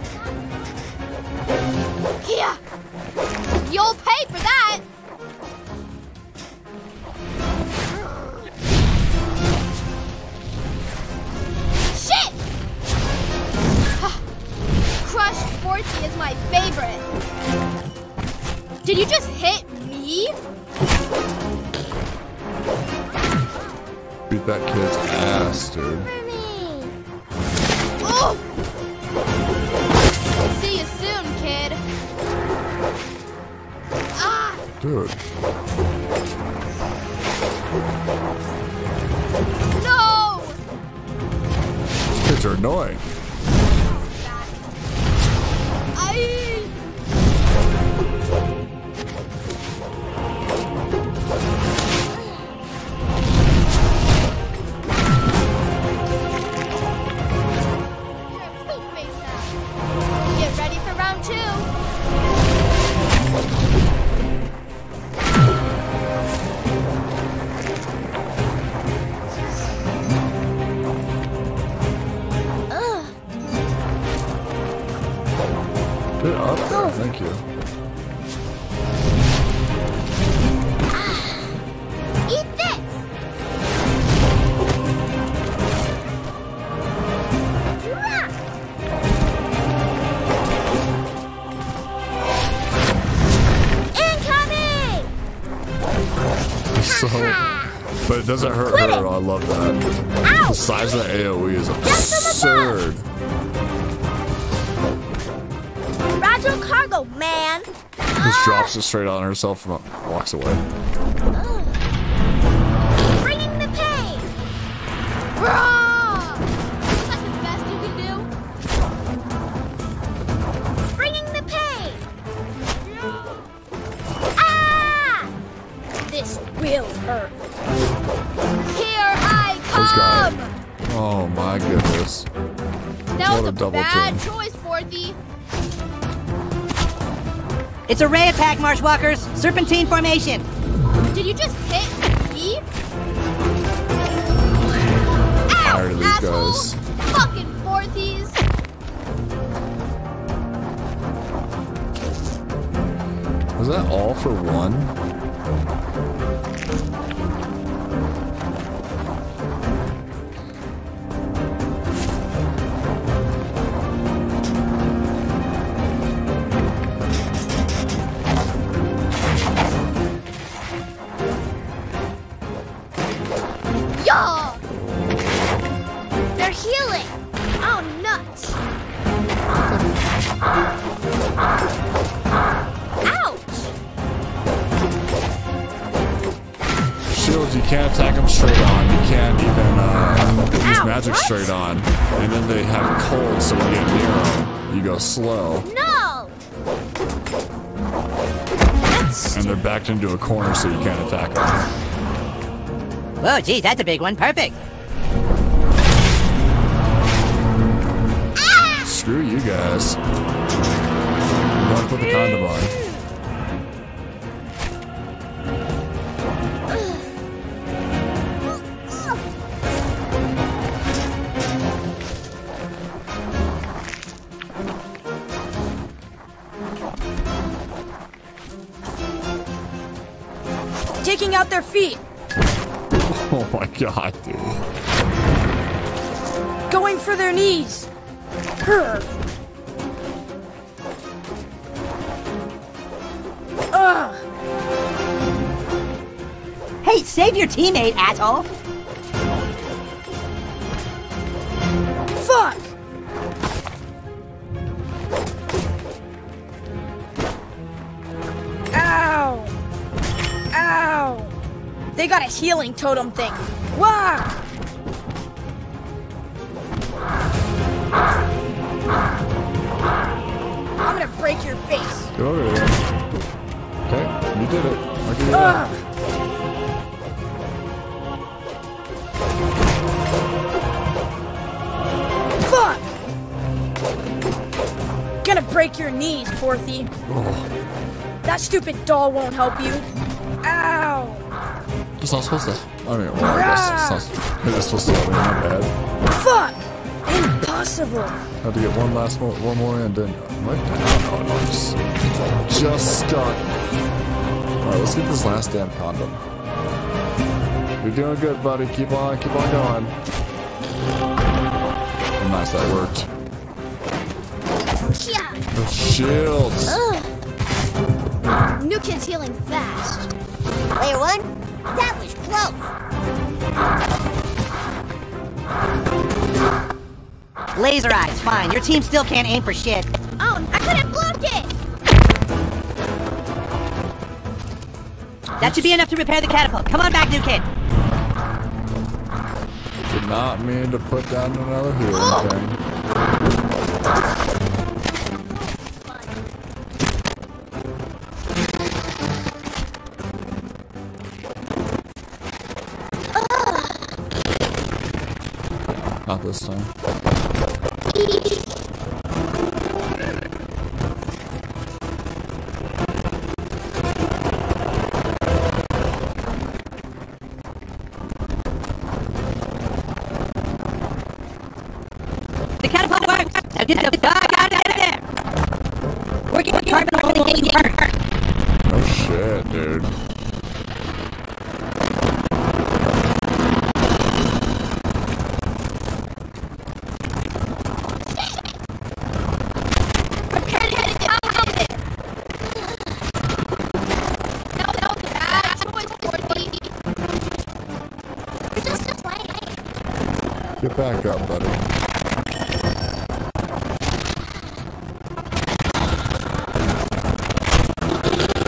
Kia! You'll pay for that! Shit! Crushed Forthy is my favorite. Did you just hit me? Beat that kid's ass, dude. Oh! See you soon, kid. Ah! Dude. No! These kids are annoying. It doesn't hurt Quit her, it. I love that. Ow. The size of the AoE is absurd. Roger cargo, man. Just drops it straight on herself and walks away. Ugh. Bringing the pain. Raw. Is that the best you can do? Bringing the pain. No. Ah! This will hurt. Oh my goodness. That was a, a bad team. choice, Forthy. It's a ray attack, Marshwalkers. Serpentine formation. Did you just hit me? Ow, tired of these assholes. Guys. Fucking Forthies. Was that all for one? Straight on, and then they have cold, so when you get near them, you go slow. No! That's and they're backed into a corner, so you can't attack them. Whoa, geez, that's a big one. Perfect. Ah! Screw you guys. I'm going to put the condom on. Out their feet. Oh my god, dude. Going for their knees. Her. Ugh. Hey, save your teammate, asshole. Fuck. They got a healing totem thing. Wow! I'm gonna break your face. Go over there. Okay, you did it. I can do that. Fuck! Gonna break your knees, Forthy. Oh. That stupid doll won't help you. Ow! It's not supposed to. I mean, well, I guess it's not it's supposed to. Be my bad. Fuck! Impossible. Had to get one last more, one more in, didn't I? Like, no, no, no, just, just stuck. All right, let's get this last damn condom. You're doing good, buddy. Keep on, keep on going. Oh, nice, that worked. Yeah. The shields. Ugh. New kid's healing fast. Player one. That was close. Laser eyes, fine. Your team still can't aim for shit. Oh, I could have blocked it! That should be enough to repair the catapult. Come on back, new kid. I did not mean to put down another hero oh. thing. Not this time. The catapult works! I did the dog out of there! Working with carbon for the game hurt! Oh shit, dude. Get back up, buddy.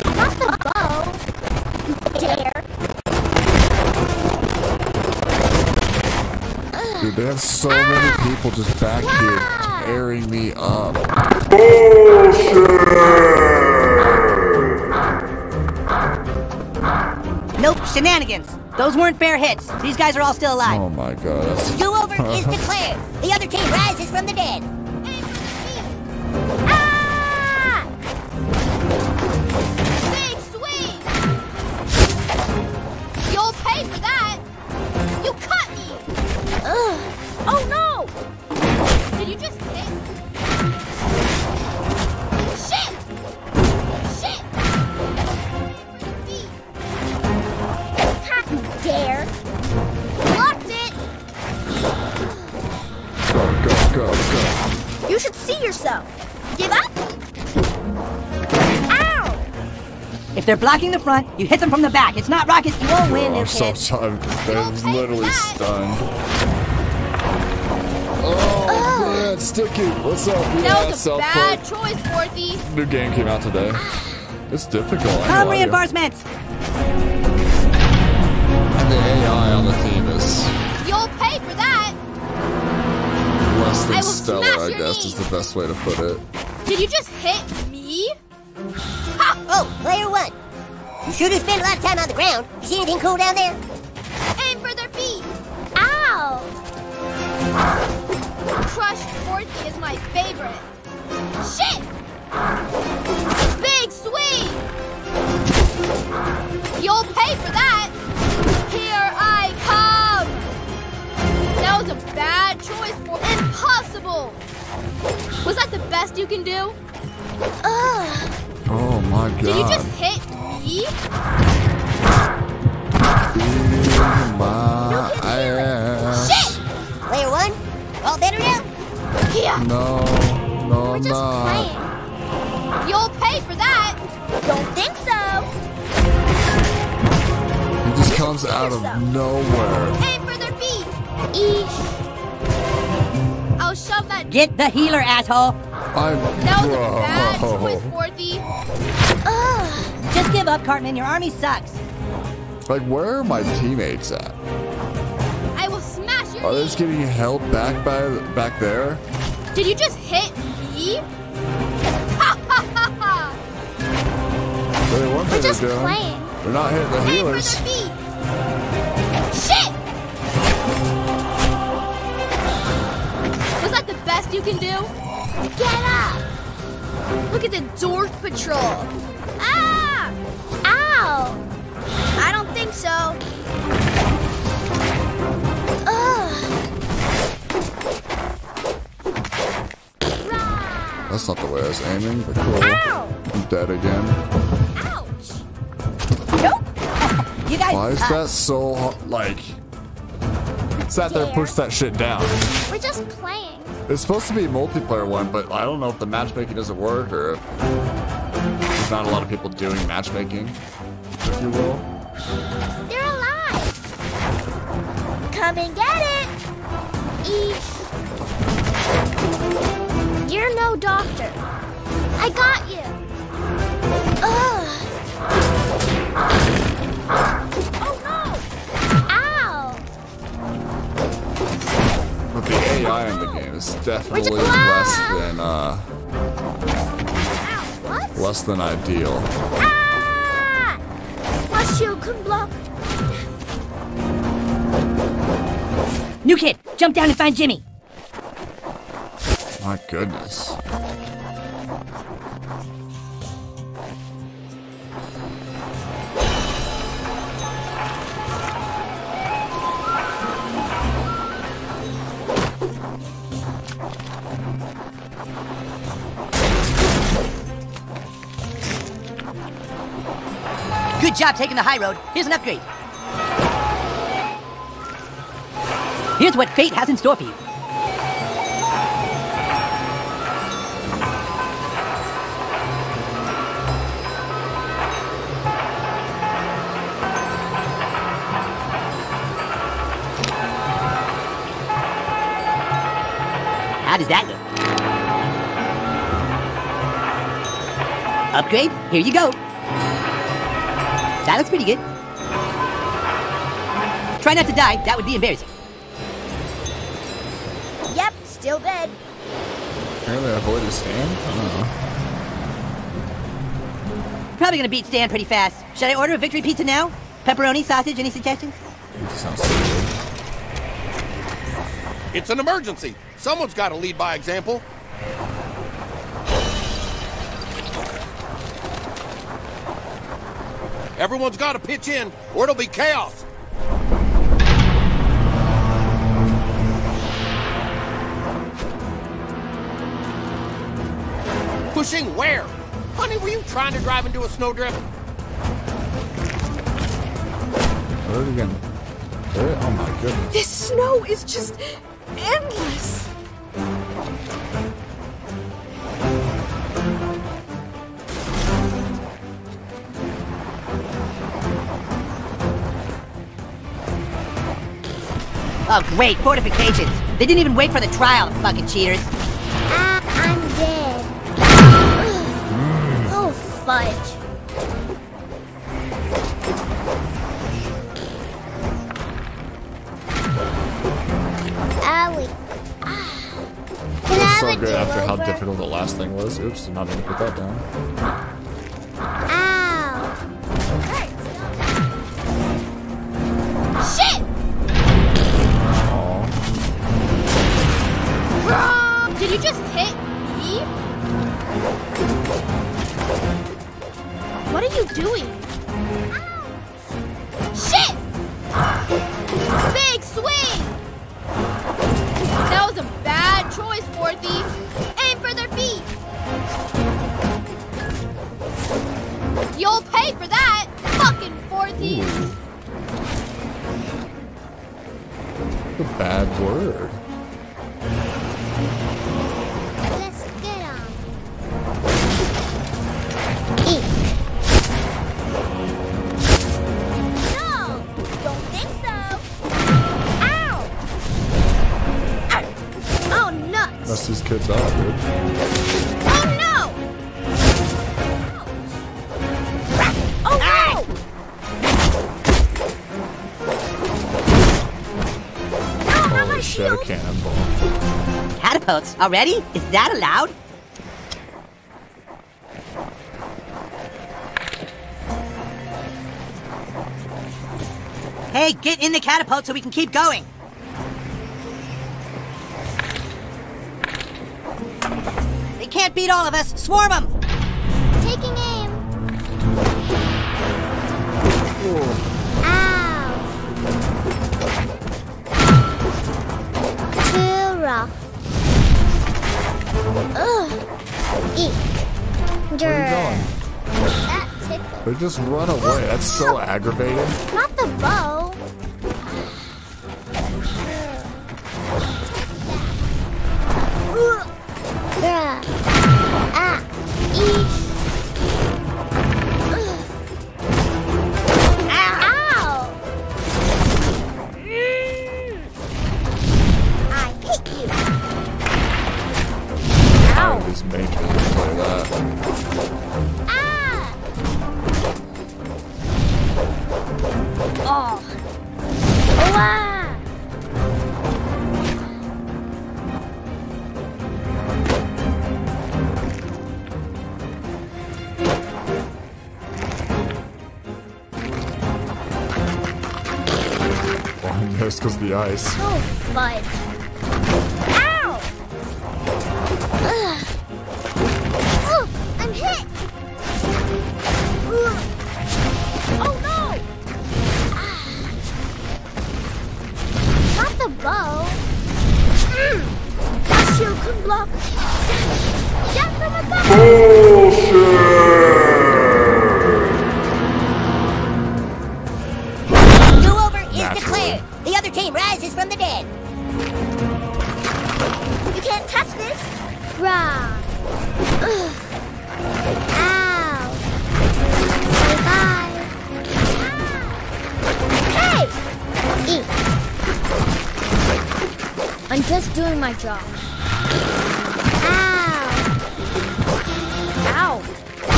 Not the bow. Dare. Dude, they have so ah. many people just back yeah. here tearing me up. Bullshit! Nope, shenanigans. Those weren't fair hits. These guys are all still alive. Oh my god. Do-over is declared. The other team rises from the dead. Ah! Sweet, sweet. You'll pay for that. You cut me. Ugh. Oh no! Did you just hit? Shit! Go, go. You should see yourself. Give up? Ow! If they're blocking the front, you hit them from the back. It's not rockets. You won't win, new kid. I'm so tired. I'm literally stunned. Oh, oh. man, sticky. What's up? That yeah, was a bad Park. choice, Morthy. New game came out today. It's difficult. Come reinforcements. And the A I on the team is... You'll pay for that. Less than stellar, I guess, is the best way to put it. Did you just hit me? Ha! Oh, player one. You sure do spend a lot of time on the ground. You see anything cool down there? And for their feet. Ow! Crushed Fortnite is my favorite. Shit! Big swing! You'll pay for that. Here I come. That was a bad choice for impossible! Was that the best you can do? Ugh. Oh my god. Did you just hit me? In my no ass. Shit! Player one? All better now? Yeah. No, no, We're just not. playing. You'll pay for that. Don't think so. It just you comes out yourself. of nowhere. Aim for their feet. Eesh. I'll shove that. Get the healer, asshole. I'm that was bro. a bad choice, Forthy. Just give up, Cartman. Your army sucks. Like, where are my teammates at? I will smash your. Are they just getting held back by back there? Did you just hit me? Ha ha ha ha! Really, one thing they're doing. Playing. They're not hitting the Pay healers. For their feet. Shit! Is that the best you can do? Get up! Look at the dwarf patrol. Ah! Ow! I don't think so. Ugh. That's not the way I was aiming, but cool. Ow! I'm dead again. Ouch! Nope. You guys. Why is uh, that so hot? Like, sat there, and pushed that shit down. We're just playing. It's supposed to be a multiplayer one, but I don't know if the matchmaking doesn't work or if there's not a lot of people doing matchmaking, if you will. They're alive! Come and get it! Eesh. But the A I in the game is definitely less than uh what? less than ideal. Ah! My shield can block. New kid, jump down and find Jimmy. My goodness. Good job taking the high road. Here's an upgrade. Here's what fate has in store for you. How does that look? Upgrade, here you go. That looks pretty good. Try not to die, that would be embarrassing. Yep, still dead. Apparently I avoided Stan? I don't know. Probably gonna beat Stan pretty fast. Should I order a victory pizza now? Pepperoni, sausage, any suggestions? Pizza sounds so good. It's an emergency. Someone's gotta lead by example. Everyone's got to pitch in, or it'll be chaos. Pushing where? Honey, were you trying to drive into a snowdrift? Do it again. Oh my goodness. This snow is just endless. Oh, great. Fortifications. They didn't even wait for the trial, fucking cheaters. Ah, I'm dead. Oh, fudge. Owie. It was so good after how difficult the last thing was. Oops, I'm not going to put that down. Did you just hit me? What are you doing? Ow. Shit! Big swing! That was a bad choice, Morthy. Aim for their feet! You'll pay for that! Fucking Morthy! A bad word. That's these kids out, dude. Oh no! Oh no! Ah. No, not my shield! A cannonball. Catapults already? Is that allowed? Hey, get in the catapult so we can keep going. Can't beat all of us. Swarm them. Taking aim. Ooh. Ow. Too rough. Ugh. Eek. Where are you going? That tickled. They just run away. That's so aggravating. Not the bow. Oh. because of the ice. Oh, fudge. Ow! Ugh. Oh, I'm hit! Ugh. Oh, no! Ah. Not the bow. Mm. That shield can block. Jump from above! Bullshit! Declared. The other team rises from the dead. You can't touch this. Wrong. Ow. Bye-bye. Ow. Hey! Eat. I'm just doing my job. Ow. Ow.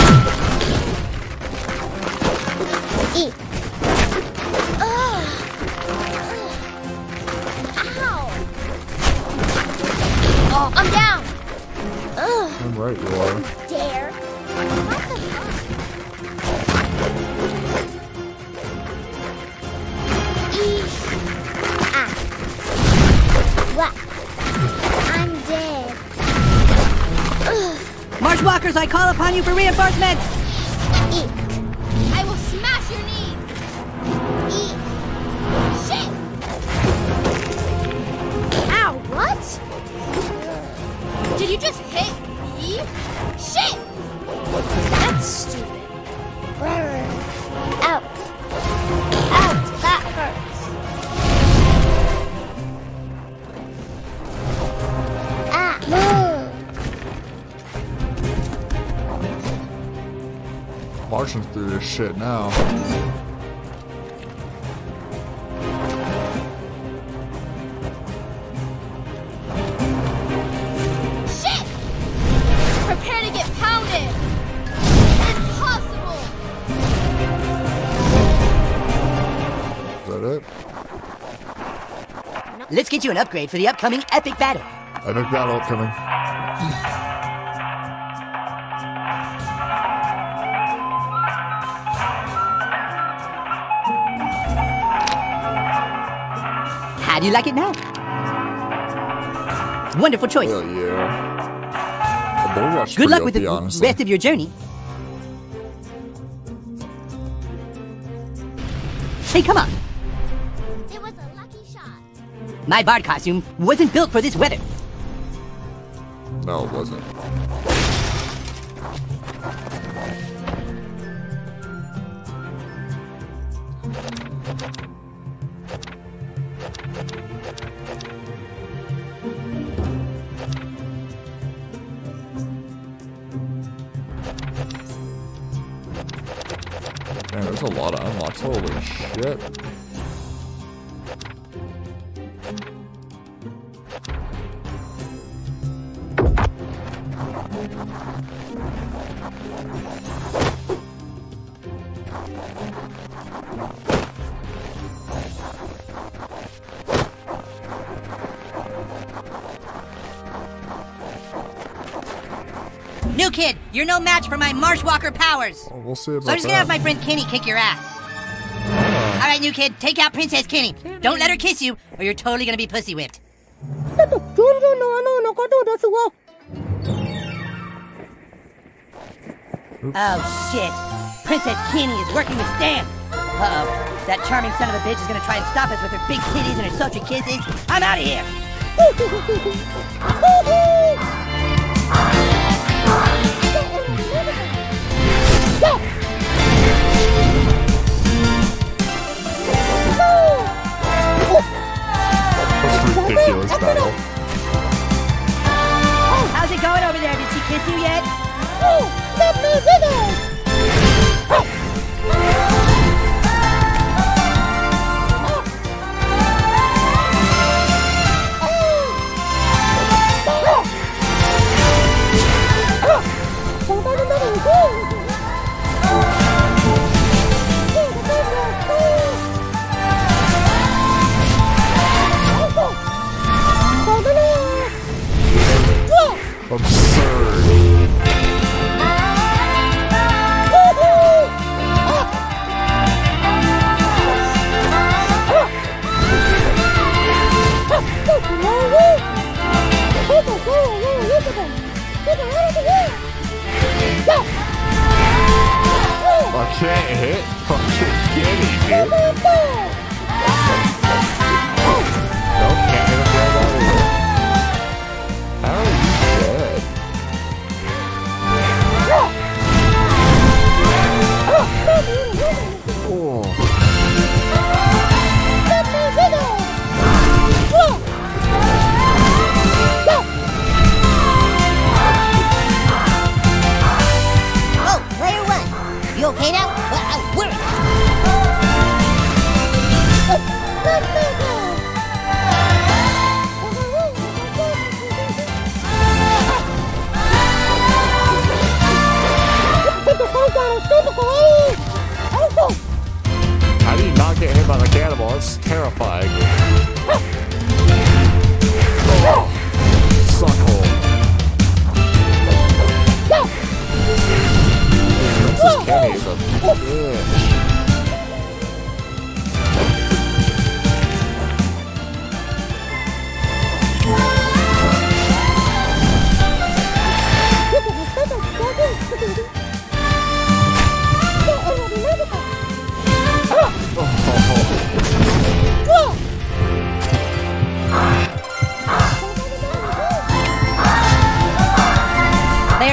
Eat. Ugh. Oh, I'm down! Ugh. I'm right, you are. Dare. What the fuck? Eesh. Ah. What? I'm dead. Ugh. Marshwalkers, I call upon you for reinforcements! Eat. I will smash your knees! Eat. Shit! Ow, what? Did you just hit me? Shit! That's stupid. Out. Out. That hurts. Ah. Move. Marching through this shit now. Let's get you an upgrade for the upcoming epic battle. Epic battle upcoming. How do you like it now? Wonderful choice. Hell yeah. Good luck with the honestly. rest of your journey. Hey, come on. My bard costume wasn't built for this weather. No, it wasn't. Man, there's a lot of unlocks. Holy shit. You're no match for my Marshwalker powers. Oh, we'll see about that. So I'm just gonna have my friend Kenny kick your ass. Uh, All right, new kid, take out Princess Kenny. Kenny. Don't let her kiss you, or you're totally gonna be pussy whipped. Oh shit! Princess Kenny is working with Stan. Uh oh, that charming son of a bitch is gonna try and stop us with her big titties and her sultry kisses. I'm out of here. That's ridiculous battle. Oh, how's it going over there? Did she kiss you yet? Oh, let me with it. Absurd.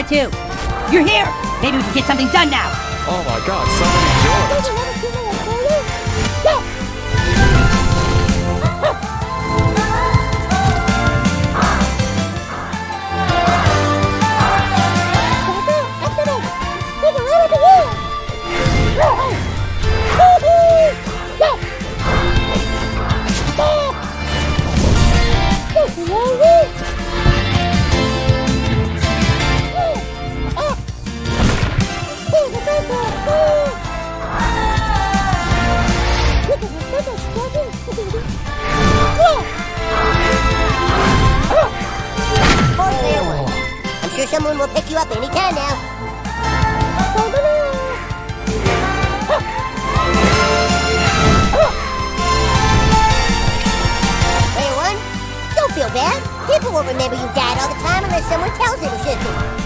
that too. You're here. Maybe we can get something done now. Oh my God, so many doors. Someone will pick you up any time now. Hey, one, don't feel bad. People will remember you died all the time unless someone tells them it shouldn't.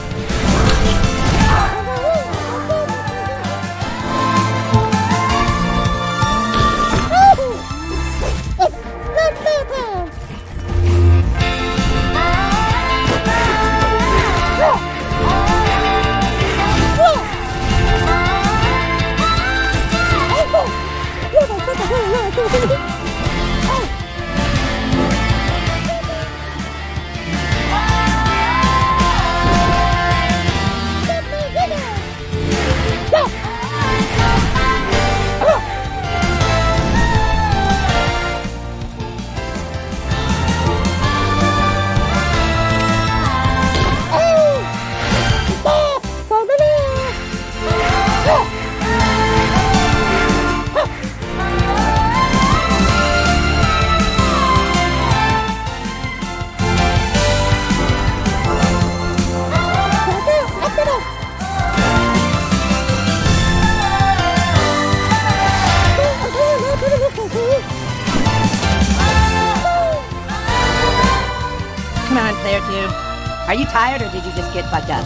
Are you tired or did you just get fucked up?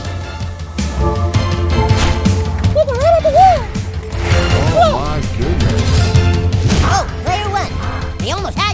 Oh my goodness. Oh, player one. They almost had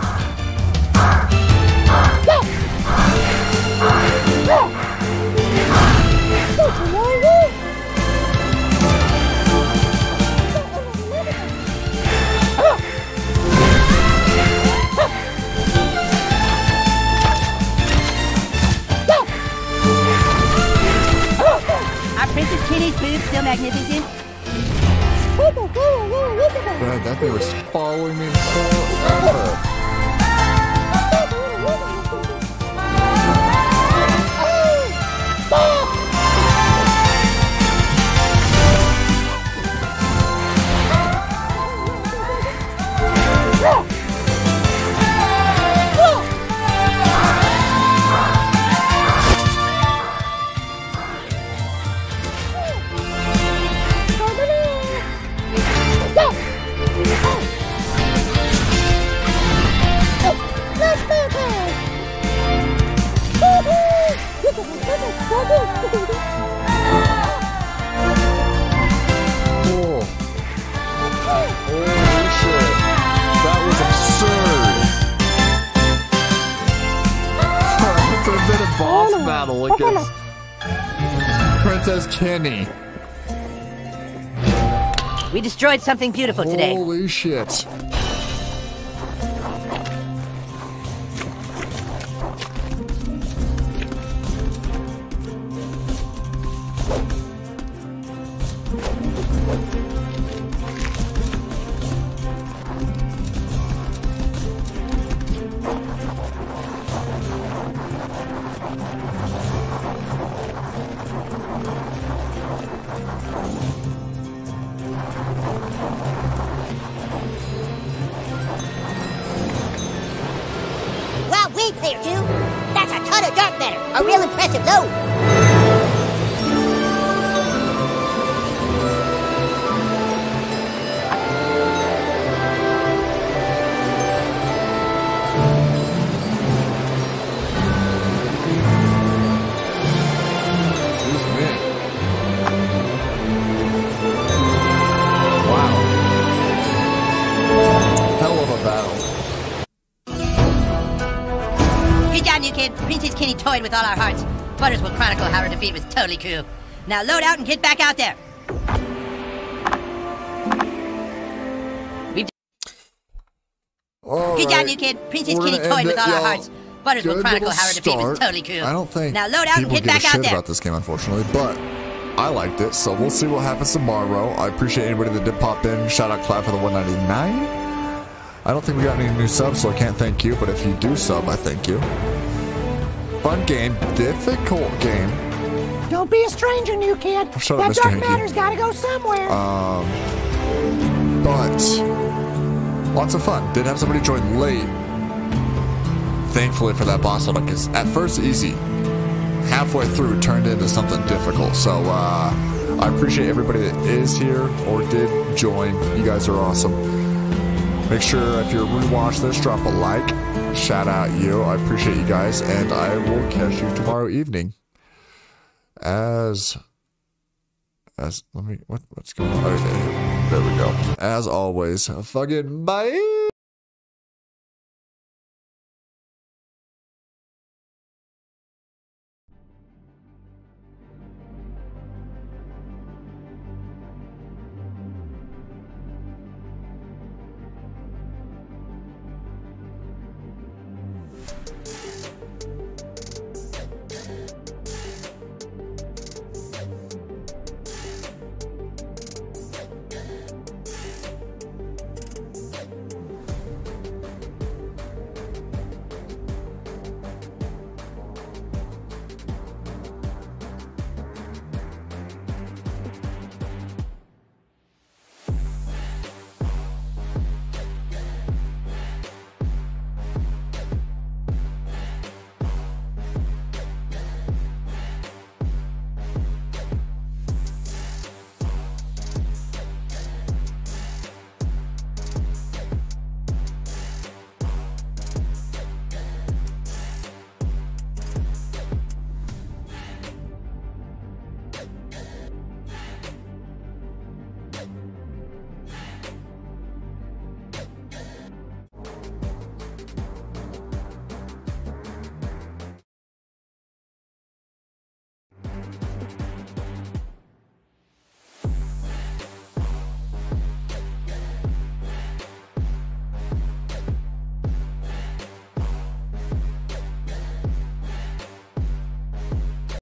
Princess Kitty's boobs still magnificent? God, that thing was following me forever. Kenny. We destroyed something beautiful today. Holy shit. With all our hearts. Butters will chronicle how our defeat was totally cool. Now load out and get back out there. We've All Good right. job, new kid. Princess We're Kitty toyed with all our hearts. Butters will chronicle how our defeat was totally cool. I don't think now load out and get back out there. People give a shit about this game, unfortunately, but I liked it, so we'll see what happens tomorrow. I appreciate anybody that did pop in. Shout out Cloud for the one ninety-nine. I don't think we got any new subs, so I can't thank you, but if you do sub, I thank you. Fun game, difficult game. Don't be a stranger, new kid. Shut up, Mister Hanky. That dark matter's gotta go somewhere. Um, but lots of fun. Did have somebody join late. Thankfully for that boss battle, because at first easy, halfway through turned into something difficult. So uh, I appreciate everybody that is here or did join. You guys are awesome. Make sure if you're rewatching this, drop a like. Shout out you. I appreciate you guys, and I will catch you tomorrow evening. As, as let me what what's going on? Okay, there we go. As always, fucking bye.